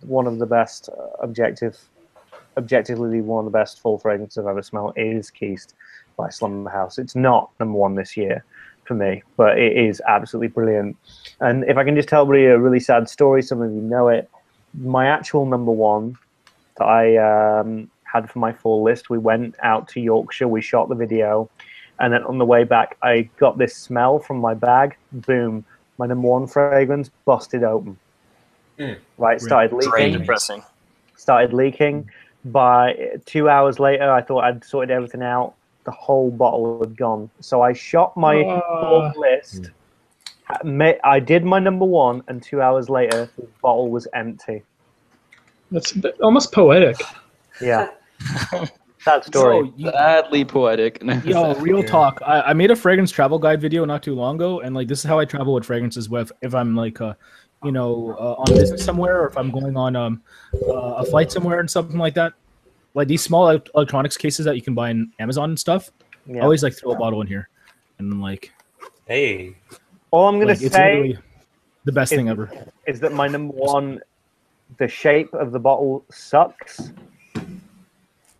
one of the best objectively one of the best full fragrances I've ever smelled is Keast by Slumberhouse. It's not #1 this year for me, but it is absolutely brilliant. And if I can just tell a really sad story, some of you know it, my actual #1 that I had for my fall list, we went out to Yorkshire, we shot the video, and then on the way back, I got this smell from my bag, boom, my #1 fragrance busted open. Right, started leaking. Very depressing. Started leaking. By 2 hours later, I thought I'd sorted everything out. The whole bottle had gone. So I shot my whole list. I did my #1, and 2 hours later, the bottle was empty. That's a bit, almost poetic. Yeah. Sad story. So badly poetic. Yo, real talk. I made a fragrance travel guide video not too long ago, and like this is how I travel with fragrances. If I'm like, you know, on business somewhere, or if I'm going on a flight somewhere and something like that. Like these small electronics cases that you can buy in Amazon and stuff, I always like throw a bottle in here, and then like, hey, all I'm gonna say The best thing ever. Is that my number one, the shape of the bottle sucks,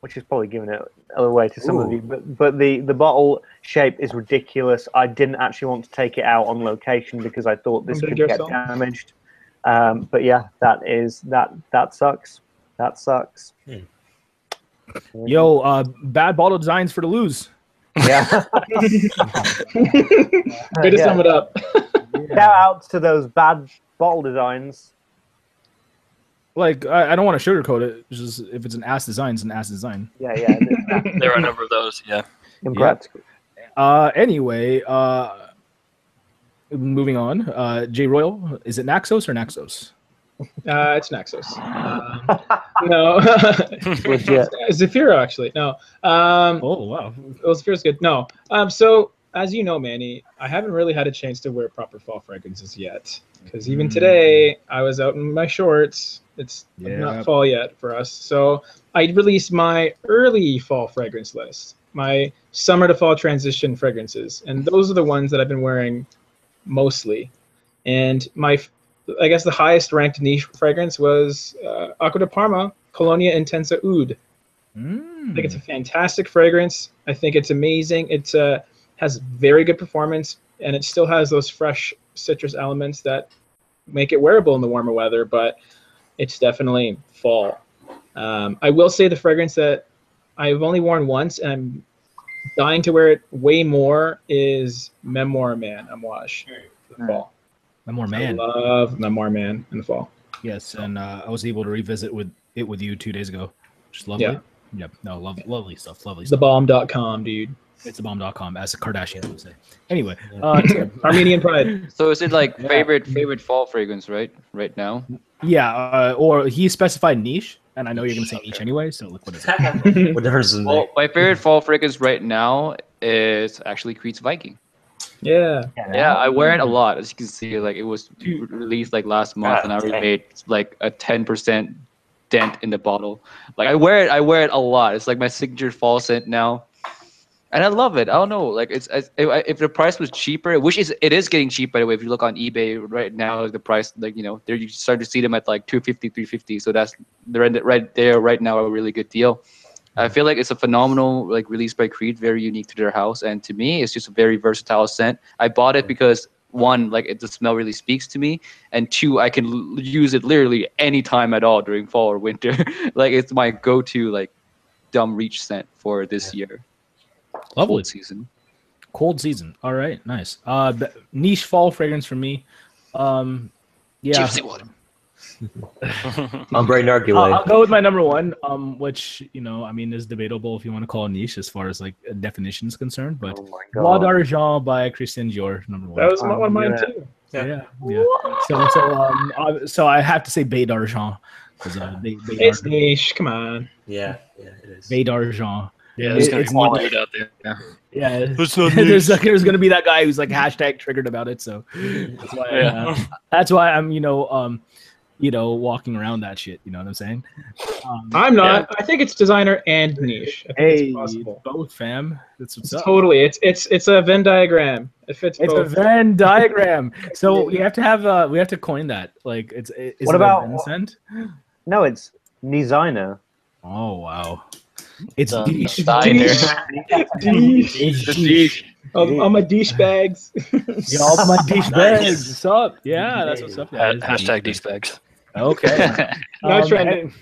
which is probably giving it away to some of you, but the bottle shape is ridiculous. I didn't actually want to take it out on location because I thought this could get damaged. But yeah, that sucks. That sucks. Hmm. Yo, bad bottle designs for the lose. Yeah. Good to sum it up. Shout out to those bad bottle designs. Like, I don't want to sugarcoat it. It's just, if it's an ass design, it's an ass design. Yeah, yeah. There are a number of those, yeah. Impractical. Yeah. Anyway, moving on. J. Royal, is it Naxos or Naxos? It's Naxos. No. Zafiro, actually. No. Oh, wow. Well, Zafiro's good. No. So, as you know, Manny, I haven't really had a chance to wear proper fall fragrances yet. Because even today, I was out in my shorts. It's not fall yet for us. So I released my early fall fragrance list, my summer to fall transition fragrances. And those are the ones that I've been wearing mostly. And my, I guess the highest ranked niche fragrance was Acqua di Parma Colonia Intensa Oud. I think it's a fantastic fragrance. I think it's amazing. It has very good performance, and it still has those fresh citrus elements that make it wearable in the warmer weather, but it's definitely fall. I will say the fragrance that I've only worn once and I'm dying to wear it way more is Memoir Man Amouage for the fall. Memoir Man. I love Memoir Man in the fall. Yes, and I was able to revisit it with you 2 days ago. Just lovely. Yeah. Yep. No, lovely stuff. Lovely stuff. Thebomb.com, dude. It's thebomb.com, as a Kardashian would say. Anyway, Armenian Pride. So is it like favorite fall fragrance right now? Yeah, or he specified niche, and I know you're going to say niche anyway, so look what it is. Well, my favorite fall fragrance right now is actually Creed's Viking. Yeah. Yeah, I wear it a lot. As you can see, like it was released like last month, and I already made like a 10% dent in the bottle. Like I wear it a lot. It's like my signature fall scent now. And I love it. I don't know, like it's if the price was cheaper, which it is getting cheap, by the way. If you look on eBay right now, like the price, like you know, there you start to see them at like $250, $350. So that's right now a really good deal. I feel like it's a phenomenal like release by Creed, very unique to their house, and to me, it's just a very versatile scent. I bought it because one, like the smell really speaks to me, and two, I can use it literally any time at all during fall or winter. Like it's my go-to like dumb reach scent for this year. Lovely. Cold season. All right, nice. Niche fall fragrance for me. Yeah. Gypsy Water. I'm very narguilé. I'll go with my number one, which, you know, I mean, is debatable if you want to call it niche as far as like a definition is concerned. But Bois d'Argent by Christian Dior, number one. That was one of mine too. Yeah. So I have to say Bait d'Argent because it's niche. Come on. Yeah, it is. Bait d'Argent. Yeah, there's going to be one dude out there. Yeah. There's going to be that guy who's like hashtag triggered about it. So that's why, that's why I'm, you know, walking around that shit. You know what I'm saying? I'm not. Yeah. I think it's designer and niche. I think it's possible. Both, fam. That's what's up. Totally. It's a Venn diagram. It fits both. It's a Venn diagram. So we have to have we have to coin that. Like it's what about Vincent? No, it's designer. Oh wow. It's Deesh. All my Deesh bags. All my Deesh bags. What's up? Yeah, that's what's up. Hashtag Deesh bags. Okay.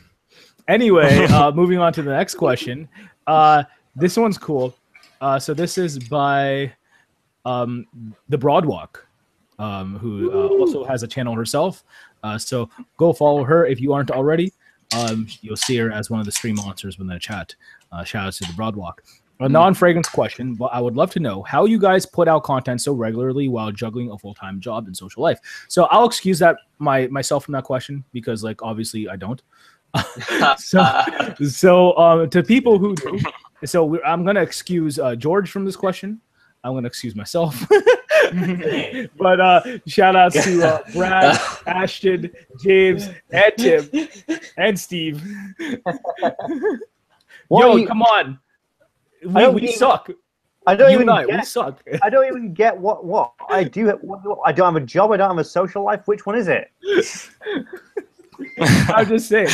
Anyway, moving on to the next question. This one's cool. So this is by The Broadwalk, who also has a channel herself. So go follow her if you aren't already. You'll see her as one of the stream monsters within the chat. Shout out to The Broadwalk. A non-fragrance question, but I would love to know how you guys put out content so regularly while juggling a full-time job and social life. So I'll excuse that myself from that question because, like, obviously I don't. so to people who do, I'm going to excuse George from this question. I'm going to excuse myself. But shout outs to Brad, Ashton, James, and Tim, and Steve. Yo, come on. We suck. I don't even know. We suck. I don't even get what I do. I don't have a job. I don't have a social life. Which one is it? I'm just saying.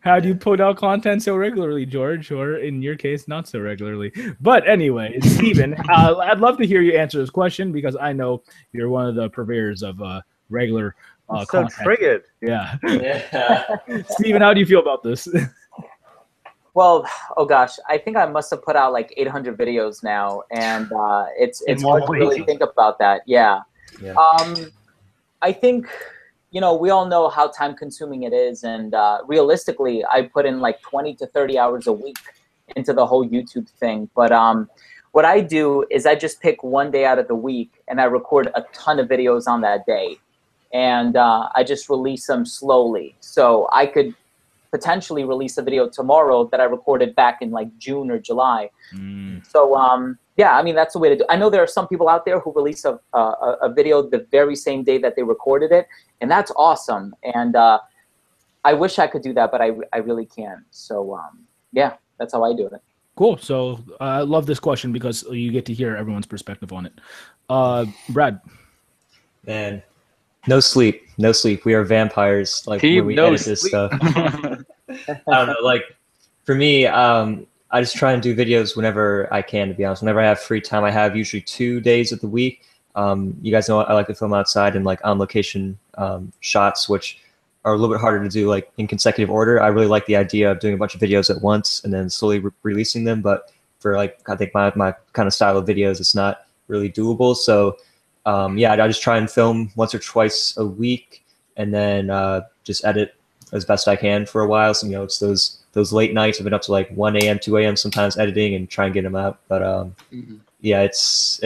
How do you put out content so regularly, George? Or in your case, not so regularly. But anyway, Stephen, I'd love to hear you answer this question because I know you're one of the purveyors of regular content. So triggered. Yeah. Stephen, how do you feel about this? Well, oh gosh, I think I must have put out like 800 videos now, and it's hard to really think about that. Yeah. Yeah. I think, you know, we all know how time-consuming it is, and realistically, I put in like 20 to 30 hours a week into the whole YouTube thing. But what I do is I just pick one day out of the week, and I record a ton of videos on that day, and I just release them slowly. So I could potentially release a video tomorrow that I recorded back in like June or July. Mm. So yeah, I mean, that's the way to do it. I know there are some people out there who release a video the very same day that they recorded it, and that's awesome. And I wish I could do that, but I really can't. So yeah, that's how I do it. Cool. So I love this question because you get to hear everyone's perspective on it. Brad. Man, no sleep. No sleep. We are vampires. Like when we edit this stuff. I don't know. Like for me, I just try and do videos whenever I can, to be honest. Whenever I have free time, I have usually 2 days of the week. You guys know I like to film outside and like on location shots, which are a little bit harder to do like in consecutive order. I really like the idea of doing a bunch of videos at once and then slowly releasing them. But for like, I think my kind of style of videos, it's not really doable. So yeah, I just try and film once or twice a week and then just edit as best I can for a while. So, you know, it's those late nights. I've been up to like 1 a.m., 2 a.m. sometimes editing and try and get them out. But yeah, it's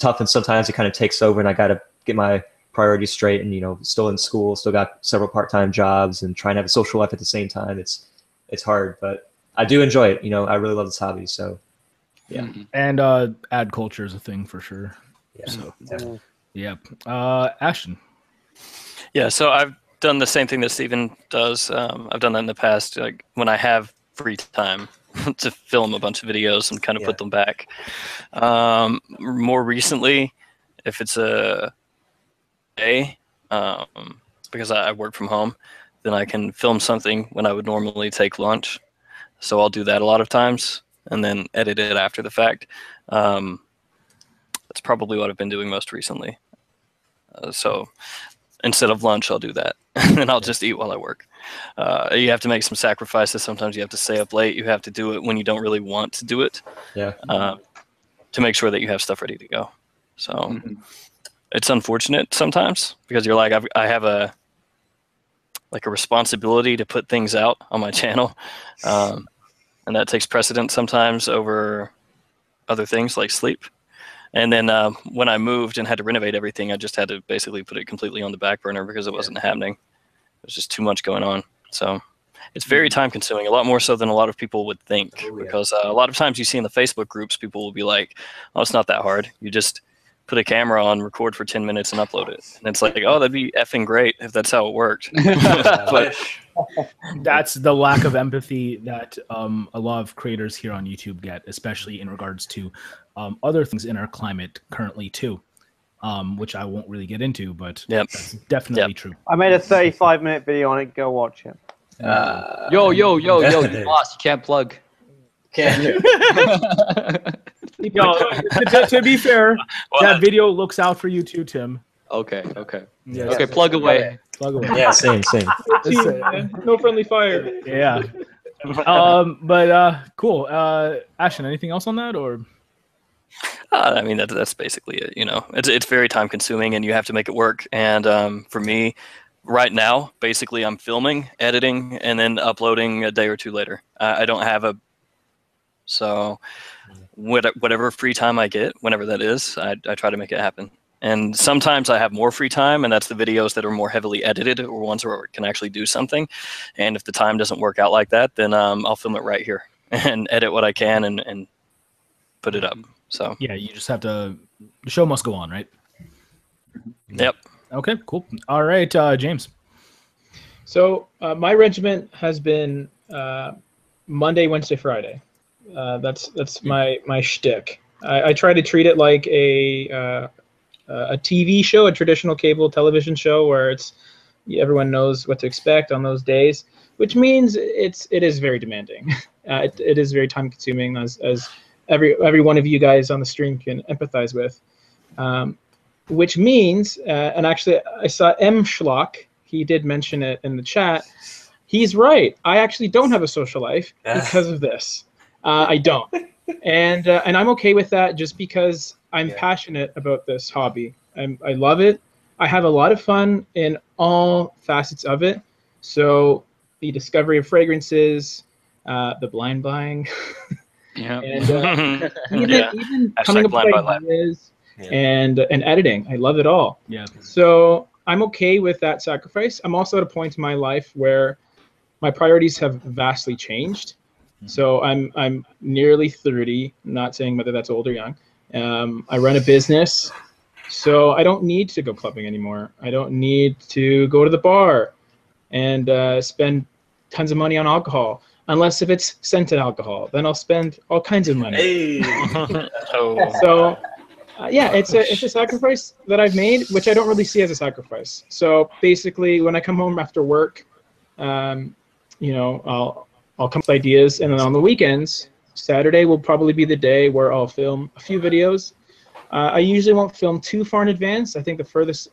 tough, and sometimes it kind of takes over, and I got to get my priorities straight. And you know, still in school, still got several part-time jobs, and trying to have a social life at the same time. It's hard, but I do enjoy it. You know, I really love this hobby. So yeah, and ad culture is a thing for sure. Yeah. So, yeah. Ashton. Yeah. So I've done the same thing that Stephen does. I've done that in the past, like when I have free time to film a bunch of videos and kind of put them back. More recently, if it's a day, because I work from home, then I can film something when I would normally take lunch. So I'll do that a lot of times and then edit it after the fact. That's probably what I've been doing most recently. So instead of lunch, I'll do that, and I'll just eat while I work. You have to make some sacrifices. Sometimes you have to stay up late. You have to do it when you don't really want to do it. Yeah. To make sure that you have stuff ready to go. So it's unfortunate sometimes because you're like, I have a responsibility to put things out on my channel, and that takes precedence sometimes over other things like sleep. And then when I moved and had to renovate everything, I just had to basically put it completely on the back burner because it wasn't happening. It was just too much going on. So it's very time consuming, a lot more so than a lot of people would think. Oh, yeah. Because a lot of times you see in the Facebook groups, people will be like, oh, it's not that hard. You just put a camera on, record for 10 minutes and upload it. And it's like, oh, that'd be effing great if that's how it worked. But that's the lack of empathy that a lot of creators here on YouTube get, especially in regards to other things in our climate currently too, which I won't really get into, but that's definitely true. I made a 35-minute video on it. Go watch it. Yo, you lost. You can't plug. Can't do. Yo, to be fair, well, that video looks out for you too, Tim. Okay. Yes. Okay, plug away. Yeah, same. No friendly fire. Yeah. But cool. Ashton, anything else on that, or? I mean, that's basically it. You know, it's very time consuming, and you have to make it work. And for me, right now, basically, I'm filming, editing, and then uploading a day or two later. I don't have a so whatever free time I get, whenever that is, I try to make it happen. And sometimes I have more free time, and that's the videos that are more heavily edited or ones where I can actually do something. And if the time doesn't work out like that, then I'll film it right here and edit what I can and put it up. So yeah, you just have to. The show must go on, right? Yep. Okay. Cool. All right, James. So my regiment has been Monday, Wednesday, Friday. That's my shtick. I try to treat it like a TV show, a traditional cable television show, where it's everyone knows what to expect on those days, which means it is very demanding. It is very time consuming, as every one of you guys on the stream can empathize with, which means, and actually I saw M. Schlock, he did mention it in the chat. He's right. I actually don't have a social life because of this. I don't. And I'm okay with that, just because I'm passionate about this hobby. I love it. I have a lot of fun in all facets of it. So the discovery of fragrances, the blind buying, and even coming up with ideas and editing. I love it all. Yeah. So I'm okay with that sacrifice. I'm also at a point in my life where my priorities have vastly changed. So I'm nearly 30. I'm not saying whether that's old or young. I run a business, so I don't need to go clubbing anymore. I don't need to go to the bar and spend tons of money on alcohol, unless if it's scented alcohol. Then I'll spend all kinds of money. Hey. So it's a sacrifice that I've made, which I don't really see as a sacrifice. So basically, when I come home after work, I'll come up with ideas, and then on the weekends, Saturday will probably be the day where I'll film a few videos. I usually won't film too far in advance. I think the furthest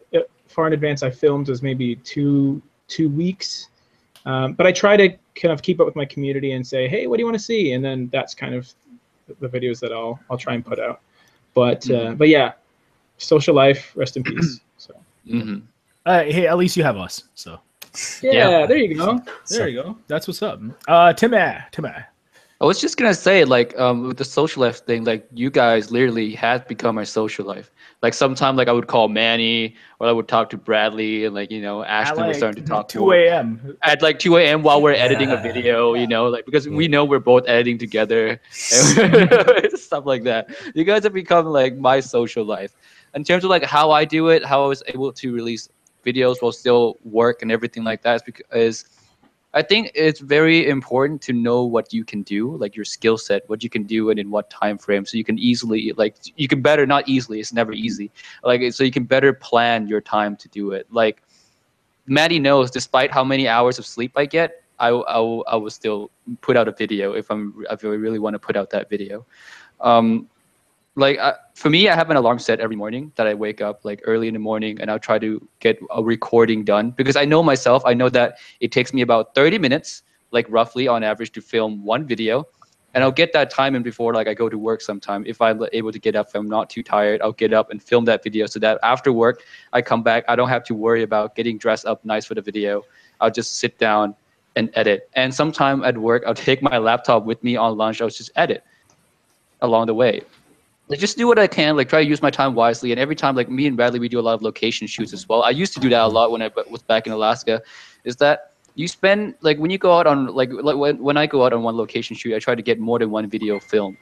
far in advance I filmed was maybe two weeks. But I try to kind of keep up with my community and say, hey, what do you want to see? And then that's kind of the videos that I'll try and put out. But yeah, social life, rest in peace. So. Hey, at least you have us. So. Yeah, there you go. There you go. That's what's up. Timmy. I was just gonna say, like, with the social life thing, like, you guys literally have become my social life. Like, sometimes, like, I would call Manny, or I would talk to Bradley, and, like, you know, Ashton was starting to talk to 2 a.m. at like 2 a.m. while we're editing a video, you know, like, because we know we're both editing together and stuff like that. You guys have become like my social life in terms of like how I do it, how I was able to release videos while still work and everything like that, is because I think it's very important to know what you can do, like your skill set, what you can do and in what time frame, so you can easily, like, you can better, not easily, it's never easy, like, so you can better plan your time to do it. Like, Maddie knows, despite how many hours of sleep I get, I will still put out a video if I really want to put out that video. Like, for me, I have an alarm set every morning that I wake up like early in the morning, and I'll try to get a recording done, because I know myself. I know that it takes me about 30 minutes, like roughly on average, to film one video, and I'll get that time in before like I go to work sometime. If I'm able to get up, if I'm not too tired, I'll get up and film that video, so that after work, I come back. I don't have to worry about getting dressed up nice for the video. I'll just sit down and edit. And sometime at work, I'll take my laptop with me on lunch. I'll just edit along the way. Like, just do what I can, like, try to use my time wisely. And every time, like, me and Bradley, we do a lot of location shoots as well. I used to do that a lot when I was back in Alaska, is that you spend, like, when you go out on, like when I go out on one location shoot, I try to get more than one video filmed.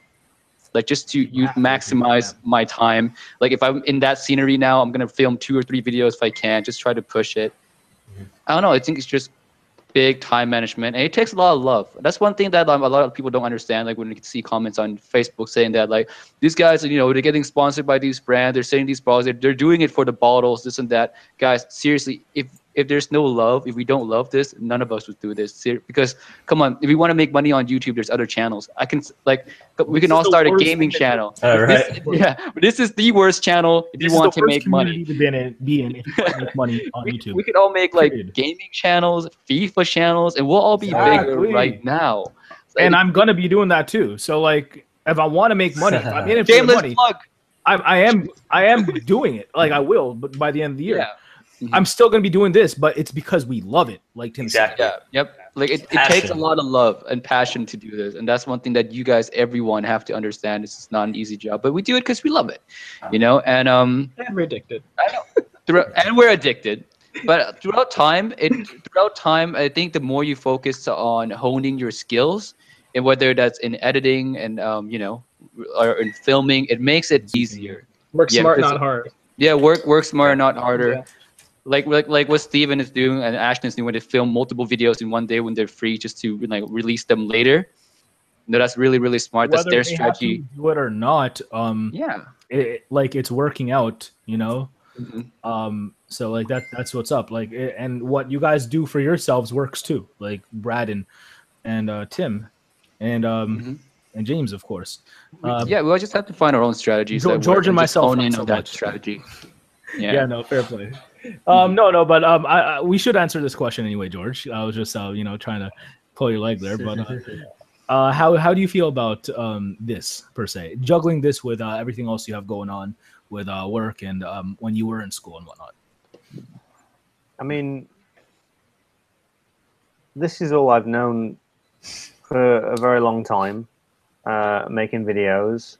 Like, just to maximize my time. Like, if I'm in that scenery now, I'm going to film 2 or 3 videos if I can. Just try to push it. I don't know. I think it's just big time management, and it takes a lot of love. That's one thing that a lot of people don't understand. Like, when you see comments on Facebook saying that, like, these guys, you know, they're getting sponsored by these brands, they're saying these bottles, they're doing it for the bottles, this and that. Guys, seriously, if there's no love, if we don't love this, none of us would do this. Because, come on, if we want to make money on YouTube, there's other channels. I can, like, we can all start a gaming channel. All right. This is the worst channel if you want to make money. This is the worst community to be in if you want to make money on YouTube. We could all make, like, gaming channels, FIFA channels, and we'll all be big right now. And I'm gonna be doing that too. So, like, if I want to make money, I'm in it for the money. I am doing it. Like, I will, but by the end of the year. Yeah. I'm still going to be doing this, but it's because we love it. Like Tim said. Yeah. Yep. Like, it takes a lot of love and passion to do this. And that's one thing that you guys, everyone, have to understand. It's not an easy job, but we do it because we love it, you know? And we're addicted. I know. And we're addicted. But throughout time, I think the more you focus on honing your skills, and whether that's in editing and, or in filming, it makes it easier. Work smart, not hard. Yeah, work smart, not harder. Yeah. Like what Stephen is doing and Ashton is doing, when they film multiple videos in one day when they're free, just to, like, release them later. No, that's really, really smart. Whether that's their strategy. Have to do it or not, yeah, like it's working out, you know. Mm-hmm. So like that's what's up. Like, and what you guys do for yourselves works too. Like Brad and Tim, and James, of course. Yeah, we all just have to find our own strategies. George and myself own in on that strategy. Yeah. Yeah, no, fair play. No, but we should answer this question anyway, George. I was just you know, trying to pull your leg there, but how do you feel about this per se, juggling this with everything else you have going on with work and when you were in school and whatnot? I mean, this is all I've known for a very long time, making videos.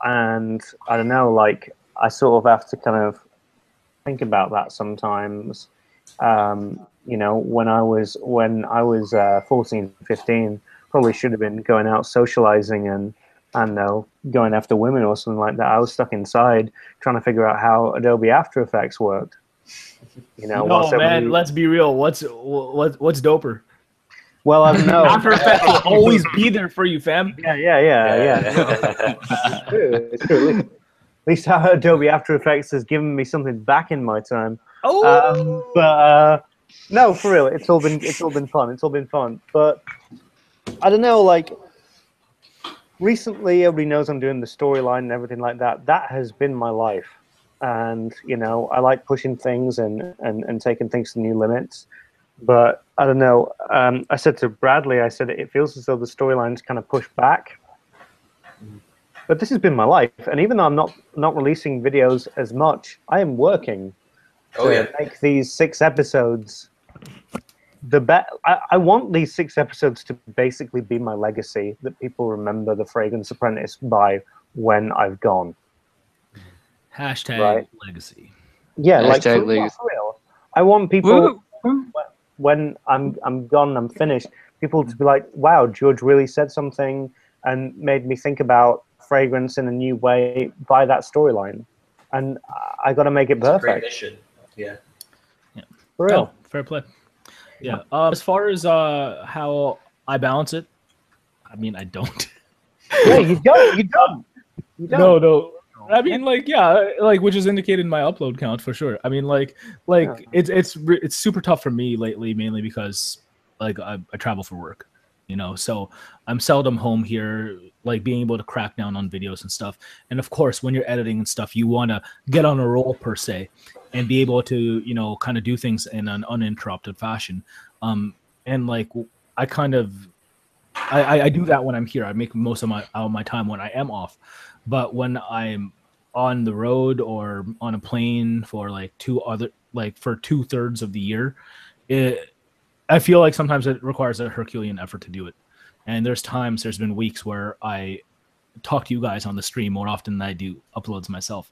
And I don't know, like, I sort of have to kind of think about that sometimes. You know, when I was 14, 15, probably should have been going out socializing and, I don't know, going after women or something like that. I was stuck inside trying to figure out how Adobe After Effects worked. You know, no, man, let's be real. What's doper? Well, I don't know. After Effects will always be there for you, fam. Yeah. It's true. It's true. At least how Adobe After Effects has given me something back in my time. Oh, but no, for real, it's all been fun. It's all been fun. But I don't know, like, recently everybody knows I'm doing the storyline and everything like that. That has been my life, and you know, I like pushing things and taking things to new limits. But I don't know. I said to Bradley, I said it feels as though the storyline's kind of pushed back. But this has been my life, and even though I'm not releasing videos as much, I am working to make these 6 episodes. I want these 6 episodes to basically be my legacy, that people remember the Fragrance Apprentice by when I've gone. Hashtag legacy. Yeah, hashtag like legacy. For real, I want people when I'm gone, I'm finished, people to be like, wow, George really said something and made me think about fragrance in a new way by that storyline, and I got to make it perfect. Yeah, for real. Oh, fair play. Yeah. As far as how I balance it, I mean, I don't. Yeah, you don't. No. I mean, like, yeah, like, which is indicated in my upload count for sure. I mean, like yeah. It's super tough for me lately, mainly because like I travel for work. You know, so I'm seldom home here, like being able to crack down on videos and stuff. And of course, when you're editing and stuff, you want to get on a roll per se and be able to, you know, kind of do things in an uninterrupted fashion. And like, I kind of, I do that when I'm here. I make most of my time when I am off. But when I'm on the road or on a plane for like two thirds of the year, I feel like sometimes it requires a Herculean effort to do it. And there's been weeks where I talk to you guys on the stream more often than I do uploads myself.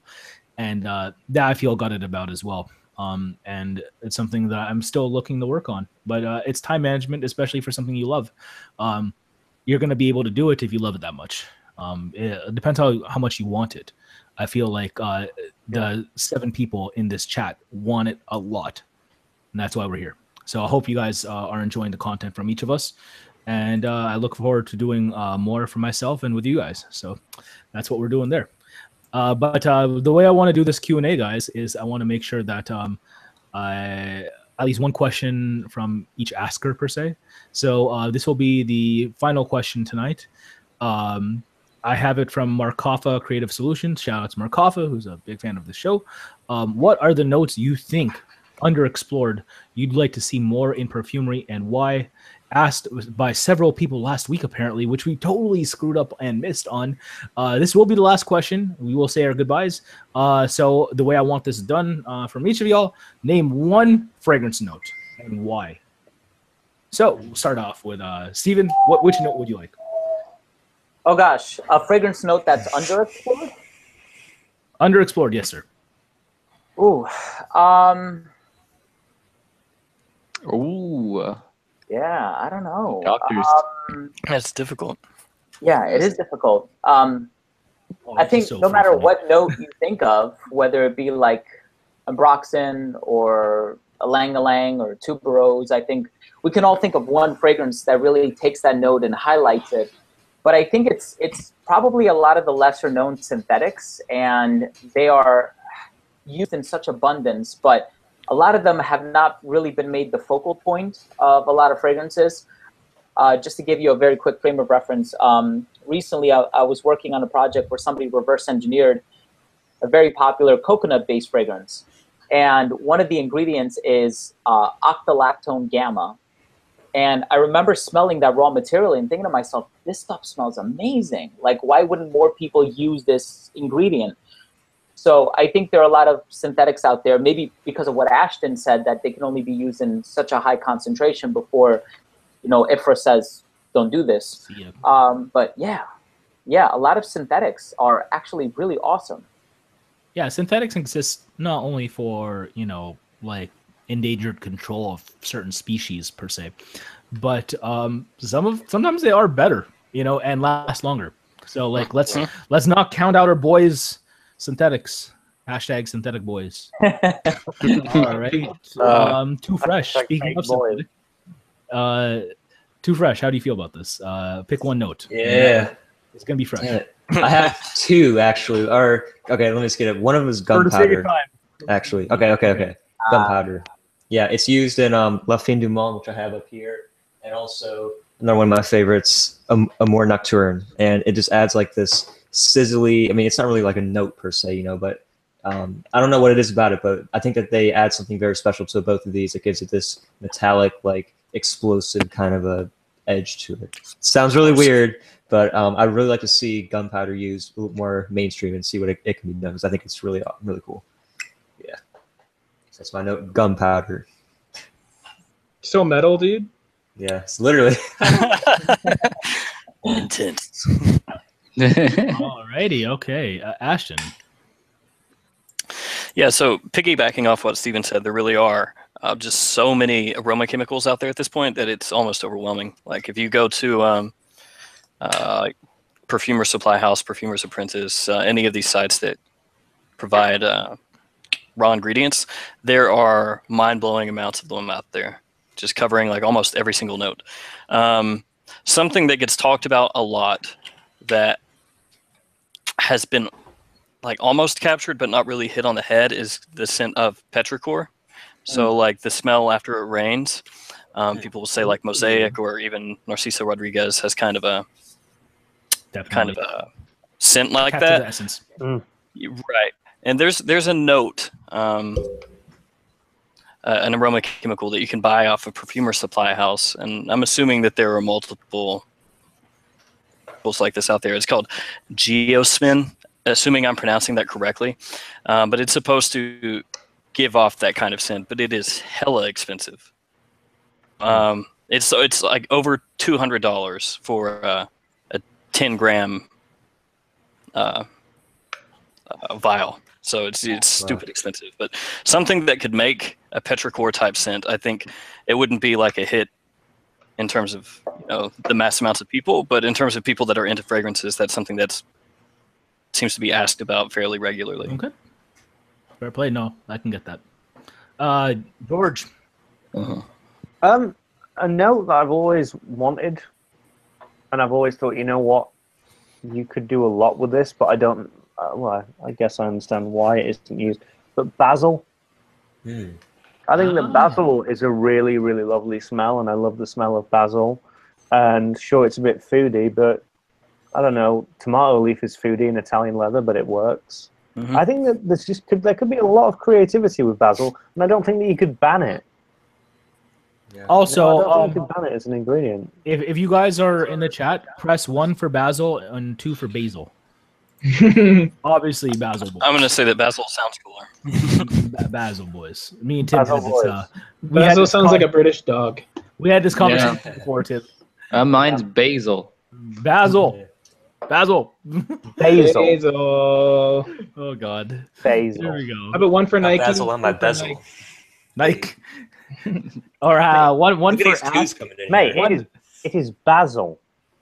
And that I feel gutted about as well. And it's something that I'm still looking to work on. But it's time management, especially for something you love. You're going to be able to do it if you love it that much. It depends how much you want it. I feel like the 7 people in this chat want it a lot. And that's why we're here. So I hope you guys are enjoying the content from each of us. And I look forward to doing more for myself and with you guys. So that's what we're doing there. But the way I want to do this Q&A, guys, is I want to make sure that at least one question from each asker, per se. So this will be the final question tonight. I have it from Markoffa Creative Solutions. Shout out to Markoffa, who's a big fan of the show. What are the notes you think underexplored you'd like to see more in perfumery, and why? Asked by several people last week apparently, which we totally screwed up and missed on. This will be the last question. We will say our goodbyes. So the way I want this done, from each of y'all, name one fragrance note and why. So we'll start off with Stephen. Which note would you like? Oh gosh, a fragrance note that's underexplored. Underexplored, yes sir. Ooh. Ooh. Yeah, I don't know. Doctors. That's difficult. Yeah, it is difficult. I think so, no matter what note you think of, whether it be like ambroxan or a Ylang-Ylang or tuberose. I think we can all think of one fragrance that really takes that note and highlights it. But I think it's probably a lot of the lesser known synthetics, and they are used in such abundance, but a lot of them have not really been made the focal point of a lot of fragrances. Just to give you a very quick frame of reference, recently I was working on a project where somebody reverse engineered a very popular coconut-based fragrance. And one of the ingredients is octolactone gamma. And I remember smelling that raw material and thinking to myself, this stuff smells amazing. Like, why wouldn't more people use this ingredient? So I think there are a lot of synthetics out there, maybe because of what Ashton said, that they can only be used in such a high concentration before, you know, IFRA says, don't do this. Yeah. But yeah, a lot of synthetics are actually really awesome. Yeah, synthetics exist not only for, you know, like endangered control of certain species per se, but sometimes they are better, you know, and last longer. So like let's not count out our boys synthetics. Hashtag synthetic boys. All right. Too Fresh. Speaking of synthetic, Too Fresh, how do you feel about this? Pick one note. Yeah. It's gonna be fresh. Yeah. I have two, actually. Or okay, let me just get it. One of them is gunpowder. Actually, okay. Gunpowder. Yeah, it's used in La Fin du Monde, which I have up here, and also another one of my favorites, Amour Nocturne, and it just adds like this sizzly. I mean, it's not really like a note per se, you know, but I don't know what it is about it, but I think that they add something very special to both of these. It gives it this metallic, like explosive kind of a edge to it. Sounds really weird. But I'd really like to see gunpowder used a little more mainstream and see what it can be done, because I think it's really, really cool. Yeah. So that's my note, gunpowder. So metal, dude? Yeah, it's literally. Intense. Alrighty, okay. Ashton. Yeah, so piggybacking off what Stephen said, there really are just so many aroma chemicals out there at this point that it's almost overwhelming. Like if you go to... Perfumer Supply House, Perfumer's Apprentice, any of these sites that provide raw ingredients, there are mind-blowing amounts of them out there, just covering like almost every single note. Something that gets talked about a lot that has been like almost captured but not really hit on the head is the scent of petrichor. So like the smell after it rains. People will say like Mosaic or even Narciso Rodriguez has kind of a scent like that. Essence. Mm. Right. And there's a note, an aroma chemical that you can buy off of Perfumer Supply House. And I'm assuming that there are multiple like this out there. It's called Geosmin, assuming I'm pronouncing that correctly. But it's supposed to give off that kind of scent, but it is hella expensive. It's like over $200 for a 10-gram vial. So it's stupid expensive. But something that could make a petrichor type scent, I think it wouldn't be like a hit in terms of, you know, the mass amounts of people, but in terms of people that are into fragrances, that's something that seems to be asked about fairly regularly. Okay. Fair play. No, I can get that. George. Uh-huh. A note that I've always wanted, and I've always thought, you know what, you could do a lot with this, but I don't, well, I guess I understand why it isn't used, but basil. Mm. I think that basil is a really, really lovely smell, and I love the smell of basil, and sure, it's a bit foody, but I don't know, tomato leaf is foody in Italian leather, but it works. Mm-hmm. I think that there could be a lot of creativity with basil, and I don't think that you could ban it. Yeah. Also, no, you can ban it as an ingredient. If you guys are in the chat, press 1 for basil and 2 for basil. Obviously, basil boys. I'm gonna say that basil sounds cooler. Basil boys. Me and Tim. Basil sounds like a British dog. We had this conversation before, Tim. Mine's basil. Basil. Oh God. Basil. There we go. I put 1 for Nike. Basil on my bezel. Nike. Or one for Ash. Mate, it is basil.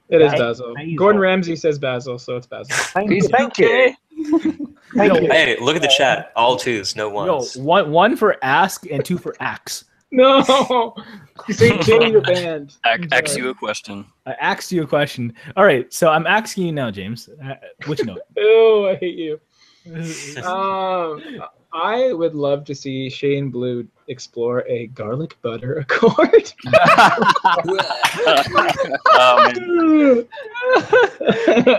It is basil. Gordon Ramsay says basil, so it's basil. Thank you. Hey, look at the chat. All twos, no ones. No, one for ask and two for axe. No, you say Jimmy the band. Ask you a question. I asked you a question. All right, so I'm asking you now, James. Which note? Oh, I hate you. I would love to see Shane Blue explore a garlic butter accord.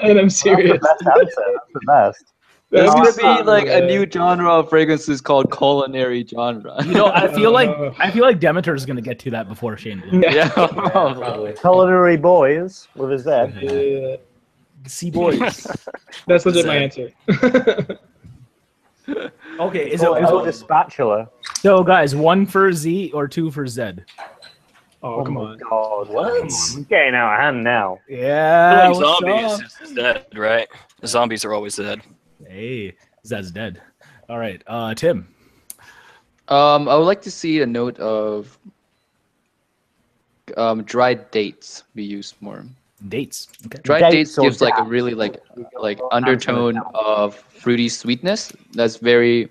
And I'm serious. That's the best. There's going to be like a new genre of fragrances called culinary genre. You know, I feel like Demeter is going to get to that before Shane Blue. Yeah, probably. Culinary boys. What is that? Sea boys. That's legit my answer. Okay, is it a spatula? So guys, 1 for Z or 2 for Z? Oh, come on. God, what? We're getting out of hand now. Yeah. Zombies is dead, right? The zombies are always dead. Hey, Zed's dead. All right, Tim. I would like to see a note of dried dates be used more. Dates. Okay. Dried dates gives like a really like undertone of fruity sweetness. That's very,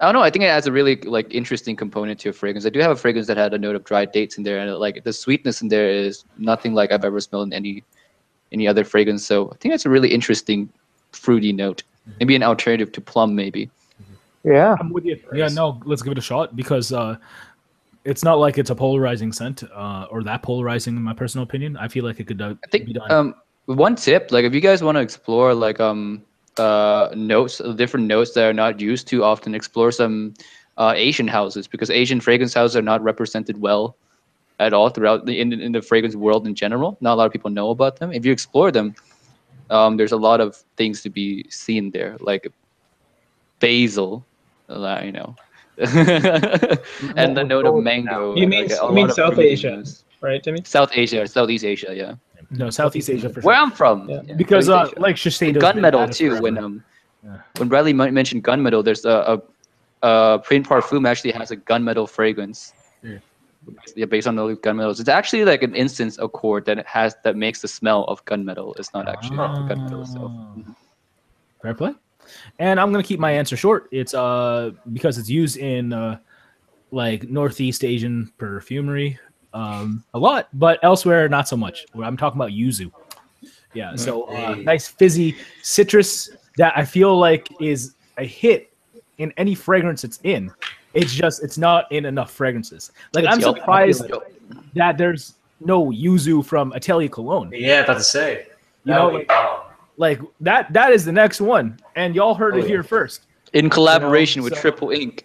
I don't know. I think it adds a really like interesting component to your fragrance. I do have a fragrance that had a note of dried dates in there, and like the sweetness in there is nothing like I've ever smelled in any other fragrance. So I think that's a really interesting fruity note. Maybe an alternative to plum, maybe. Yeah. I'm with you. Yeah. No, let's give it a shot because. It's not like it's a polarizing scent, or that polarizing, in my personal opinion. I feel like it could. I think be done. One tip, like if you guys want to explore like notes, different notes that are not used too often, explore some Asian houses, because Asian fragrance houses are not represented well at all throughout in the fragrance world in general. Not a lot of people know about them. If you explore them, there's a lot of things to be seen there, like basil, you know. And the note of mango. You mean South Asia, right, Timmy? South Asia, Southeast Asia, yeah. No, Southeast Asia for sure. Where I'm from. Yeah. Yeah. Because like Shiseido. Gunmetal too. When Bradley mentioned gunmetal, there's a Print Parfum actually has a gunmetal fragrance. Yeah. Yeah, based on the gunmetals. It's actually like an instance accord that makes the smell of gunmetal. It's not actually the gunmetal itself. Fair play. And I'm gonna keep my answer short. It's because it's used in like Northeast Asian perfumery a lot, but elsewhere not so much. I'm talking about yuzu. Yeah, so nice fizzy citrus that I feel like is a hit in any fragrance it's in. It's just it's not in enough fragrances. Like I'm surprised that there's no yuzu from Atelier Cologne. Yeah, about to say. You know. Like that is the next one, and y'all heard it here first. In collaboration with Triple Ink,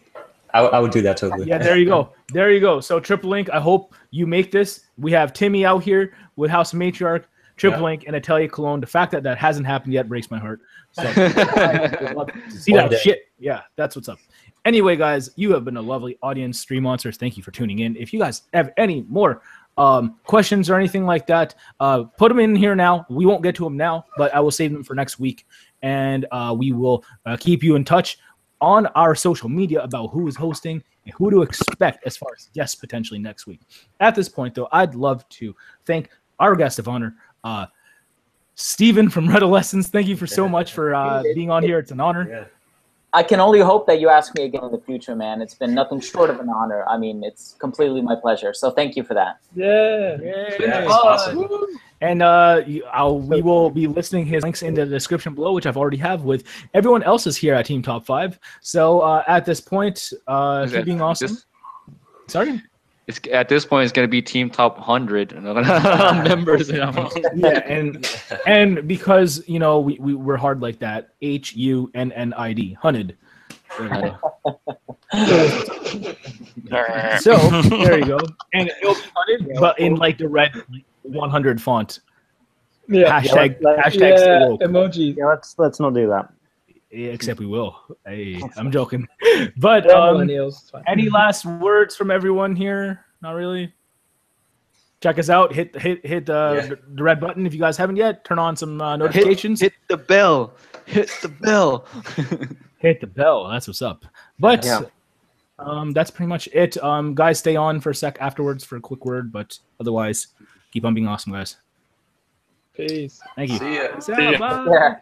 I would do that totally. Yeah, there you go, there you go. So Triple Ink, I hope you make this. We have Timmy out here with House Matriarch, Triple Ink, and Atelier Cologne. The fact that that hasn't happened yet breaks my heart. So see that shit. Yeah, that's what's up. Anyway, guys, you have been a lovely audience, Stream Monsters. Thank you for tuning in. If you guys have any more questions or anything like that, put them in here now. We won't get to them now, but I will save them for next week, and we will keep you in touch on our social media about who is hosting and who to expect as far as guests potentially next week. At this point, though, I'd love to thank our guest of honor, Stephen from Redolescence. Thank you for so much for being on here. It's an honor. Yeah. I can only hope that you ask me again in the future, man. It's been nothing short of an honor. I mean, it's completely my pleasure. So thank you for that. Yeah. Yeah. Awesome. And we will be listing his links in the description below, which I've already have with everyone else's here at Team Top 5. So at this point, keep being awesome. Sorry? At this point, it's going to be Team Top 100 members. Yeah, and because, you know, we're hard like that, HUNNID, hunted. So, there you go. And it'll be hunted, but in, like, the red 100 font. Yeah. Hashtag, emoji. Yeah, let's not do that. Except we will. Hey, I'm joking. But any last words from everyone here? Not really. Check us out. Hit the red button if you guys haven't yet. Turn on some notifications. Hit the bell. Hit the bell. Hit the bell. That's what's up. But that's pretty much it. Guys, stay on for a sec afterwards for a quick word. But otherwise, keep on being awesome, guys. Peace. Thank you. See ya. Bye.